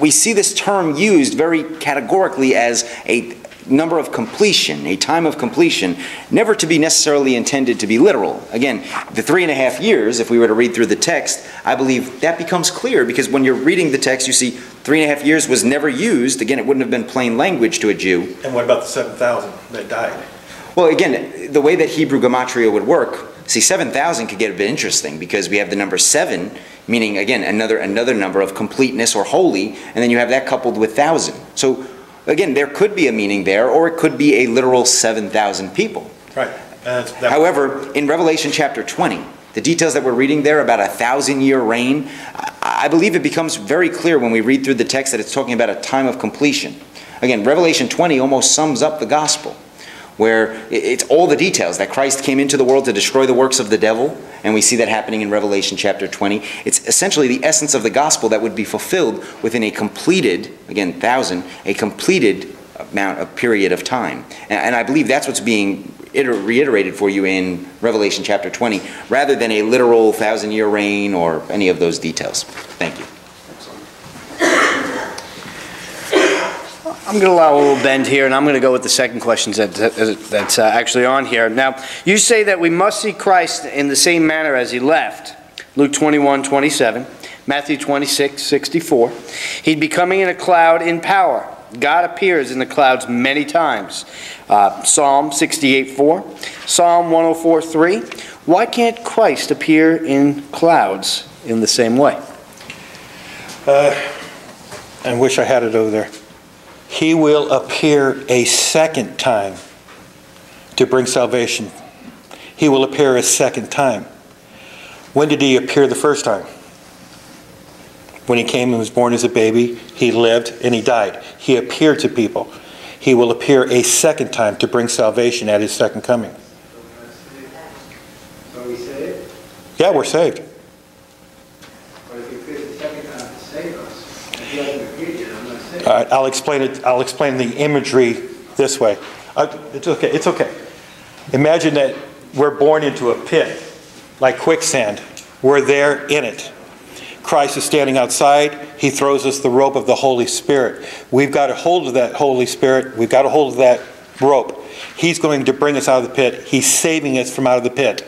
We see this term used very categorically as a number of completion, a time of completion, never to be necessarily intended to be literal. Again, the 3.5 years, if we were to read through the text, I believe that becomes clear, because when you're reading the text, you see 3.5 years was never used. Again, it wouldn't have been plain language to a Jew. And what about the 7,000 that died? Well, again, the way that Hebrew gematria would work, see, 7,000 could get a bit interesting, because we have the number 7, meaning, again, another number of completeness or holy, and then you have that coupled with 1,000. So, again, there could be a meaning there, or it could be a literal 7,000 people. Right. However, in Revelation chapter 20, the details that we're reading there about 1,000-year reign, I believe it becomes very clear when we read through the text that it's talking about a time of completion. Again, Revelation 20 almost sums up the gospel, where it's all the details that Christ came into the world to destroy the works of the devil, and we see that happening in Revelation chapter 20. It's essentially the essence of the gospel that would be fulfilled within a completed, again, a completed amount of period of time. And I believe that's what's being reiterated for you in Revelation chapter 20, rather than a literal 1,000-year reign or any of those details. Thank you. I'm going to allow a little bend here, and I'm going to go with the second question that's actually on here. Now, you say that we must see Christ in the same manner as he left. Luke 21:27, Matthew 26:64. He'd be coming in a cloud in power. God appears in the clouds many times. Psalm 68:4, Psalm 104:3. Why can't Christ appear in clouds in the same way. I wish I had it over there. He will appear a second time to bring salvation. He will appear a second time. When did he appear the first time? When he came and was born as a baby, he lived and he died. He appeared to people. He will appear a second time to bring salvation at his second coming. So we saved? Yeah, we're saved. But if he appeared the second time to save us, if he hasn't appeared yet, I'm not saved. All right, I'll explain it. I'll explain the imagery this way. It's okay. It's okay. Imagine that we're born into a pit, like quicksand. We're there in it. Christ is standing outside. He throws us the rope of the Holy Spirit. We've got a hold of that Holy Spirit. We've got a hold of that rope. He's going to bring us out of the pit. He's saving us from out of the pit.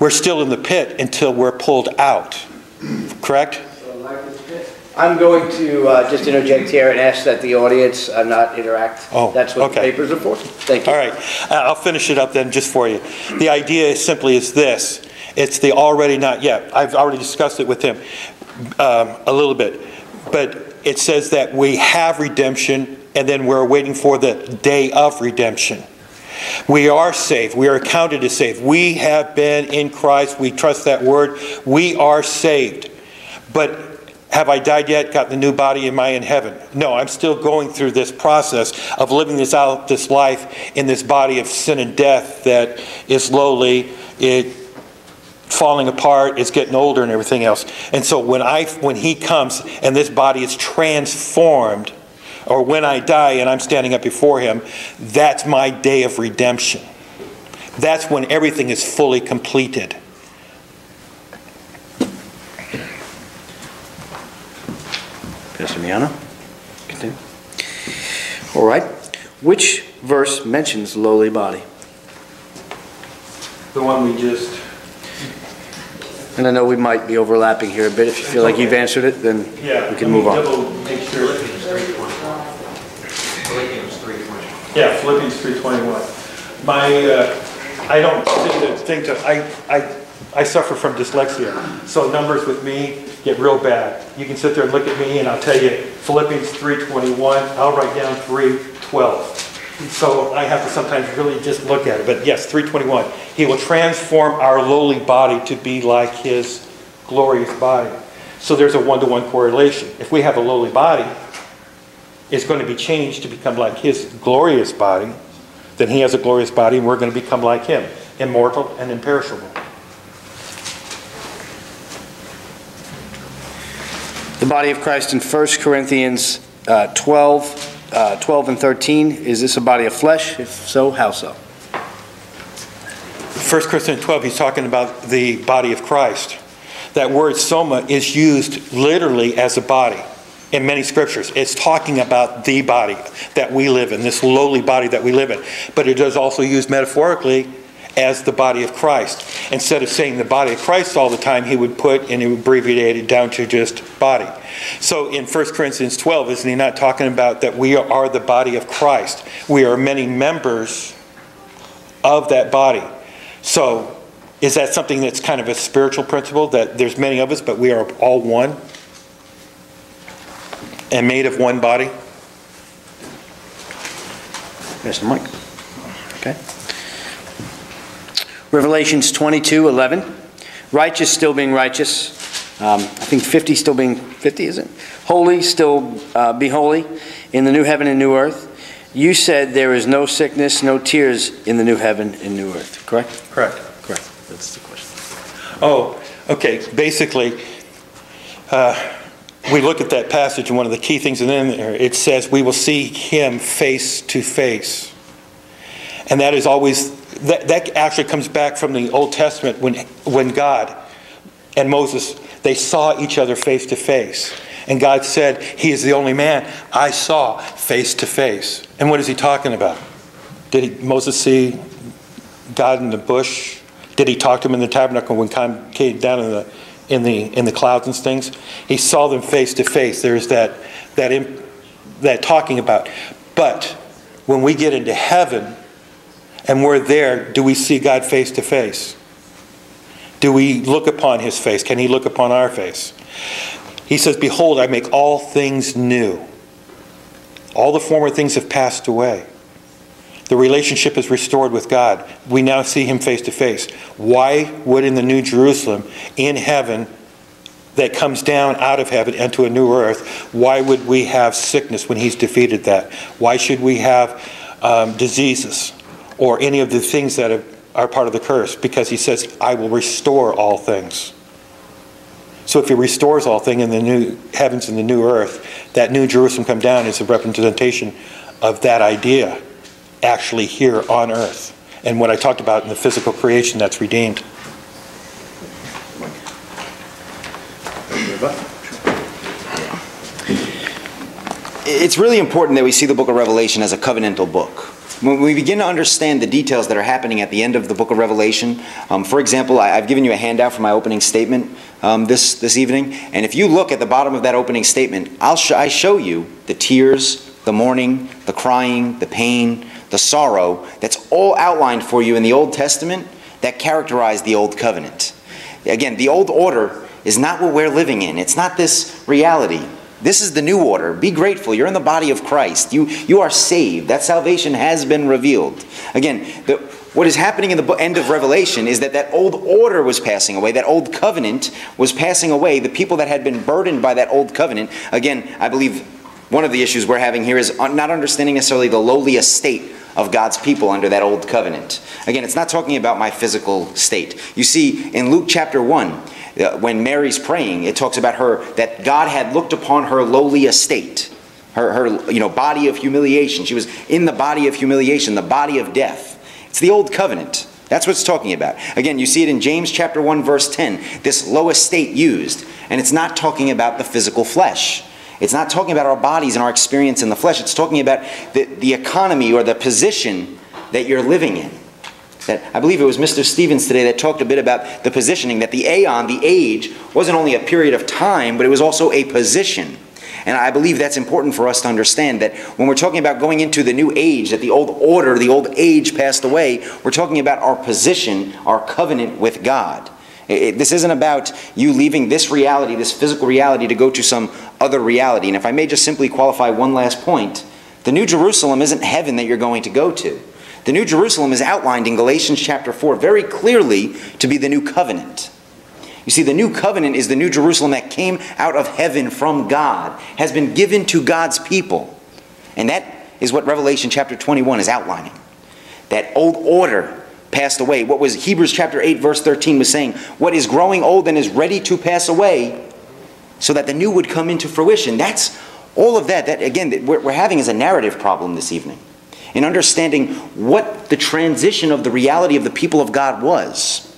We're still in the pit until we're pulled out. Correct? I'm going to just interject here and ask that the audience not interact. Oh, that's what okay. The papers are for. Thank you. All right. I'll finish it up then just for you. The idea simply is this. It's the already not yet. I've already discussed it with him a little bit. But it says that we have redemption and then we're waiting for the day of redemption. We are saved. We are accounted as saved. We have been in Christ. We trust that word. We are saved. But have I died yet? Got the new body? Am I in heaven? No, I'm still going through this process of living this out, this life in this body of sin and death that is lowly. It falling apart, it's getting older and everything else. And so when he comes and this body is transformed, or when I die and I'm standing up before him, that's my day of redemption. That's when everything is fully completed. Pastor Miano, continue. All right. Which verse mentions lowly body? The one we just... And I know we might be overlapping here a bit. If you feel like you've answered it, then we can move on. Yeah, Philippians 3:21. I don't think that I suffer from dyslexia, so numbers with me get real bad. You can sit there and look at me, and I'll tell you Philippians 3:21. I'll write down 3:12. So I have to sometimes really just look at it. But yes, 3:21. He will transform our lowly body to be like his glorious body. So there's a one-to-one correlation. If we have a lowly body, it's going to be changed to become like his glorious body. Then he has a glorious body and we're going to become like him, immortal and imperishable. The body of Christ in 1 Corinthians 12 and 13, is this a body of flesh? If so, how so? 1 Corinthians 12, he's talking about the body of Christ. That word soma is used literally as a body in many scriptures. It's talking about the body that we live in, this lowly body that we live in. But it does also use metaphorically as the body of Christ. Instead of saying the body of Christ all the time, he would put and he would abbreviate it down to just body. So in 1 Corinthians 12, isn't he not talking about that we are the body of Christ? We are many members of that body. So is that something that's kind of a spiritual principle, that there's many of us, but we are all one and made of one body? There's the mic. Okay. Revelations 22:11, righteous still being righteous, I think 50 still being 50, is it? Holy still be holy in the new heaven and new earth. You said there is no sickness, no tears in the new heaven and new earth, correct? Correct. That's the question. Oh, okay. Basically, we look at that passage and one of the key things in there, it says we will see him face to face. And that is always... That actually comes back from the Old Testament when God and Moses, they saw each other face to face. And God said, he is the only man I saw face to face. And what is he talking about? Did Moses see God in the bush? Did he talk to him in the tabernacle when God came down in the clouds and things? He saw them face to face. There's that talking about. But when we get into heaven... and we're there, do we see God face to face? do we look upon his face? Can he look upon our face? He says, behold, I make all things new. All the former things have passed away. The relationship is restored with God. We now see him face to face. Why would in the New Jerusalem, in heaven, that comes down out of heaven into a new earth, why would we have sickness when he's defeated that? Why should we have diseases or any of the things that are part of the curse? Because he says, I will restore all things. So if he restores all things in the new heavens and the new earth, that new Jerusalem come down is a representation of that idea actually here on earth. And what I talked about in the physical creation that's redeemed. It's really important that we see the book of Revelation as a covenantal book. When we begin to understand the details that are happening at the end of the book of Revelation, for example, I've given you a handout for my opening statement this evening, and if you look at the bottom of that opening statement, I show you the tears, the mourning, the crying, the pain, the sorrow. That's all outlined for you in the Old Testament that characterized the Old Covenant. Again, the old order is not what we're living in. It's not this reality. This is the new order. Be grateful. You're in the body of Christ. You are saved. That salvation has been revealed. Again, what is happening in the end of Revelation is that old order was passing away. That old covenant was passing away. The people that had been burdened by that old covenant, again, I believe one of the issues we're having here is not understanding necessarily the lowly estate of God's people under that old covenant. Again, it's not talking about my physical state. You see, in Luke chapter 1, when Mary's praying, it talks about her, that God had looked upon her lowly estate, her body of humiliation. She was in the body of humiliation, the body of death. It's the old covenant. That's what it's talking about. Again, you see it in James chapter 1, verse 10, this low estate used. And it's not talking about the physical flesh. It's not talking about our bodies and our experience in the flesh. It's talking about the economy or the position that you're living in. That I believe it was Mr. Stevens today that talked a bit about the positioning, that the aeon, the age, wasn't only a period of time, but it was also a position. And I believe that's important for us to understand, that when we're talking about going into the new age, that the old order, the old age passed away, we're talking about our position, our covenant with God. This isn't about you leaving this reality, this physical reality, to go to some other reality. And if I may just simply qualify one last point, the New Jerusalem isn't heaven that you're going to go to. The New Jerusalem is outlined in Galatians chapter 4 very clearly to be the new covenant. You see, the new covenant is the New Jerusalem that came out of heaven from God, has been given to God's people. And that is what Revelation chapter 21 is outlining. That old order passed away. What was Hebrews chapter 8 verse 13 was saying, what is growing old and is ready to pass away so that the new would come into fruition. That's all of that. That again, what we're having is a narrative problem this evening. In understanding what the transition of the reality of the people of God was.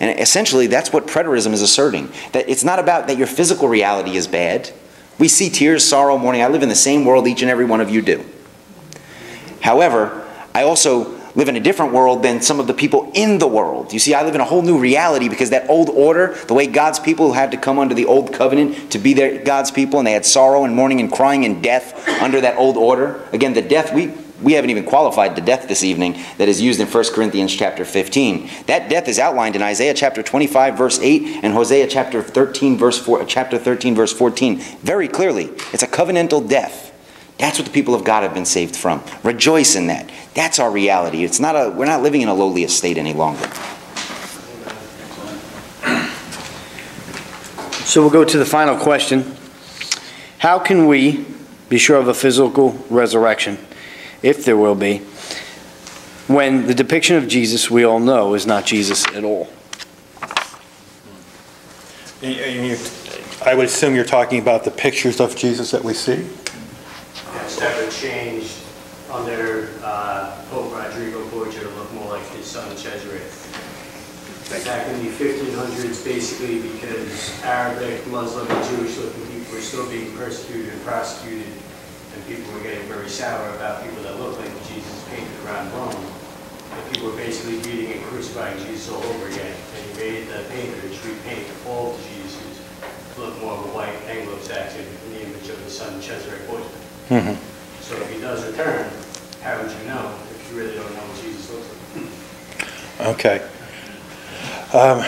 And essentially that's what preterism is asserting. That it's not about that your physical reality is bad. We see tears, sorrow, mourning. I live in the same world each and every one of you do. However, I also live in a different world than some of the people in the world. You see, I live in a whole new reality because that old order, the way God's people had to come under the old covenant to be their God's people, and they had sorrow and mourning and crying and death under that old order. Again, the death, we haven't even qualified the death this evening that is used in 1 Corinthians chapter 15. That death is outlined in Isaiah chapter 25 verse 8 and Hosea chapter 13 verse 14 very clearly. It's a covenantal death. That's what the people of God have been saved from. Rejoice in that. That's our reality. It's not we're not living in a lowly estate any longer. So we'll go to the final question. How can we be sure of a physical resurrection, if there will be, when the depiction of Jesus we all know is not Jesus at all? I would assume you're talking about the pictures of Jesus that we see? Never changed under Pope Rodrigo Borgia to look more like his son Cesare. Back in the 1500s, basically because Arabic, Muslim, and Jewish-looking people were still being persecuted and prosecuted, and people were getting very sour about people that looked like Jesus painted around Rome. And people were basically beating and crucifying Jesus all over again, and he made the painters repaint all of Jesus to look more of a white Anglo-Saxon in the image of his son Cesare Borgia. Mm-hmm. So if he does return, how would you know if you really don't know what Jesus looks like? Okay. Well,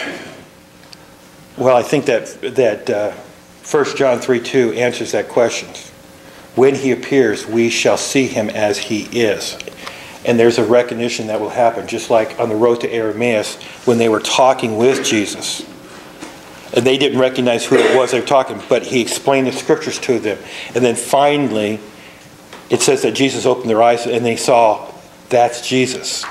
I think that 1 John 3:2 answers that question. When he appears, we shall see him as he is. And there's a recognition that will happen, just like on the road to Emmaus when they were talking with Jesus. And they didn't recognize who it was they were talking, but he explained the scriptures to them. And then finally, it says that Jesus opened their eyes and they saw, that's Jesus.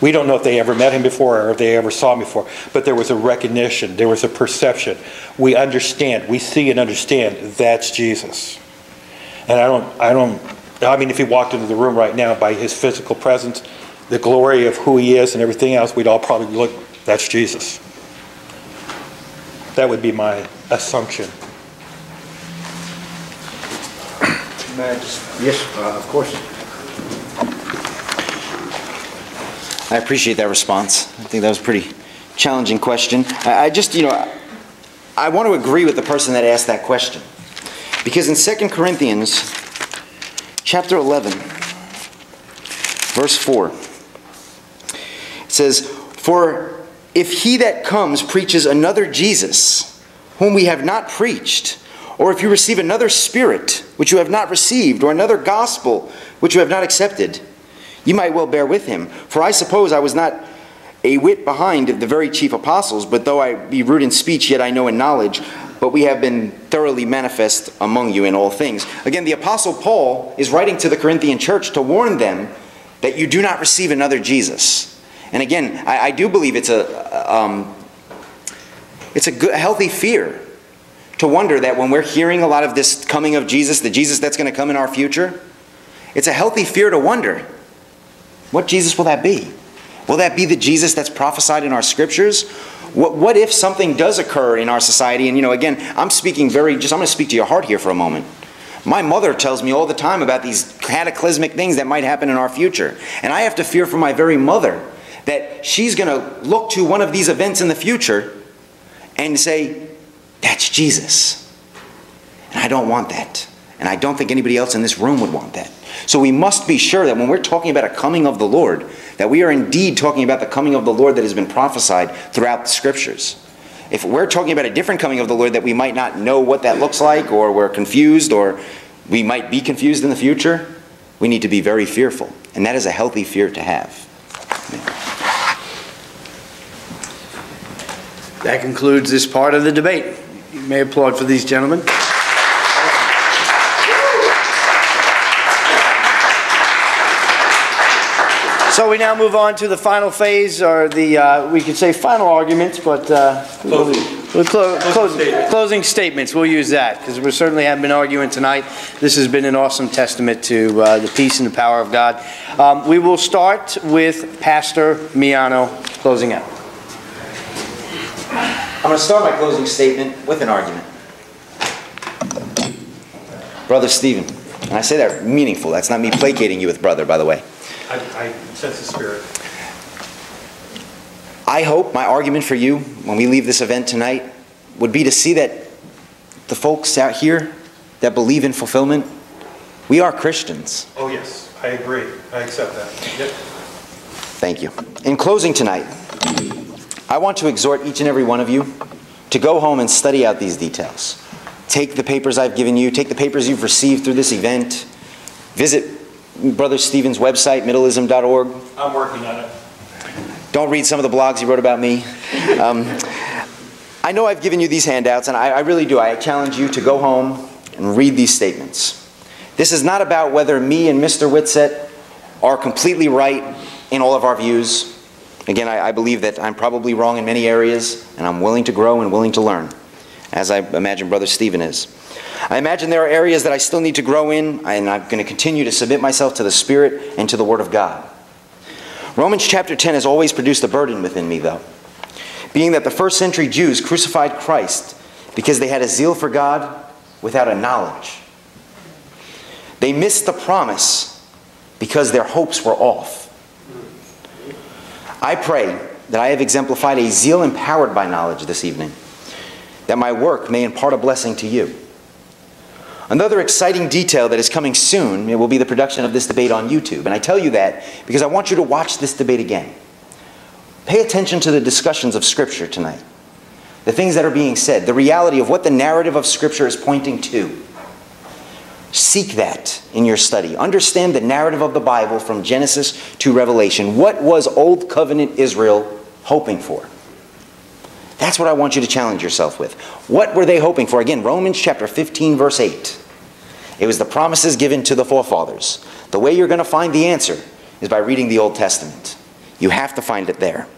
We don't know if they ever met him before or if they ever saw him before, but there was a recognition, there was a perception. We understand, we see and understand, that's Jesus. And I mean, if he walked into the room right now by his physical presence, the glory of who he is and everything else, we'd all probably look, that's Jesus. That would be my assumption. May I just, yes, of course. I appreciate that response. I think that was a pretty challenging question. I just, you know, I want to agree with the person that asked that question. Because in 2 Corinthians chapter 11, verse 4, it says, "For if he that comes preaches another Jesus, whom we have not preached, or if you receive another spirit, which you have not received, or another gospel, which you have not accepted, you might well bear with him. For I suppose I was not a whit behind the very chief apostles, but though I be rude in speech, yet I know in knowledge. But we have been thoroughly manifest among you in all things." Again, the Apostle Paul is writing to the Corinthian church to warn them that you do not receive another Jesus. And again, I do believe it's a good, healthy fear to wonder that when we're hearing a lot of this coming of Jesus, the Jesus that's going to come in our future, it's a healthy fear to wonder, what Jesus will that be? Will that be the Jesus that's prophesied in our scriptures? What if something does occur in our society? And, you know, again, I'm going to speak to your heart here for a moment. My mother tells me all the time about these cataclysmic things that might happen in our future. And I have to fear for my very mother that she's going to look to one of these events in the future and say, that's Jesus. And I don't want that. And I don't think anybody else in this room would want that. So we must be sure that when we're talking about a coming of the Lord, that we are indeed talking about the coming of the Lord that has been prophesied throughout the scriptures. If we're talking about a different coming of the Lord that we might not know what that looks like, or we're confused, or we might be confused in the future, we need to be very fearful. And that is a healthy fear to have. That concludes this part of the debate. You may applaud for these gentlemen. So we now move on to the final phase, or the, we could say final arguments, but closing statements. We'll use that, because we certainly have been arguing tonight. This has been an awesome testament to the peace and the power of God. We will start with Pastor Miano closing out. I'm going to start my closing statement with an argument. Brother Stephen, and I say that meaningful. That's not me placating you with brother, by the way. I sense the Spirit. I hope my argument for you when we leave this event tonight would be to see that the folks out here that believe in fulfillment, we are Christians. Oh yes, I agree. I accept that. Yep. Thank you. In closing tonight, I want to exhort each and every one of you to go home and study out these details. Take the papers I've given you, take the papers you've received through this event, visit Brother Stephen's website, middleism.org. I'm working on it. Don't read some of the blogs he wrote about me. I know I've given you these handouts, and I really do. I challenge you to go home and read these statements. This is not about whether me and Mr. Whitsett are completely right in all of our views. Again, I believe that I'm probably wrong in many areas, and I'm willing to grow and willing to learn, as I imagine Brother Stephen is. I imagine there are areas that I still need to grow in, and I'm going to continue to submit myself to the Spirit and to the Word of God. Romans chapter 10 has always produced a burden within me, though, being that the first century Jews crucified Christ because they had a zeal for God without a knowledge. They missed the promise because their hopes were off. I pray that I have exemplified a zeal empowered by knowledge this evening, that my work may impart a blessing to you. Another exciting detail that is coming soon, it will be the production of this debate on YouTube. And I tell you that because I want you to watch this debate again. Pay attention to the discussions of Scripture tonight. The things that are being said. The reality of what the narrative of Scripture is pointing to. Seek that in your study. Understand the narrative of the Bible from Genesis to Revelation. What was Old Covenant Israel hoping for? That's what I want you to challenge yourself with. What were they hoping for? Again, Romans chapter 15, verse 8. It was the promises given to the forefathers. The way you're going to find the answer is by reading the Old Testament. You have to find it there.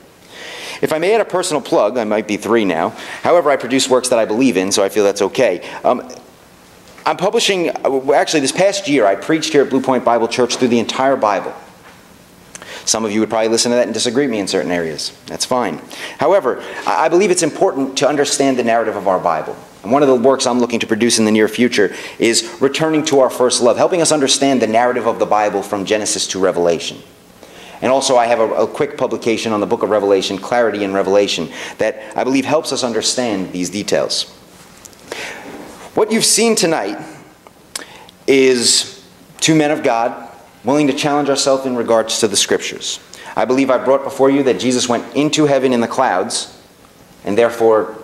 If I may add a personal plug, I might be three now. However, I produce works that I believe in, so I feel that's okay. I'm publishing, actually this past year, I preached here at Blue Point Bible Church through the entire Bible. Some of you would probably listen to that and disagree with me in certain areas. That's fine. However, I believe it's important to understand the narrative of our Bible. And one of the works I'm looking to produce in the near future is Returning to Our First Love, helping us understand the narrative of the Bible from Genesis to Revelation. And also I have a quick publication on the book of Revelation, Clarity in Revelation, that I believe helps us understand these details. What you've seen tonight is two men of God willing to challenge ourselves in regards to the Scriptures. I believe I brought before you that Jesus went into heaven in the clouds, and therefore,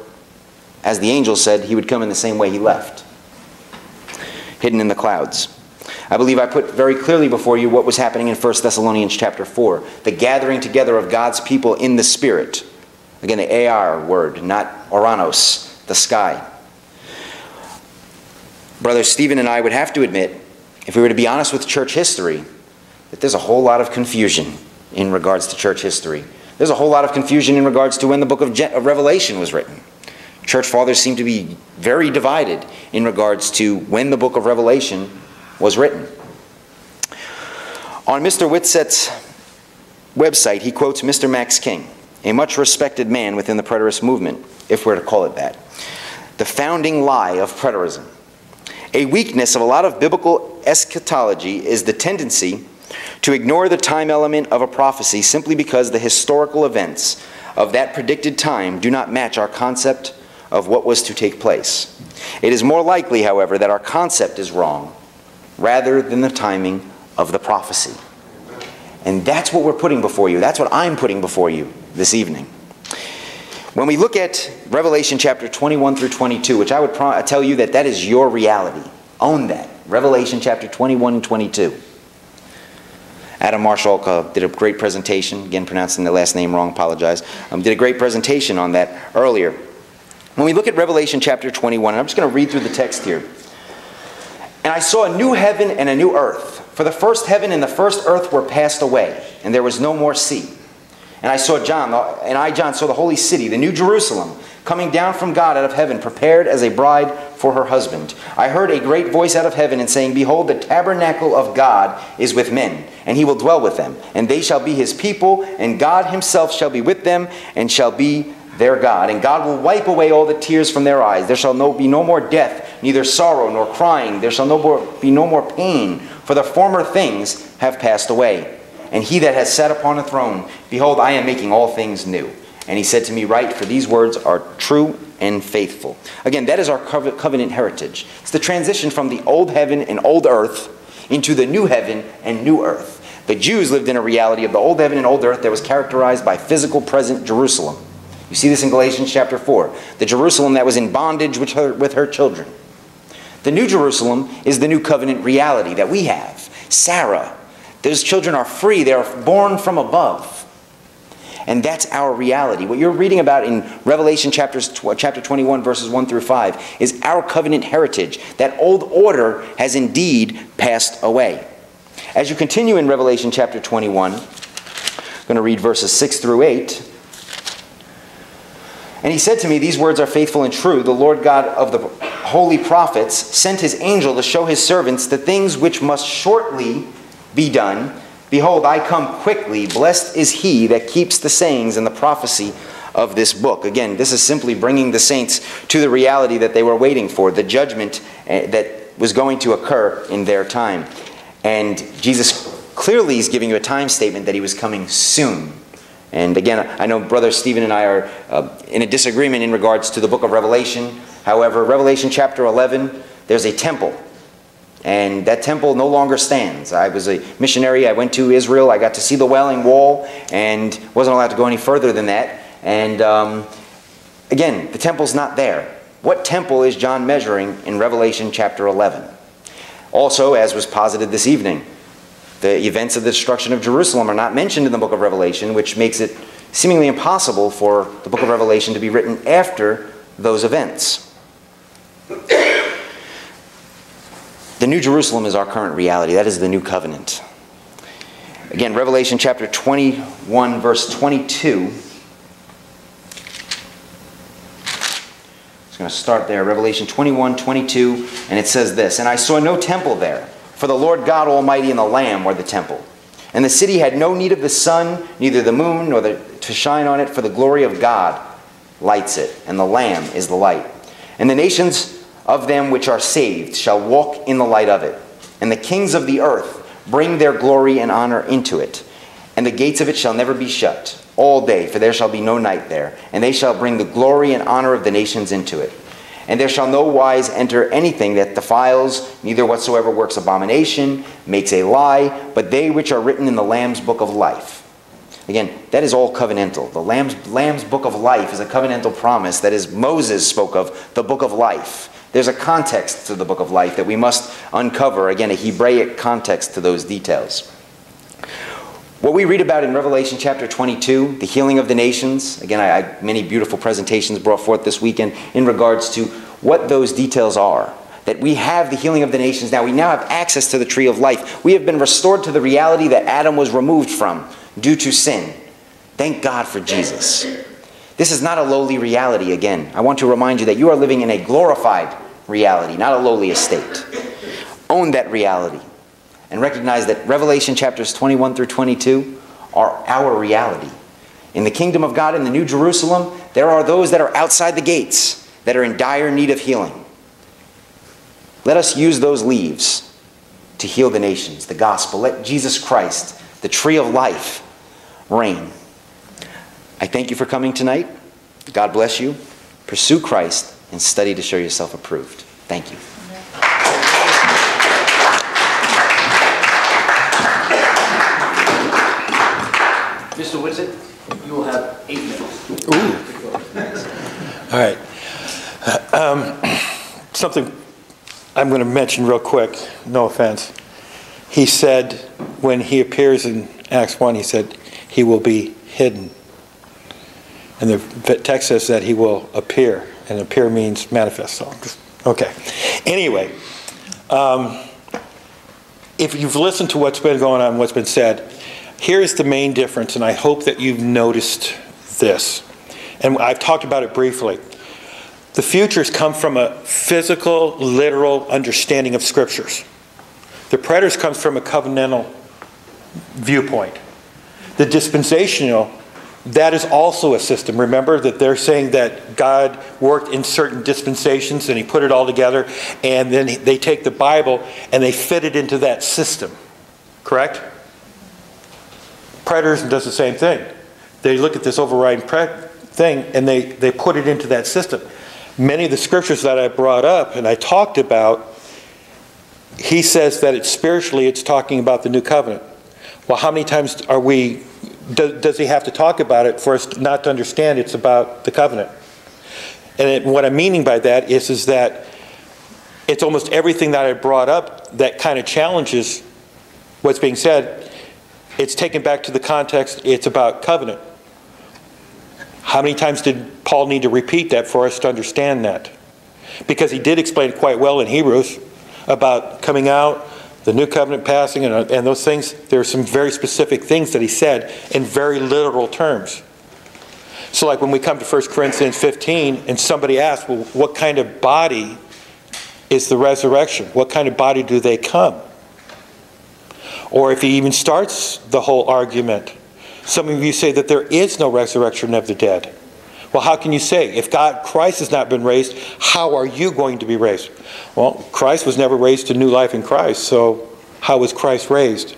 as the angel said, he would come in the same way he left, hidden in the clouds. I believe I put very clearly before you what was happening in 1 Thessalonians chapter 4, the gathering together of God's people in the Spirit. Again, the AR word, not Oranos, the sky. Brother Stephen and I would have to admit, if we were to be honest with church history, that there's a whole lot of confusion in regards to church history. There's a whole lot of confusion in regards to when the book of Revelation was written. Church fathers seem to be very divided in regards to when the book of Revelation was written. On Mr. Whitsett's website, he quotes Mr. Max King, a much respected man within the Preterist movement, if we're to call it that. The founding lie of Preterism. A weakness of a lot of biblical eschatology is the tendency to ignore the time element of a prophecy simply because the historical events of that predicted time do not match our concept of what was to take place. It is more likely, however, that our concept is wrong rather than the timing of the prophecy. And that's what we're putting before you. That's what I'm putting before you this evening. When we look at Revelation chapter 21 through 22, which I would tell you that that is your reality. Own that. Revelation chapter 21 and 22. Adam Marshall did a great presentation. Again, pronouncing the last name wrong, apologize. Did a great presentation on that earlier. When we look at Revelation chapter 21, and I'm just going to read through the text here. And I saw a new heaven and a new earth, for the first heaven and the first earth were passed away, and there was no more sea. And I, John, saw the holy city, the new Jerusalem, coming down from God out of heaven, prepared as a bride for her husband. I heard a great voice out of heaven and saying, Behold, the tabernacle of God is with men, and he will dwell with them, and they shall be his people, and God himself shall be with them, and shall be their God. And God will wipe away all the tears from their eyes. There shall be no more death, neither sorrow nor crying. There shall be no more pain, for the former things have passed away. And he that has sat upon a throne, Behold, I am making all things new. And he said to me, Write, for these words are true and faithful. Again, that is our covenant heritage. It's the transition from the old heaven and old earth into the new heaven and new earth. The Jews lived in a reality of the old heaven and old earth that was characterized by physical present Jerusalem. You see this in Galatians chapter 4. The Jerusalem that was in bondage with her children. The new Jerusalem is the new covenant reality that we have. Sarah, those children are free. They are born from above. And that's our reality. What you're reading about in Revelation chapter 21 verses 1 through 5 is our covenant heritage. That old order has indeed passed away. As you continue in Revelation chapter 21, I'm going to read verses 6 through 8. And he said to me, These words are faithful and true. The Lord God of the holy prophets sent his angel to show his servants the things which must shortly be done. Behold, I come quickly. Blessed is he that keeps the sayings and the prophecy of this book. Again, this is simply bringing the saints to the reality that they were waiting for, the judgment that was going to occur in their time. And Jesus clearly is giving you a time statement that he was coming soon. And again, I know Brother Stephen and I are in a disagreement in regards to the book of Revelation. However, Revelation chapter 11, there's a temple And that temple no longer stands. I was a missionary. I went to Israel. I got to see the Wailing Wall and wasn't allowed to go any further than that. And again, the temple's not there. What temple is John measuring in Revelation chapter 11? Also, as was posited this evening, the events of the destruction of Jerusalem are not mentioned in the book of Revelation, which makes it seemingly impossible for the book of Revelation to be written after those events. The New Jerusalem is our current reality. That is the new covenant. Again, Revelation chapter 21, verse 22. I'm just going to start there. Revelation 21, 22, and it says this, "And I saw no temple there, for the Lord God Almighty and the Lamb were the temple. And the city had no need of the sun, neither the moon, nor to shine on it, for the glory of God lights it, and the Lamb is the light. And the nations of them which are saved shall walk in the light of it. And the kings of the earth bring their glory and honor into it. And the gates of it shall never be shut all day, for there shall be no night there. And they shall bring the glory and honor of the nations into it. And there shall no wise enter anything that defiles, neither whatsoever works abomination, makes a lie, but they which are written in the Lamb's book of life." Again, that is all covenantal. The Lamb's book of life is a covenantal promise that, as Moses spoke of, the book of life. There's a context to the book of life that we must uncover. Again, a Hebraic context to those details. What we read about in Revelation chapter 22, the healing of the nations. Again, I many beautiful presentations brought forth this weekend in regards to what those details are. That we have the healing of the nations now. We now have access to the tree of life. We have been restored to the reality that Adam was removed from due to sin. Thank God for Jesus. This is not a lowly reality again. I want to remind you that you are living in a glorified reality, not a lowly estate. Own that reality and recognize that Revelation chapters 21 through 22 are our reality. In the kingdom of God, in the New Jerusalem, there are those that are outside the gates that are in dire need of healing. Let us use those leaves to heal the nations, the gospel. Let Jesus Christ, the tree of life, reign. I thank you for coming tonight. God bless you. Pursue Christ and study to show yourself approved. Thank you. Mr. Whitsett, you will have 8 minutes. Ooh. All right. Something I'm going to mention real quick, no offense. He said when he appears in Acts 1, he said he will be hidden. And the text says that he will appear, and appear means manifest. So, okay. Anyway, if you've listened to what's been going on, what's been said, here's the main difference, and I hope that you've noticed this. And I've talked about it briefly. The futures come from a physical, literal understanding of scriptures. The preterist comes from a covenantal viewpoint. The dispensational, that is also a system. Remember that they're saying that God worked in certain dispensations and he put it all together, and then they take the Bible and they fit it into that system. Correct? Preterism does the same thing. They look at this overriding thing and they put it into that system. Many of the scriptures that I brought up and I talked about, he says that it's spiritually, it's talking about the new covenant. Well, how many times are we... Does he have to talk about it for us not to understand it's about the covenant? And what I'm meaning by that is that it's almost everything that I brought up that kind of challenges what's being said. It's taken back to the context, it's about covenant. How many times did Paul need to repeat that for us to understand that? Because he did explain it quite well in Hebrews about coming out, the new covenant passing, and those things. There are some very specific things that he said in very literal terms. So like when we come to 1 Corinthians 15 and somebody asks, well, what kind of body is the resurrection? What kind of body do they come? Or if he even starts the whole argument, some of you say that there is no resurrection of the dead. Well, how can you say? If Christ has not been raised, how are you going to be raised? Well, Christ was never raised to new life in Christ, so how was Christ raised?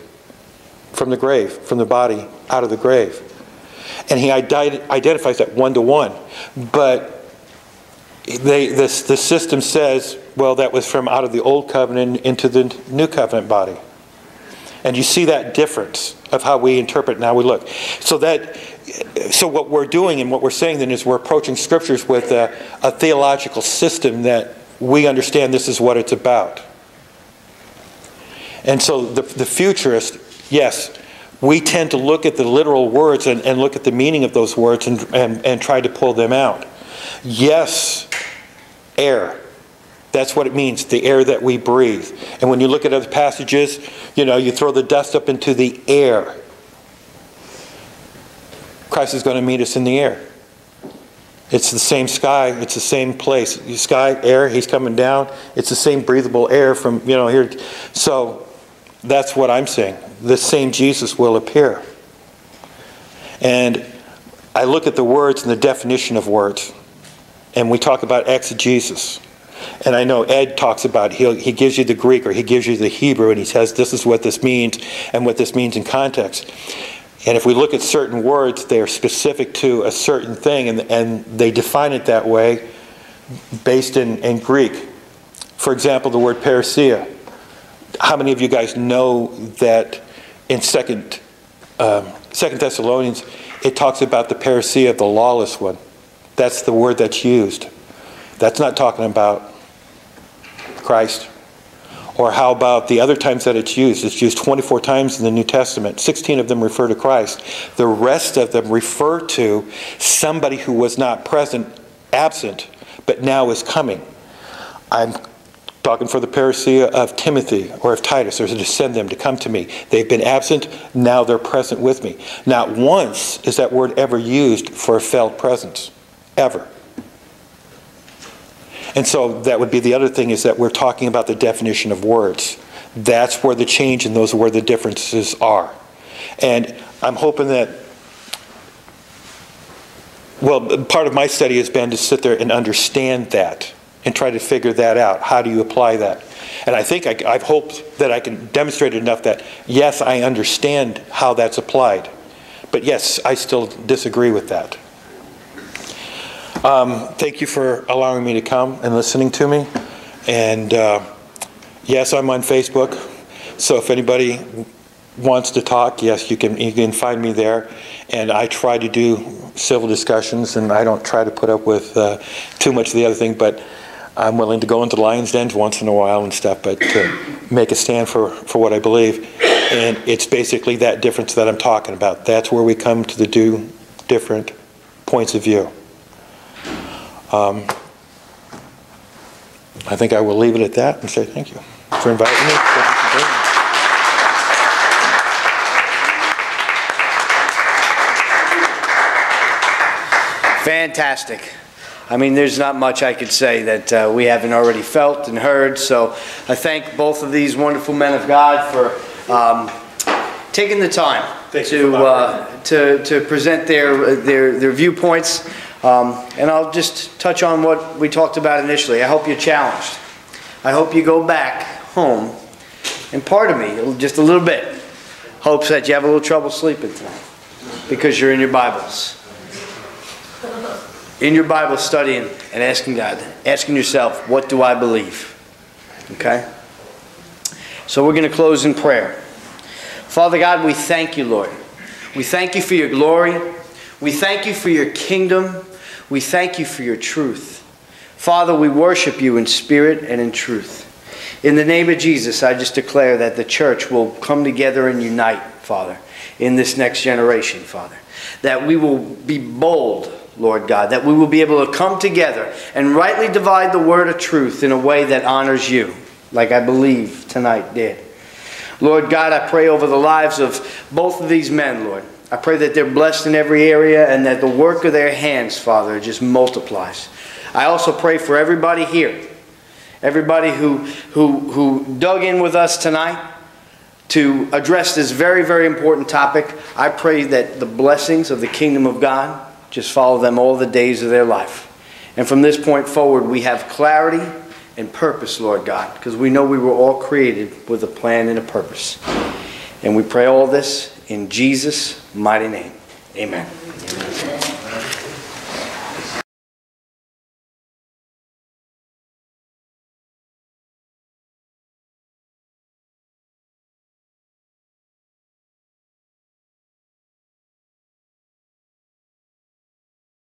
From the grave, from the body, out of the grave. And he identifies that one-to-one. But this system says, well, that was from out of the old covenant into the new covenant body. And you see that difference of how we interpret and how we look. So what we're doing and what we're saying then is we're approaching scriptures with a theological system that we understand this is what it's about. And so the futurist, yes, we tend to look at the literal words and look at the meaning of those words and try to pull them out. Yes, air. That's what it means, the air that we breathe. And when you look at other passages, you know, you throw the dust up into the air. Christ is going to meet us in the air. It's the same sky, it's the same place. Sky, air, he's coming down. It's the same breathable air from, you know, here. So that's what I'm saying. The same Jesus will appear. And I look at the words and the definition of words. And we talk about exegesis. And I know Ed talks about, he gives you the Greek or he gives you the Hebrew and he says this is what this means and what this means in context. And if we look at certain words, they are specific to a certain thing and they define it that way based in Greek. For example, the word parousia. How many of you guys know that in Second Thessalonians, it talks about the parousia of the lawless one? That's the word that's used. That's not talking about Christ. Or how about the other times that it's used? It's used 24 times in the New Testament. 16 of them refer to Christ. The rest of them refer to somebody who was not present, absent, but now is coming. I'm talking for the parousia of Timothy or of Titus, or to send them to come to me. They've been absent, now they're present with me. Not once is that word ever used for a felt presence, ever. And so that would be the other thing, is that we're talking about the definition of words. That's where the change in those, where the differences are. And I'm hoping that, well, part of my study has been to sit there and understand that and try to figure that out. How do you apply that? And I think I've hoped that I can demonstrate enough that, yes, I understand how that's applied. But yes, I still disagree with that. Thank you for allowing me to come and listening to me. And yes, I'm on Facebook. So if anybody wants to talk, yes, you can find me there. And I try to do civil discussions, and I don't try to put up with too much of the other thing. But I'm willing to go into lion's dens once in a while and stuff, but to make a stand for what I believe. And it's basically that difference that I'm talking about. That's where we come to the two different points of view. I think I will leave it at that and say thank you for inviting me. Fantastic. I mean, there's not much I could say that we haven't already felt and heard. So I thank both of these wonderful men of God for taking the time to present their viewpoints. And I'll just touch on what we talked about initially. I hope you're challenged. I hope you go back home, and part of me, just a little bit, hopes that you have a little trouble sleeping tonight because you're in your Bibles. In your Bible studying and asking God, asking yourself, what do I believe? Okay? So we're going to close in prayer. Father God, we thank you, Lord. We thank you for your glory. We thank you for your kingdom. We thank you for your truth. Father, we worship you in spirit and in truth. In the name of Jesus, I just declare that the church will come together and unite, Father, in this next generation, Father. That we will be bold, Lord God, that we will be able to come together and rightly divide the word of truth in a way that honors you, like I believe tonight did. Lord God, I pray over the lives of both of these men, Lord. I pray that they're blessed in every area and that the work of their hands, Father, just multiplies. I also pray for everybody here, everybody who dug in with us tonight to address this very, very important topic. I pray that the blessings of the kingdom of God just follow them all the days of their life. And from this point forward, we have clarity and purpose, Lord God, because we know we were all created with a plan and a purpose. And we pray all this in Jesus' mighty name. Amen.